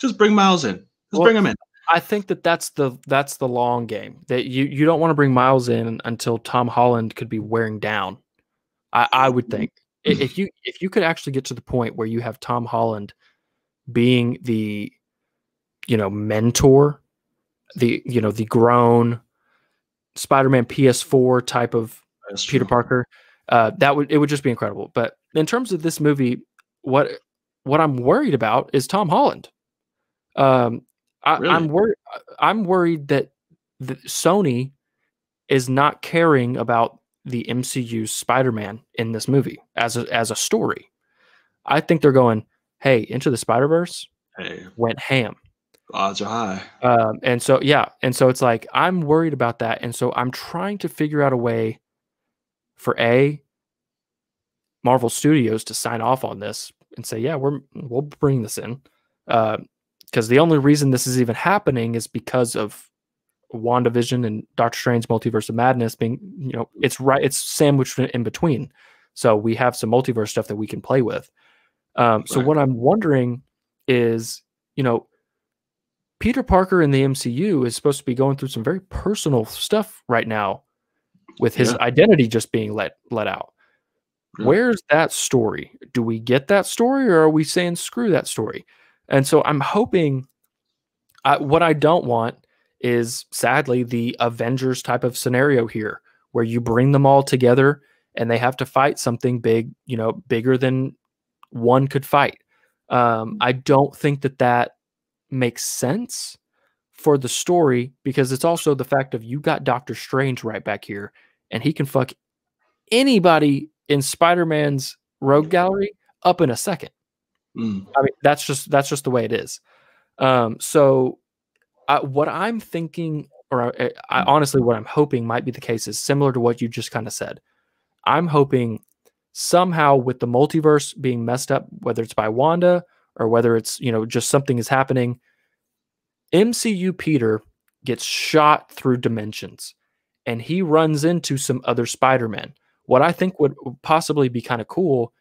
Just bring Miles in. Just well, bring him in. I think that that's the that's the long game. That you you don't want to bring Miles in until Tom Holland could be wearing down. I, I would think if you if you could actually get to the point where you have Tom Holland being the, you know, mentor, the, you know, the grown Spider-Man P S four type of That's Peter true. Parker, uh, that would it would just be incredible. But in terms of this movie, what what I'm worried about is Tom Holland. Um, I, really? I'm worried. I'm worried that the, Sony is not caring about the M C U Spider-Man in this movie as a, as a story. I think they're going, hey, Into the Spider-Verse hey. went ham. Odds are high. Um, and so, yeah. And so it's like, I'm worried about that. And so I'm trying to figure out a way for a Marvel Studios to sign off on this and say, yeah, we're, we'll bring this in. Uh, cause the only reason this is even happening is because of WandaVision and Doctor Strange Multiverse of Madness being, you know, it's right, it's sandwiched in between. So we have some multiverse stuff that we can play with. Um, right. So what I'm wondering is, you know, Peter Parker in the M C U is supposed to be going through some very personal stuff right now with his yeah. identity just being let, let out. Yeah. Where's that story? Do we get that story, or are we saying screw that story? And so I'm hoping I, what I don't want is sadly the Avengers type of scenario here, where you bring them all together and they have to fight something big, you know, bigger than one could fight. Um, I don't think that that makes sense for the story, because it's also the fact of you got Doctor Strange right back here, and he can fuck anybody in Spider-Man's rogue gallery up in a second. Mm. I mean, that's just, that's just the way it is. Um, so Uh, what I'm thinking, or I, I, honestly, what I'm hoping might be the case is similar to what you just kind of said. I'm hoping somehow with the multiverse being messed up, whether it's by Wanda or whether it's, you know, just something is happening, M C U Peter gets shot through dimensions, and he runs into some other Spider-Man. What I think would possibly be kind of cool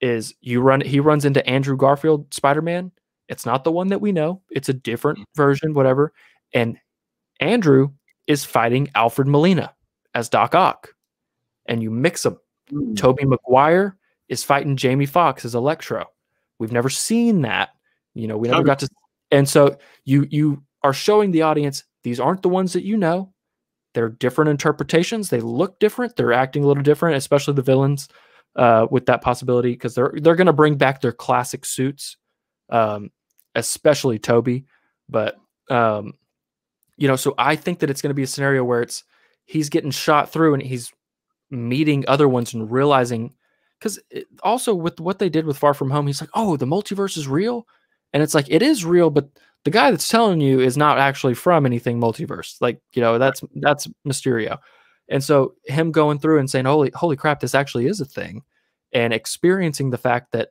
is you run he runs into Andrew Garfield Spider-Man. It's not the one that we know. It's a different version, whatever. And Andrew is fighting Alfred Molina as Doc Ock. And you mix them. Mm. Tobey Maguire is fighting Jamie Foxx as Electro. We've never seen that. You know, we never got to. And so you you are showing the audience these aren't the ones that you know. They're different interpretations. They look different. They're acting a little different, especially the villains, uh, with that possibility, because they're they're going to bring back their classic suits, um, especially Toby. But um, you know, so I think that it's going to be a scenario where it's he's getting shot through and he's meeting other ones and realizing, because also with what they did with Far From Home, he's like, oh, the multiverse is real, and it's like it is real, but the guy that's telling you is not actually from anything multiverse. Like, you know, that's that's Mysterio. And so him going through and saying, holy, holy crap, this actually is a thing, and experiencing the fact that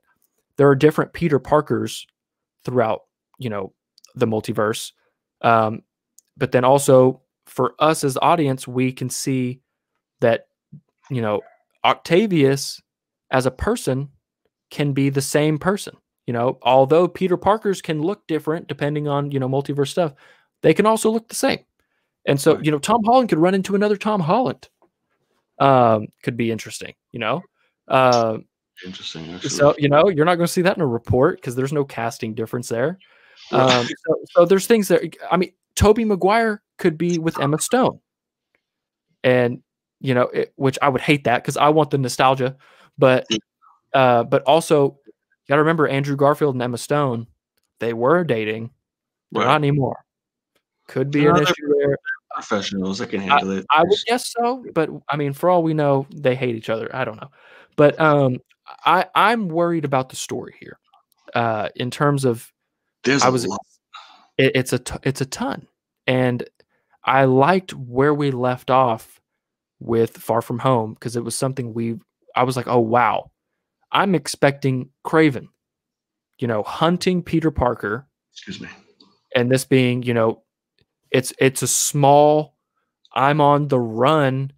there are different Peter Parkers throughout, you know, the multiverse. Um, but then also for us as the audience, we can see that, you know, Octavius as a person can be the same person. You know, although Peter Parkers can look different depending on, you know, multiverse stuff, they can also look the same. And so, you know, Tom Holland could run into another Tom Holland. Um, could be interesting, you know. Uh, interesting. Actually. So, you know, you're not going to see that in a report because there's no casting difference there. Um, so, so there's things that, I mean, Tobey Maguire could be with Emma Stone. And, you know, it, which I would hate that because I want the nostalgia. But, uh, but also... got to remember, Andrew Garfield and Emma Stone, they were dating, but well, not anymore. Could be an issue there. Professionals, I can handle I, it. I would guess so, but I mean, for all we know, they hate each other. I don't know, but um, I I'm worried about the story here. Uh, in terms of, there's I was, a lot. It, it's a t it's a ton, and I liked where we left off with Far From Home because it was something we. I was like, oh wow. I'm expecting Craven, you know, hunting Peter Parker. Excuse me. And this being, you know, it's it's a small, I'm on the run,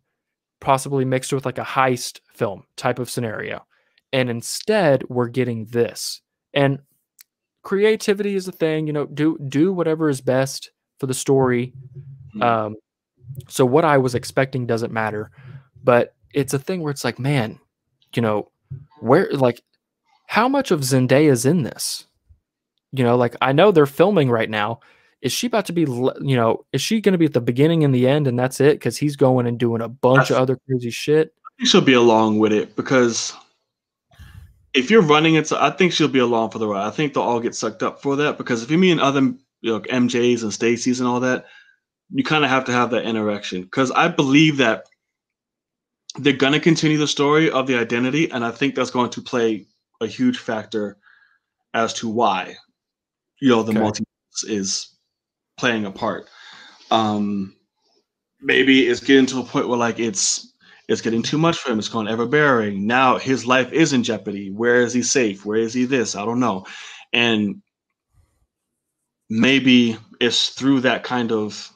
possibly mixed with like a heist film type of scenario. And instead, we're getting this. And creativity is a thing, you know, do do whatever is best for the story. Um, so what I was expecting doesn't matter. But it's a thing where it's like, man, you know, where, like, how much of Zendaya's in this? You know, like, I know they're filming right now. Is she about to be, you know, is she going to be at the beginning and the end and that's it? Because he's going and doing a bunch that's, of other crazy shit. I think she'll be along with it because if you're running it, I think she'll be along for the ride. I think they'll all get sucked up for that because if you mean other, you know, M Js and Stacy's and all that, you kind of have to have that interaction because I believe that they're going to continue the story of the identity, and I think that's going to play a huge factor as to why, you know, the okay. multiverse is playing a part. Um, maybe it's getting to a point where, like, it's it's getting too much for him. It's going ever-bearing. Now his life is in jeopardy. Where is he safe? Where is he this? I don't know. And maybe it's through that kind of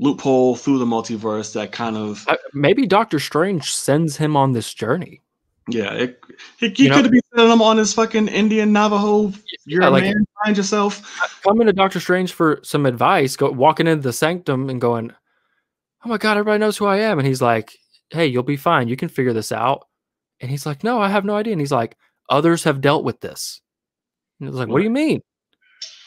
loophole through the multiverse that kind of uh, maybe Doctor Strange sends him on this journey. Yeah, it, it, he could be sending him on his fucking Indian Navajo. You're yeah, a like, man, find yourself. Coming to Doctor Strange for some advice, go walking into the sanctum and going, "Oh my god, everybody knows who I am," and he's like, "Hey, you'll be fine. You can figure this out." And he's like, "No, I have no idea." And he's like, "Others have dealt with this." And it's like, "What do you mean?"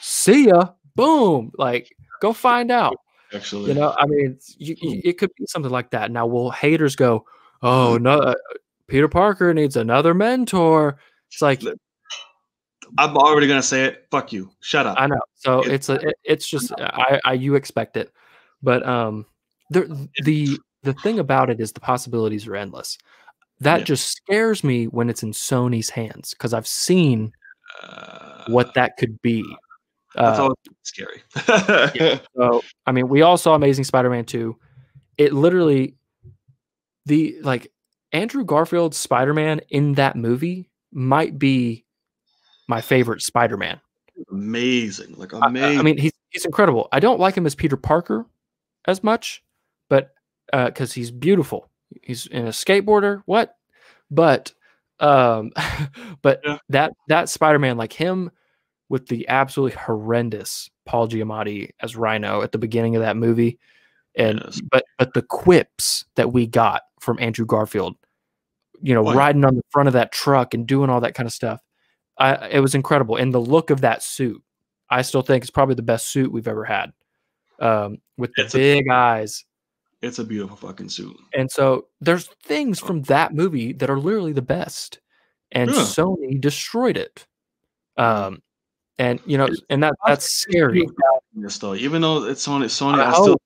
See ya. Boom. Like, go find out. Actually, you know, I mean, you, you, it could be something like that. Now, will haters go, "Oh no, uh, Peter Parker needs another mentor"? It's like, I'm already gonna say it. Fuck you. Shut up. I know. So it, it's a, it, it's just I, I you expect it, but um, the the the thing about it is the possibilities are endless. That yeah. just scares me when it's in Sony's hands because I've seen uh, what that could be. That's always uh, scary. Yeah. So, I mean, we all saw Amazing Spider-Man two. It literally, the like Andrew Garfield's Spider-Man in that movie might be my favorite Spider-Man. Amazing, like amazing. I, I mean, he's he's incredible. I don't like him as Peter Parker as much, but because uh, he's beautiful, he's in a skateboarder. What? But um, but yeah. that that Spider-Man, like him with the absolutely horrendous Paul Giamatti as Rhino at the beginning of that movie, and yes. but but the quips that we got from Andrew Garfield, you know, what? riding on the front of that truck and doing all that kind of stuff. I, it was incredible. And the look of that suit, I still think it's probably the best suit we've ever had, um, with the it's big a, eyes. It's a beautiful fucking suit. And so there's things from that movie that are literally the best, and yeah. Sony destroyed it. Um, and you know, and that that's scary. Though, even though it's Sony, Sony, I, I still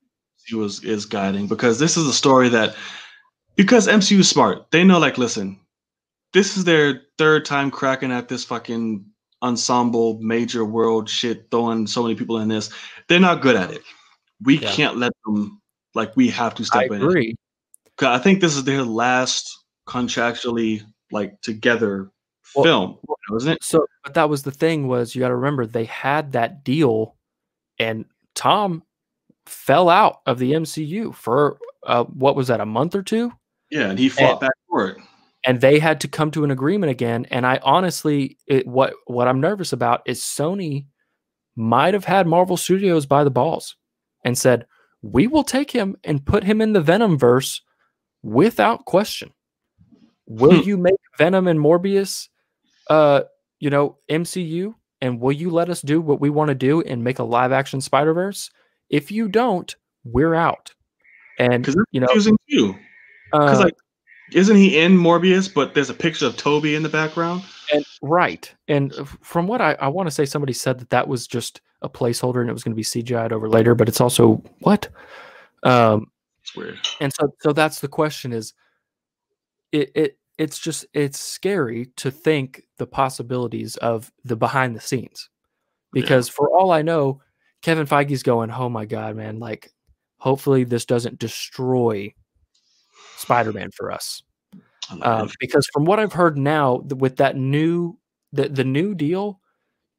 think was is guiding, because this is a story that because M C U is smart, they know, like, listen, this is their third time cracking at this fucking ensemble major world shit, throwing so many people in this. They're not good at it. We yeah. can't let them, like, we have to step I in. Agree. Cause I think this is their last contractually, like, together well, film, wasn't it? So, but that was the thing, was you got to remember they had that deal, and Tom fell out of the M C U for uh, what was that, a month or two? Yeah, and he fought and, back for it. And they had to come to an agreement again. And I honestly, it, what what I'm nervous about is Sony might have had Marvel Studios by the balls and said, we will take him and put him in the Venom verse without question. Will hmm. you make Venom and Morbius, uh, you know, M C U? And will you let us do what we want to do and make a live action Spider-Verse? If you don't, we're out. And, you know, using you. Because uh, like, isn't he in Morbius, but there's a picture of Toby in the background? And, right. And from what I, I want to say, somebody said that that was just a placeholder and it was going to be C G I'd over later, but it's also what? Um, it's weird. And so, so that's the question is, it, it it's just, it's scary to think the possibilities of the behind the scenes. Because yeah. for all I know, Kevin Feige's going, oh my God, man, like, hopefully this doesn't destroy Spider-Man for us, uh, because from what I've heard now, with that new the, the new deal,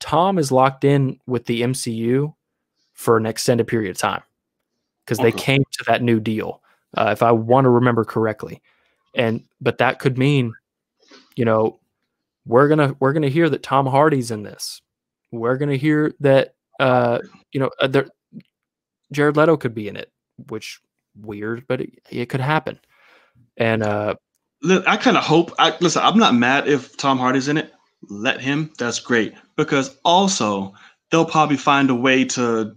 Tom is locked in with the M C U for an extended period of time, because okay. they came to that new deal, uh, if I want to remember correctly, and but that could mean, you know, we're gonna we're gonna hear that Tom Hardy's in this, we're gonna hear that uh, you know uh, there, Jared Leto could be in it, which weird, but it, it could happen. And uh, I kind of hope. I, listen, I'm not mad if Tom Hardy's in it. Let him. That's great. Because also, they'll probably find a way to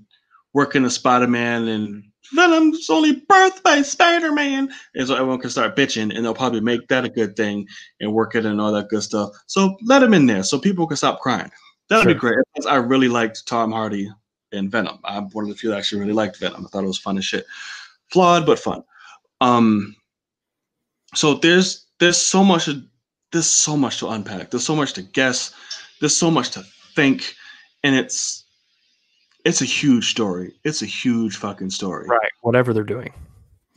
work in a Spider-Man and Venom's only birthed by Spider-Man, and so everyone can start bitching, and they'll probably make that a good thing and work it and all that good stuff. So let him in there, so people can stop crying. That'd sure. be great. Because I really liked Tom Hardy in Venom. I'm one of the few that actually really liked Venom. I thought it was fun as shit, flawed but fun. Um. So there's there's so much there's so much to unpack. There's so much to guess. There's so much to think, and it's it's a huge story. It's a huge fucking story. Right. Whatever they're doing.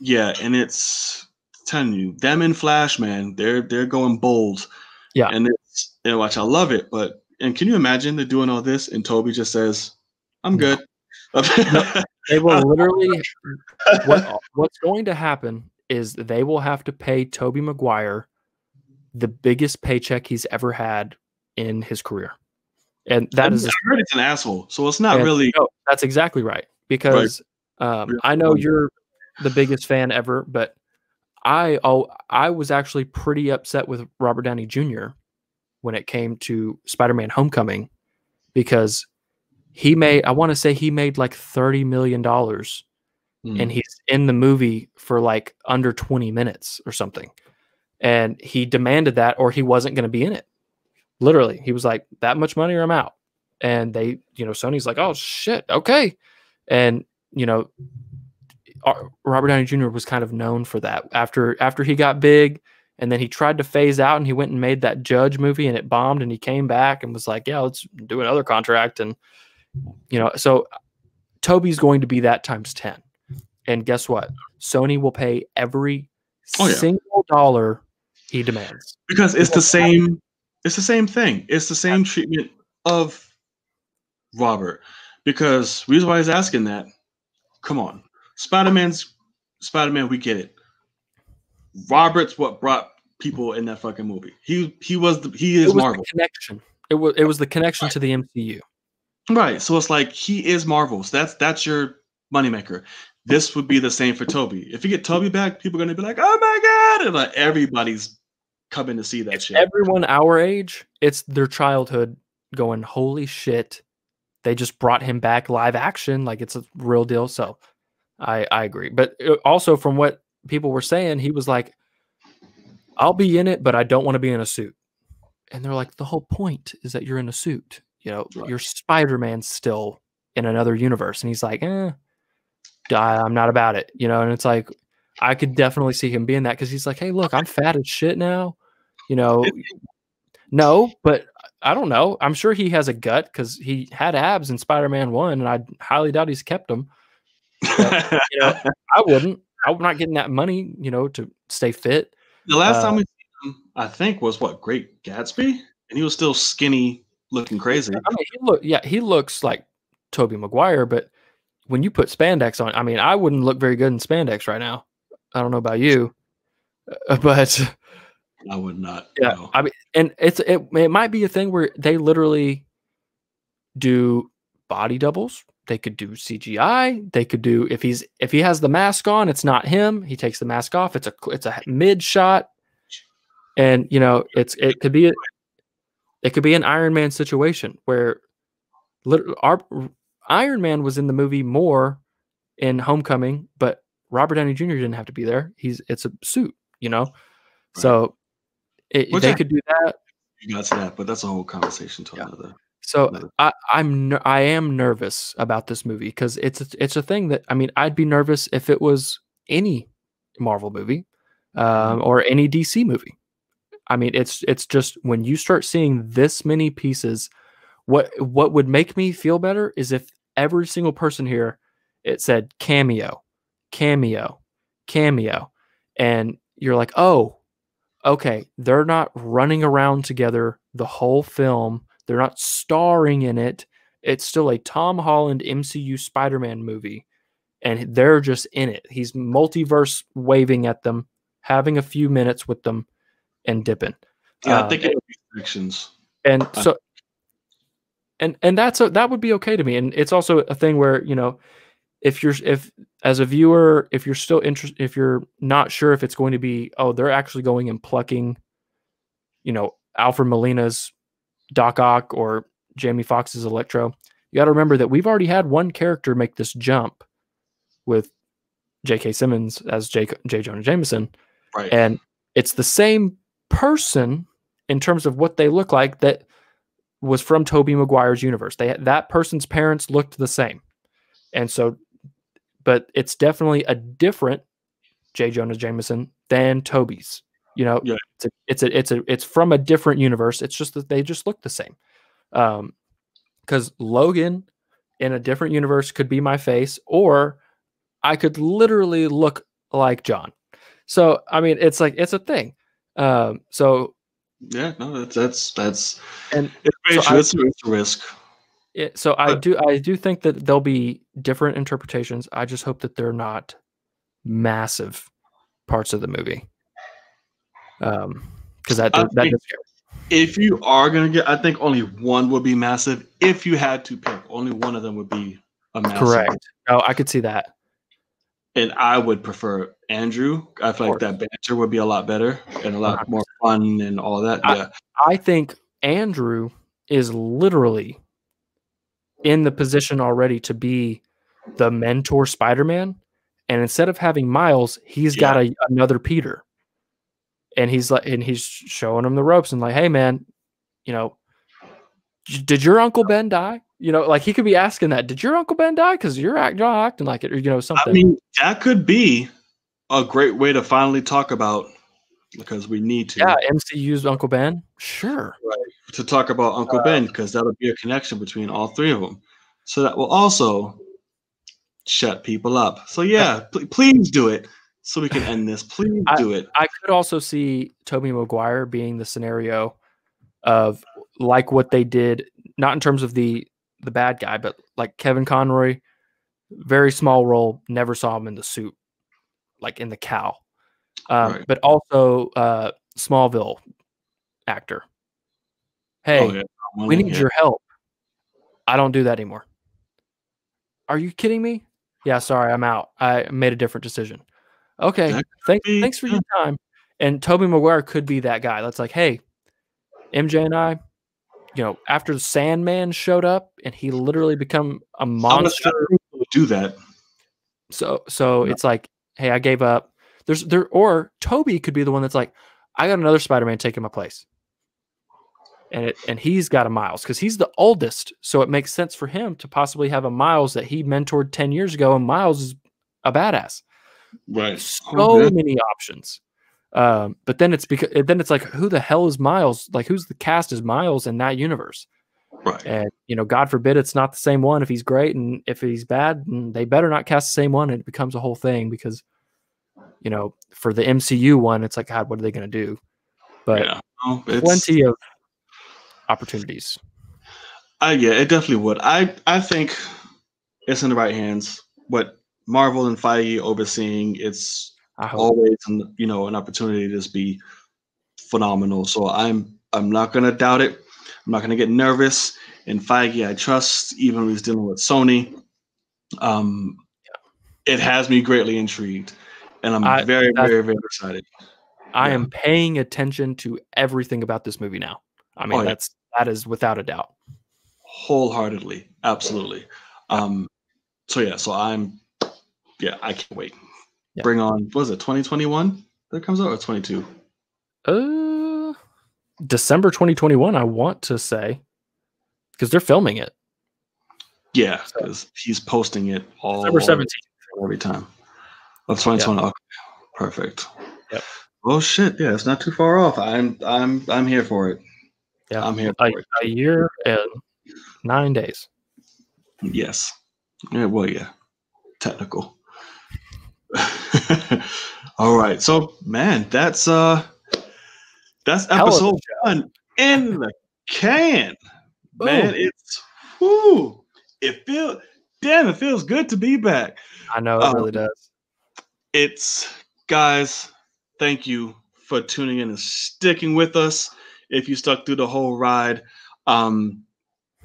Yeah, and it's I'm telling you, them and Flash, man, they're they're going bold. Yeah. And it's and watch, I love it. But and can you imagine they're doing all this and Toby just says, "I'm good." No, they will literally. what, what's going to happen is they will have to pay Tobey Maguire the biggest paycheck he's ever had in his career. And that I is... I heard it's an asshole, so it's not really... No, that's exactly right. Because right. Um, I know you're the biggest fan ever, but I oh, I was actually pretty upset with Robert Downey Junior when it came to Spider-Man Homecoming, because he made... I want to say he made like thirty million dollars and he's in the movie for like under twenty minutes or something. And he demanded that, or he wasn't going to be in it. Literally. He was like, that much money or I'm out. And they, you know, Sony's like, oh shit. Okay. And you know, Robert Downey Junior was kind of known for that after, after he got big, and then he tried to phase out and he went and made that Judge movie and it bombed, and he came back and was like, yeah, let's do another contract. And you know, so Toby's going to be that times ten. And guess what? Sony will pay every oh, yeah. single dollar he demands, because it's the same. It's the same thing. It's the same treatment of Robert. Because the reason why he's asking that, come on. Spider-Man's Spider-Man, we get it. Robert's what brought people in that fucking movie. He he was the, he is it was Marvel. The connection. It was it was the connection right. to the M C U. Right. So it's like he is Marvel. So that's that's your moneymaker. This would be the same for Toby. If you get Toby back, people are gonna be like, oh my god, and like everybody's coming to see that it's shit. Everyone our age, it's their childhood going, holy shit, they just brought him back live action, like it's a real deal. So I I agree. But also from what people were saying, he was like, I'll be in it, but I don't want to be in a suit. And they're like, the whole point is that you're in a suit. You know, right. You're Spider-Man still in another universe. And he's like, eh, I'm not about it. You know, and it's like, I could definitely see him being that because he's like, hey, look, I'm fat as shit now. You know, no, but I don't know. I'm sure he has a gut because he had abs in Spider-Man one, and I highly doubt he's kept them. But, you know, I wouldn't. I'm not getting that money, you know, to stay fit. The last uh, time we seen him, I think, was what, Great Gatsby? And he was still skinny, looking crazy. I mean, he look, yeah, he looks like Tobey Maguire, but when you put spandex on, I mean, I wouldn't look very good in spandex right now. I don't know about you, but I would not. Yeah, no. I mean, and it's it, it might be a thing where they literally do body doubles. They could do C G I. They could do if he's if he has the mask on, it's not him. He takes the mask off. It's a it's a mid shot, and you know it's it could be a, it could be an Iron Man situation where literally our Iron Man was in the movie more in Homecoming, but Robert Downey Junior didn't have to be there. He's it's a suit, you know. Right. So it, they I, could do that. You got to that, but that's a whole conversation to yeah. another. So I, I'm I am nervous about this movie because it's a, it's a thing that I mean I'd be nervous if it was any Marvel movie um, or any D C movie. I mean it's it's just when you start seeing this many pieces, what what would make me feel better is if every single person here it said cameo, cameo, cameo, and you're like, oh, okay, they're not running around together the whole film. They're not starring in it. It's still a Tom Holland M C U Spider-Man movie, and they're just in it. He's multiverse waving at them, having a few minutes with them, and dipping. Yeah, uh, I think it would be sections. And so, and and that's a, that would be okay to me. And it's also a thing where you know, if you're if as a viewer, if you're still interested, if you're not sure if it's going to be, oh, they're actually going and plucking, you know, Alfred Molina's Doc Ock or Jamie Foxx's Electro. You got to remember that we've already had one character make this jump with J K Simmons as J. J. Jonah Jameson, right? And it's the same person in terms of what they look like that was from Tobey Maguire's universe. They that person's parents looked the same, and so, but it's definitely a different J. Jonah Jameson than Tobey's. You know, yeah. it's a, it's a, it's a, it's from a different universe. It's just that they just look the same. Um, because Logan in a different universe could be my face, or I could literally look like John. So I mean, it's like it's a thing. Um, so yeah, no, that's that's that's and it's, so it's, I, it's a risk. It, so but. I do I do think that there'll be different interpretations. I just hope that they're not massive parts of the movie. Um, because that does, that does if you are gonna get, I think only one would be massive. If you had to pick, only one of them would be a massive. Correct. Oh, I could see that. And I would prefer Andrew. I feel like that banter would be a lot better and a lot more fun and all that. Yeah. I, I think Andrew is literally in the position already to be the mentor Spider-Man, and instead of having Miles, he's yeah. got a, another Peter. And he's like, and he's showing him the ropes, and like, hey man, you know, did your Uncle Ben die? You know, like he could be asking that. Did your Uncle Ben die? Because you're, act, you're acting like it, or you know something. I mean, that could be a great way to finally talk about because we need to. Yeah, M C U's Uncle Ben, sure. Right, to talk about Uncle uh, Ben because that'll be a connection between all three of them. So that will also shut people up. So yeah, pl please do it. So we can end this. Please I, do it. I could also see Tobey Maguire being the scenario of like what they did, not in terms of the the bad guy, but like Kevin Conroy, very small role. Never saw him in the suit, like in the cow. Um, right. But also uh, Smallville actor. Hey, oh, yeah. we need yeah. your help. I don't do that anymore. Are you kidding me? Yeah, sorry, I'm out. I made a different decision. Okay, thanks, be, thanks for yeah. your time. And Tobey Maguire could be that guy. That's like, hey, M J and I, you know, after the Sandman showed up and he literally become a monster. Do that. So, so yeah. it's like, hey, I gave up. There's there, or Tobey could be the one that's like, I got another Spider-Man taking my place. And it, and he's got a Miles because he's the oldest, so it makes sense for him to possibly have a Miles that he mentored ten years ago, and Miles is a badass. Right. So okay. many options, um, but then it's because then it's like, who the hell is Miles? Like, who's the cast is Miles in that universe? Right. And you know, God forbid it's not the same one. If he's great and if he's bad, and they better not cast the same one. And it becomes a whole thing because, you know, for the M C U one, it's like, God, what are they going to do? But yeah. well, it's... plenty of opportunities. Uh, yeah, it definitely would. I, I think it's in the right hands. What Marvel and Feige overseeing, it's always an, you know, an opportunity to just be phenomenal. So I'm I'm not gonna doubt it. I'm not gonna get nervous. And Feige, I trust, even when he's dealing with Sony. Um, yeah. It has me greatly intrigued, and I'm I, very, very, very excited. I yeah. am paying attention to everything about this movie now. I mean, oh, yeah. that's. That is without a doubt. Wholeheartedly. Absolutely. Um, so, yeah. So, I'm... Yeah, I can't wait. Yeah. Bring on... What was it? twenty twenty-one that comes out? Or twenty-two? Uh, December twenty twenty-one, I want to say. Because they're filming it. Yeah, because so. he's posting it all... December seventeenth. Every time. Of twenty twenty. Yeah. Okay. Perfect. Yep. Oh, shit. Yeah, it's not too far off. I'm, I'm, I'm here for it. Yeah, I'm here. A, a year and nine days. Yes. Yeah, well, yeah. Technical. All right. So, man, that's uh, that's episode one in the can. Ooh. Man, it's whoo. It feels damn. It feels good to be back. I know it um, really does. It's guys. Thank you for tuning in and sticking with us. If you stuck through the whole ride, um,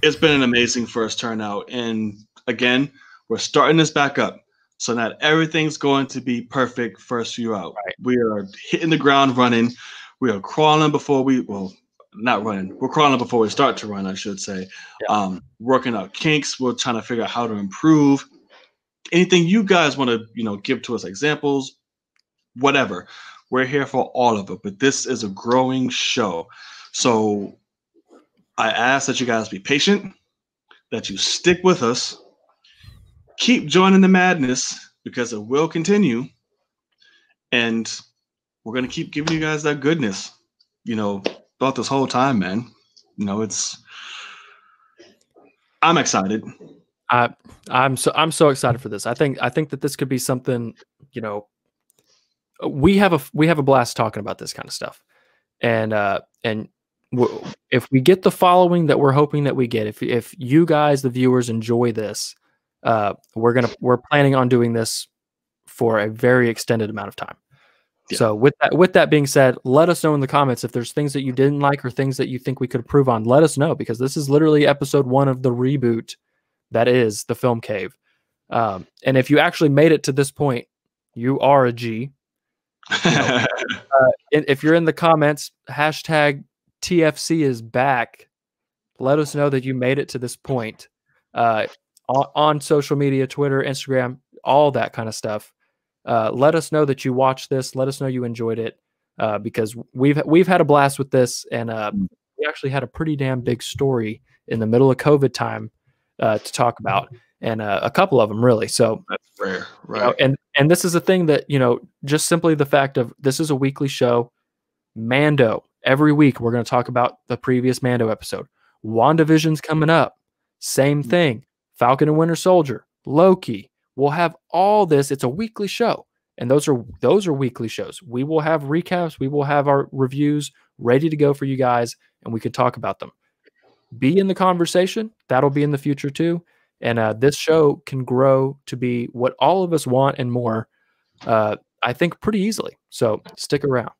it's been an amazing first turnout. And again, we're starting this back up. So not everything's going to be perfect first few out. Right. We are hitting the ground running. We are crawling before we, well, not running. We're crawling before we start to run, I should say. Yeah. Um, working out kinks. We're trying to figure out how to improve. Anything you guys want to, you know, give to us examples, whatever. We're here for all of it. But this is a growing show. So I ask that you guys be patient, that you stick with us, keep joining the madness because it will continue. And we're going to keep giving you guys that goodness, you know, throughout this whole time, man. You know, it's, I'm excited. I, I'm so, I'm so excited for this. I think, I think that this could be something, you know, we have a, we have a blast talking about this kind of stuff. And, uh, and, if we get the following that we're hoping that we get, if if you guys, the viewers, enjoy this, uh, we're gonna we're planning on doing this for a very extended amount of time. Yeah. So with that with that being said, let us know in the comments if there's things that you didn't like or things that you think we could improve on. Let us know because this is literally episode one of the reboot that is the Film Cave. Um, and if you actually made it to this point, you are a G. You know, uh, if you're in the comments, hashtag T F C is back. Let us know that you made it to this point uh, on, on social media, Twitter, Instagram, all that kind of stuff. Uh, let us know that you watched this. Let us know you enjoyed it uh, because we've we've had a blast with this, and uh, we actually had a pretty damn big story in the middle of COVID time uh, to talk about, and uh, a couple of them really. So that's rare, right? You know, and and this is a thing that you know, just simply the fact of this is a weekly show, Mando. Every week, we're going to talk about the previous Mando episode. WandaVision's coming up. Same thing. Falcon and Winter Soldier. Loki. We'll have all this. It's a weekly show. And those are those are weekly shows. We will have recaps. We will have our reviews ready to go for you guys, and we can talk about them. be in the conversation. That'll be in the future too. And uh, this show can grow to be what all of us want and more, uh, I think, pretty easily. So stick around.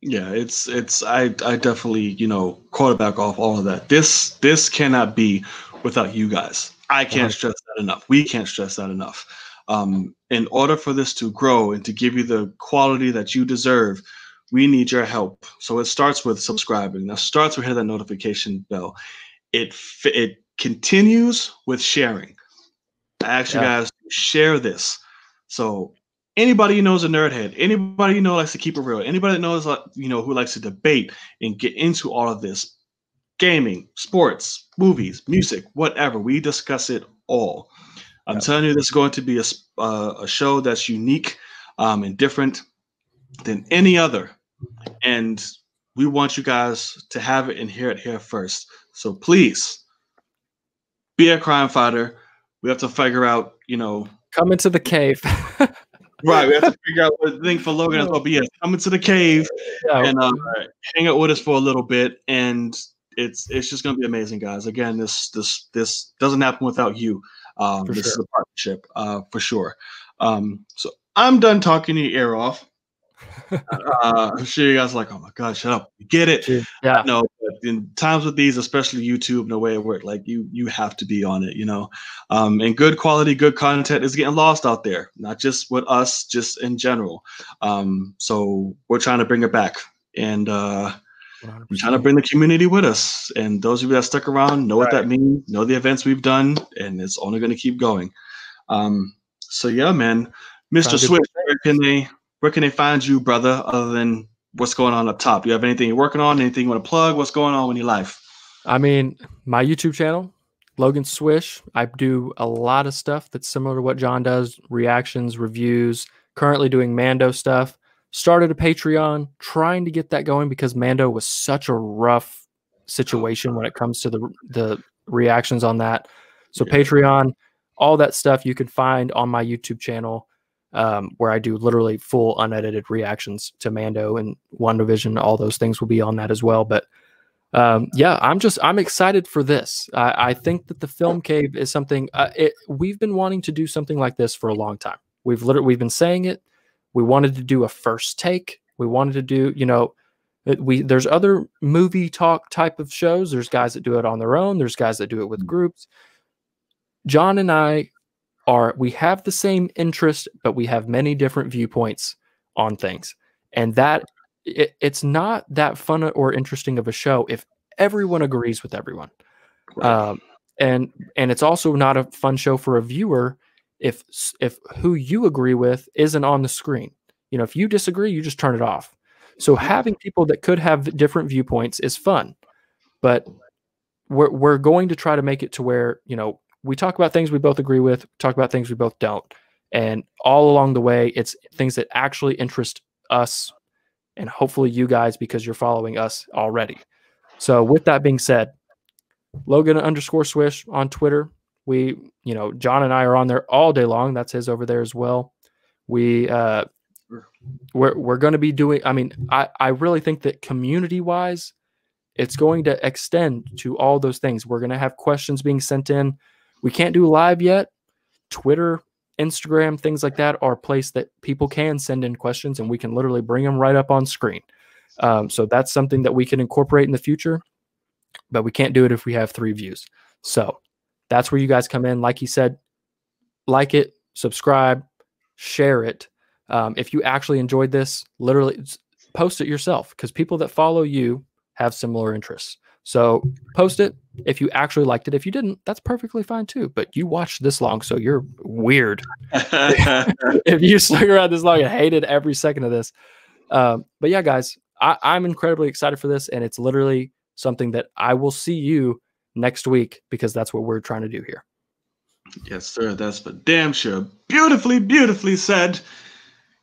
Yeah, it's it's I, I definitely, you know, quarterback off all of that. This this cannot be without you guys. I can't stress that enough. We can't stress that enough. Um, in order for this to grow and to give you the quality that you deserve, we need your help. So it starts with subscribing. That starts with hitting that notification bell. It it continues with sharing. I ask you guys to share this. So anybody who knows a nerd head, anybody you know likes to keep it real, anybody that knows, you know, who likes to debate and get into all of this, gaming, sports, movies, music, whatever, we discuss it all. I'm telling you, this is going to be a, uh, a show that's unique um, and different than any other. And we want you guys to have it and hear it here first. So please be a crime fighter. We have to figure out, you know, come into the cave. Right. We have to figure out what the thing for Logan is going to be. Come into the cave yeah, and uh, right. hang out with us for a little bit. And it's, it's just going to be amazing, guys. Again, this, this, this doesn't happen without you. Um, this sure. is a partnership uh, for sure. Um, so I'm done talking your ear off. uh, I'm sure you guys are like, oh my God, shut up. You get it. Yeah. No, but in times with these, especially YouTube and the way it worked, like you, you have to be on it, you know, um, and good quality, good content is getting lost out there, not just with us, just in general. Um, so we're trying to bring it back and, uh, we're trying to bring the community with us, and those of you that stuck around know what right. that means, know the events we've done, and it's only going to keep going. Um, so yeah, man, Mister Swish, where can they where can they find you, brother? Other than what's going on up top, you have anything you're working on? Anything you want to plug? What's going on in your life? I mean, my YouTube channel, Logan Swish. I do a lot of stuff that's similar to what John does: reactions, reviews. Currently doing Mando stuff. Started a Patreon, trying to get that going because Mando was such a rough situation when it comes to the the reactions on that. So yeah. Patreon, all that stuff you can find on my YouTube channel, um, where I do literally full unedited reactions to Mando and WandaVision. All those things will be on that as well. But um, yeah, I'm just I'm excited for this. I, I think that the Film Cave is something uh, it, we've been wanting to do something like this for a long time. We've literally we've been saying it. We wanted to do a first take. We wanted to do, you know, we there's other movie talk type of shows. There's guys that do it on their own. There's guys that do it with groups. John and I are, we have the same interest, but we have many different viewpoints on things. And that, it, it's not that fun or interesting of a show if everyone agrees with everyone. Um, and and it's also not a fun show for a viewer If, if who you agree with isn't on the screen. You know, if you disagree, you just turn it off. So having people that could have different viewpoints is fun, but we're, we're going to try to make it to where, you know, we talk about things we both agree with, talk about things we both don't. And all along the way, it's things that actually interest us and hopefully you guys, because you're following us already. So with that being said, Logan underscore Swish on Twitter. We, you know, John and I are on there all day long. That's his over there as well. We, uh, we're, we're going to be doing, I mean, I, I really think that community wise, it's going to extend to all those things. We're going to have questions being sent in. We can't do live yet. Twitter, Instagram, things like that are a place that people can send in questions and we can literally bring them right up on screen. Um, so that's something that we can incorporate in the future, but we can't do it if we have three views. So that's where you guys come in. Like he said, like it, subscribe, share it. Um, if you actually enjoyed this, literally post it yourself because people that follow you have similar interests. So post it if you actually liked it. If you didn't, that's perfectly fine too. But you watched this long, so you're weird. If you stuck around this long and hated every second of this. Um, but yeah, guys, I, I'm incredibly excited for this. And it's literally something that I will see you next week, because that's what we're trying to do here. Yes, sir. That's for damn sure. Beautifully, beautifully said.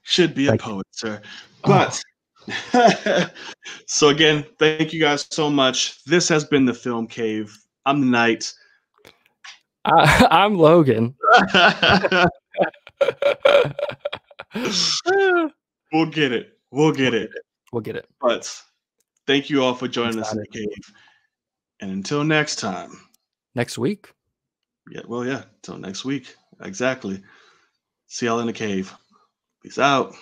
Should be thank a poet, you. Sir. But oh. So again, thank you guys so much. This has been the Film Cave. I'm the Knight. I, I'm Logan. We'll get it. We'll get it. We'll get it. But thank you all for joining us in the cave. And until next time. Next week? Yeah, well, yeah. Until next week. Exactly. See y'all in the cave. Peace out.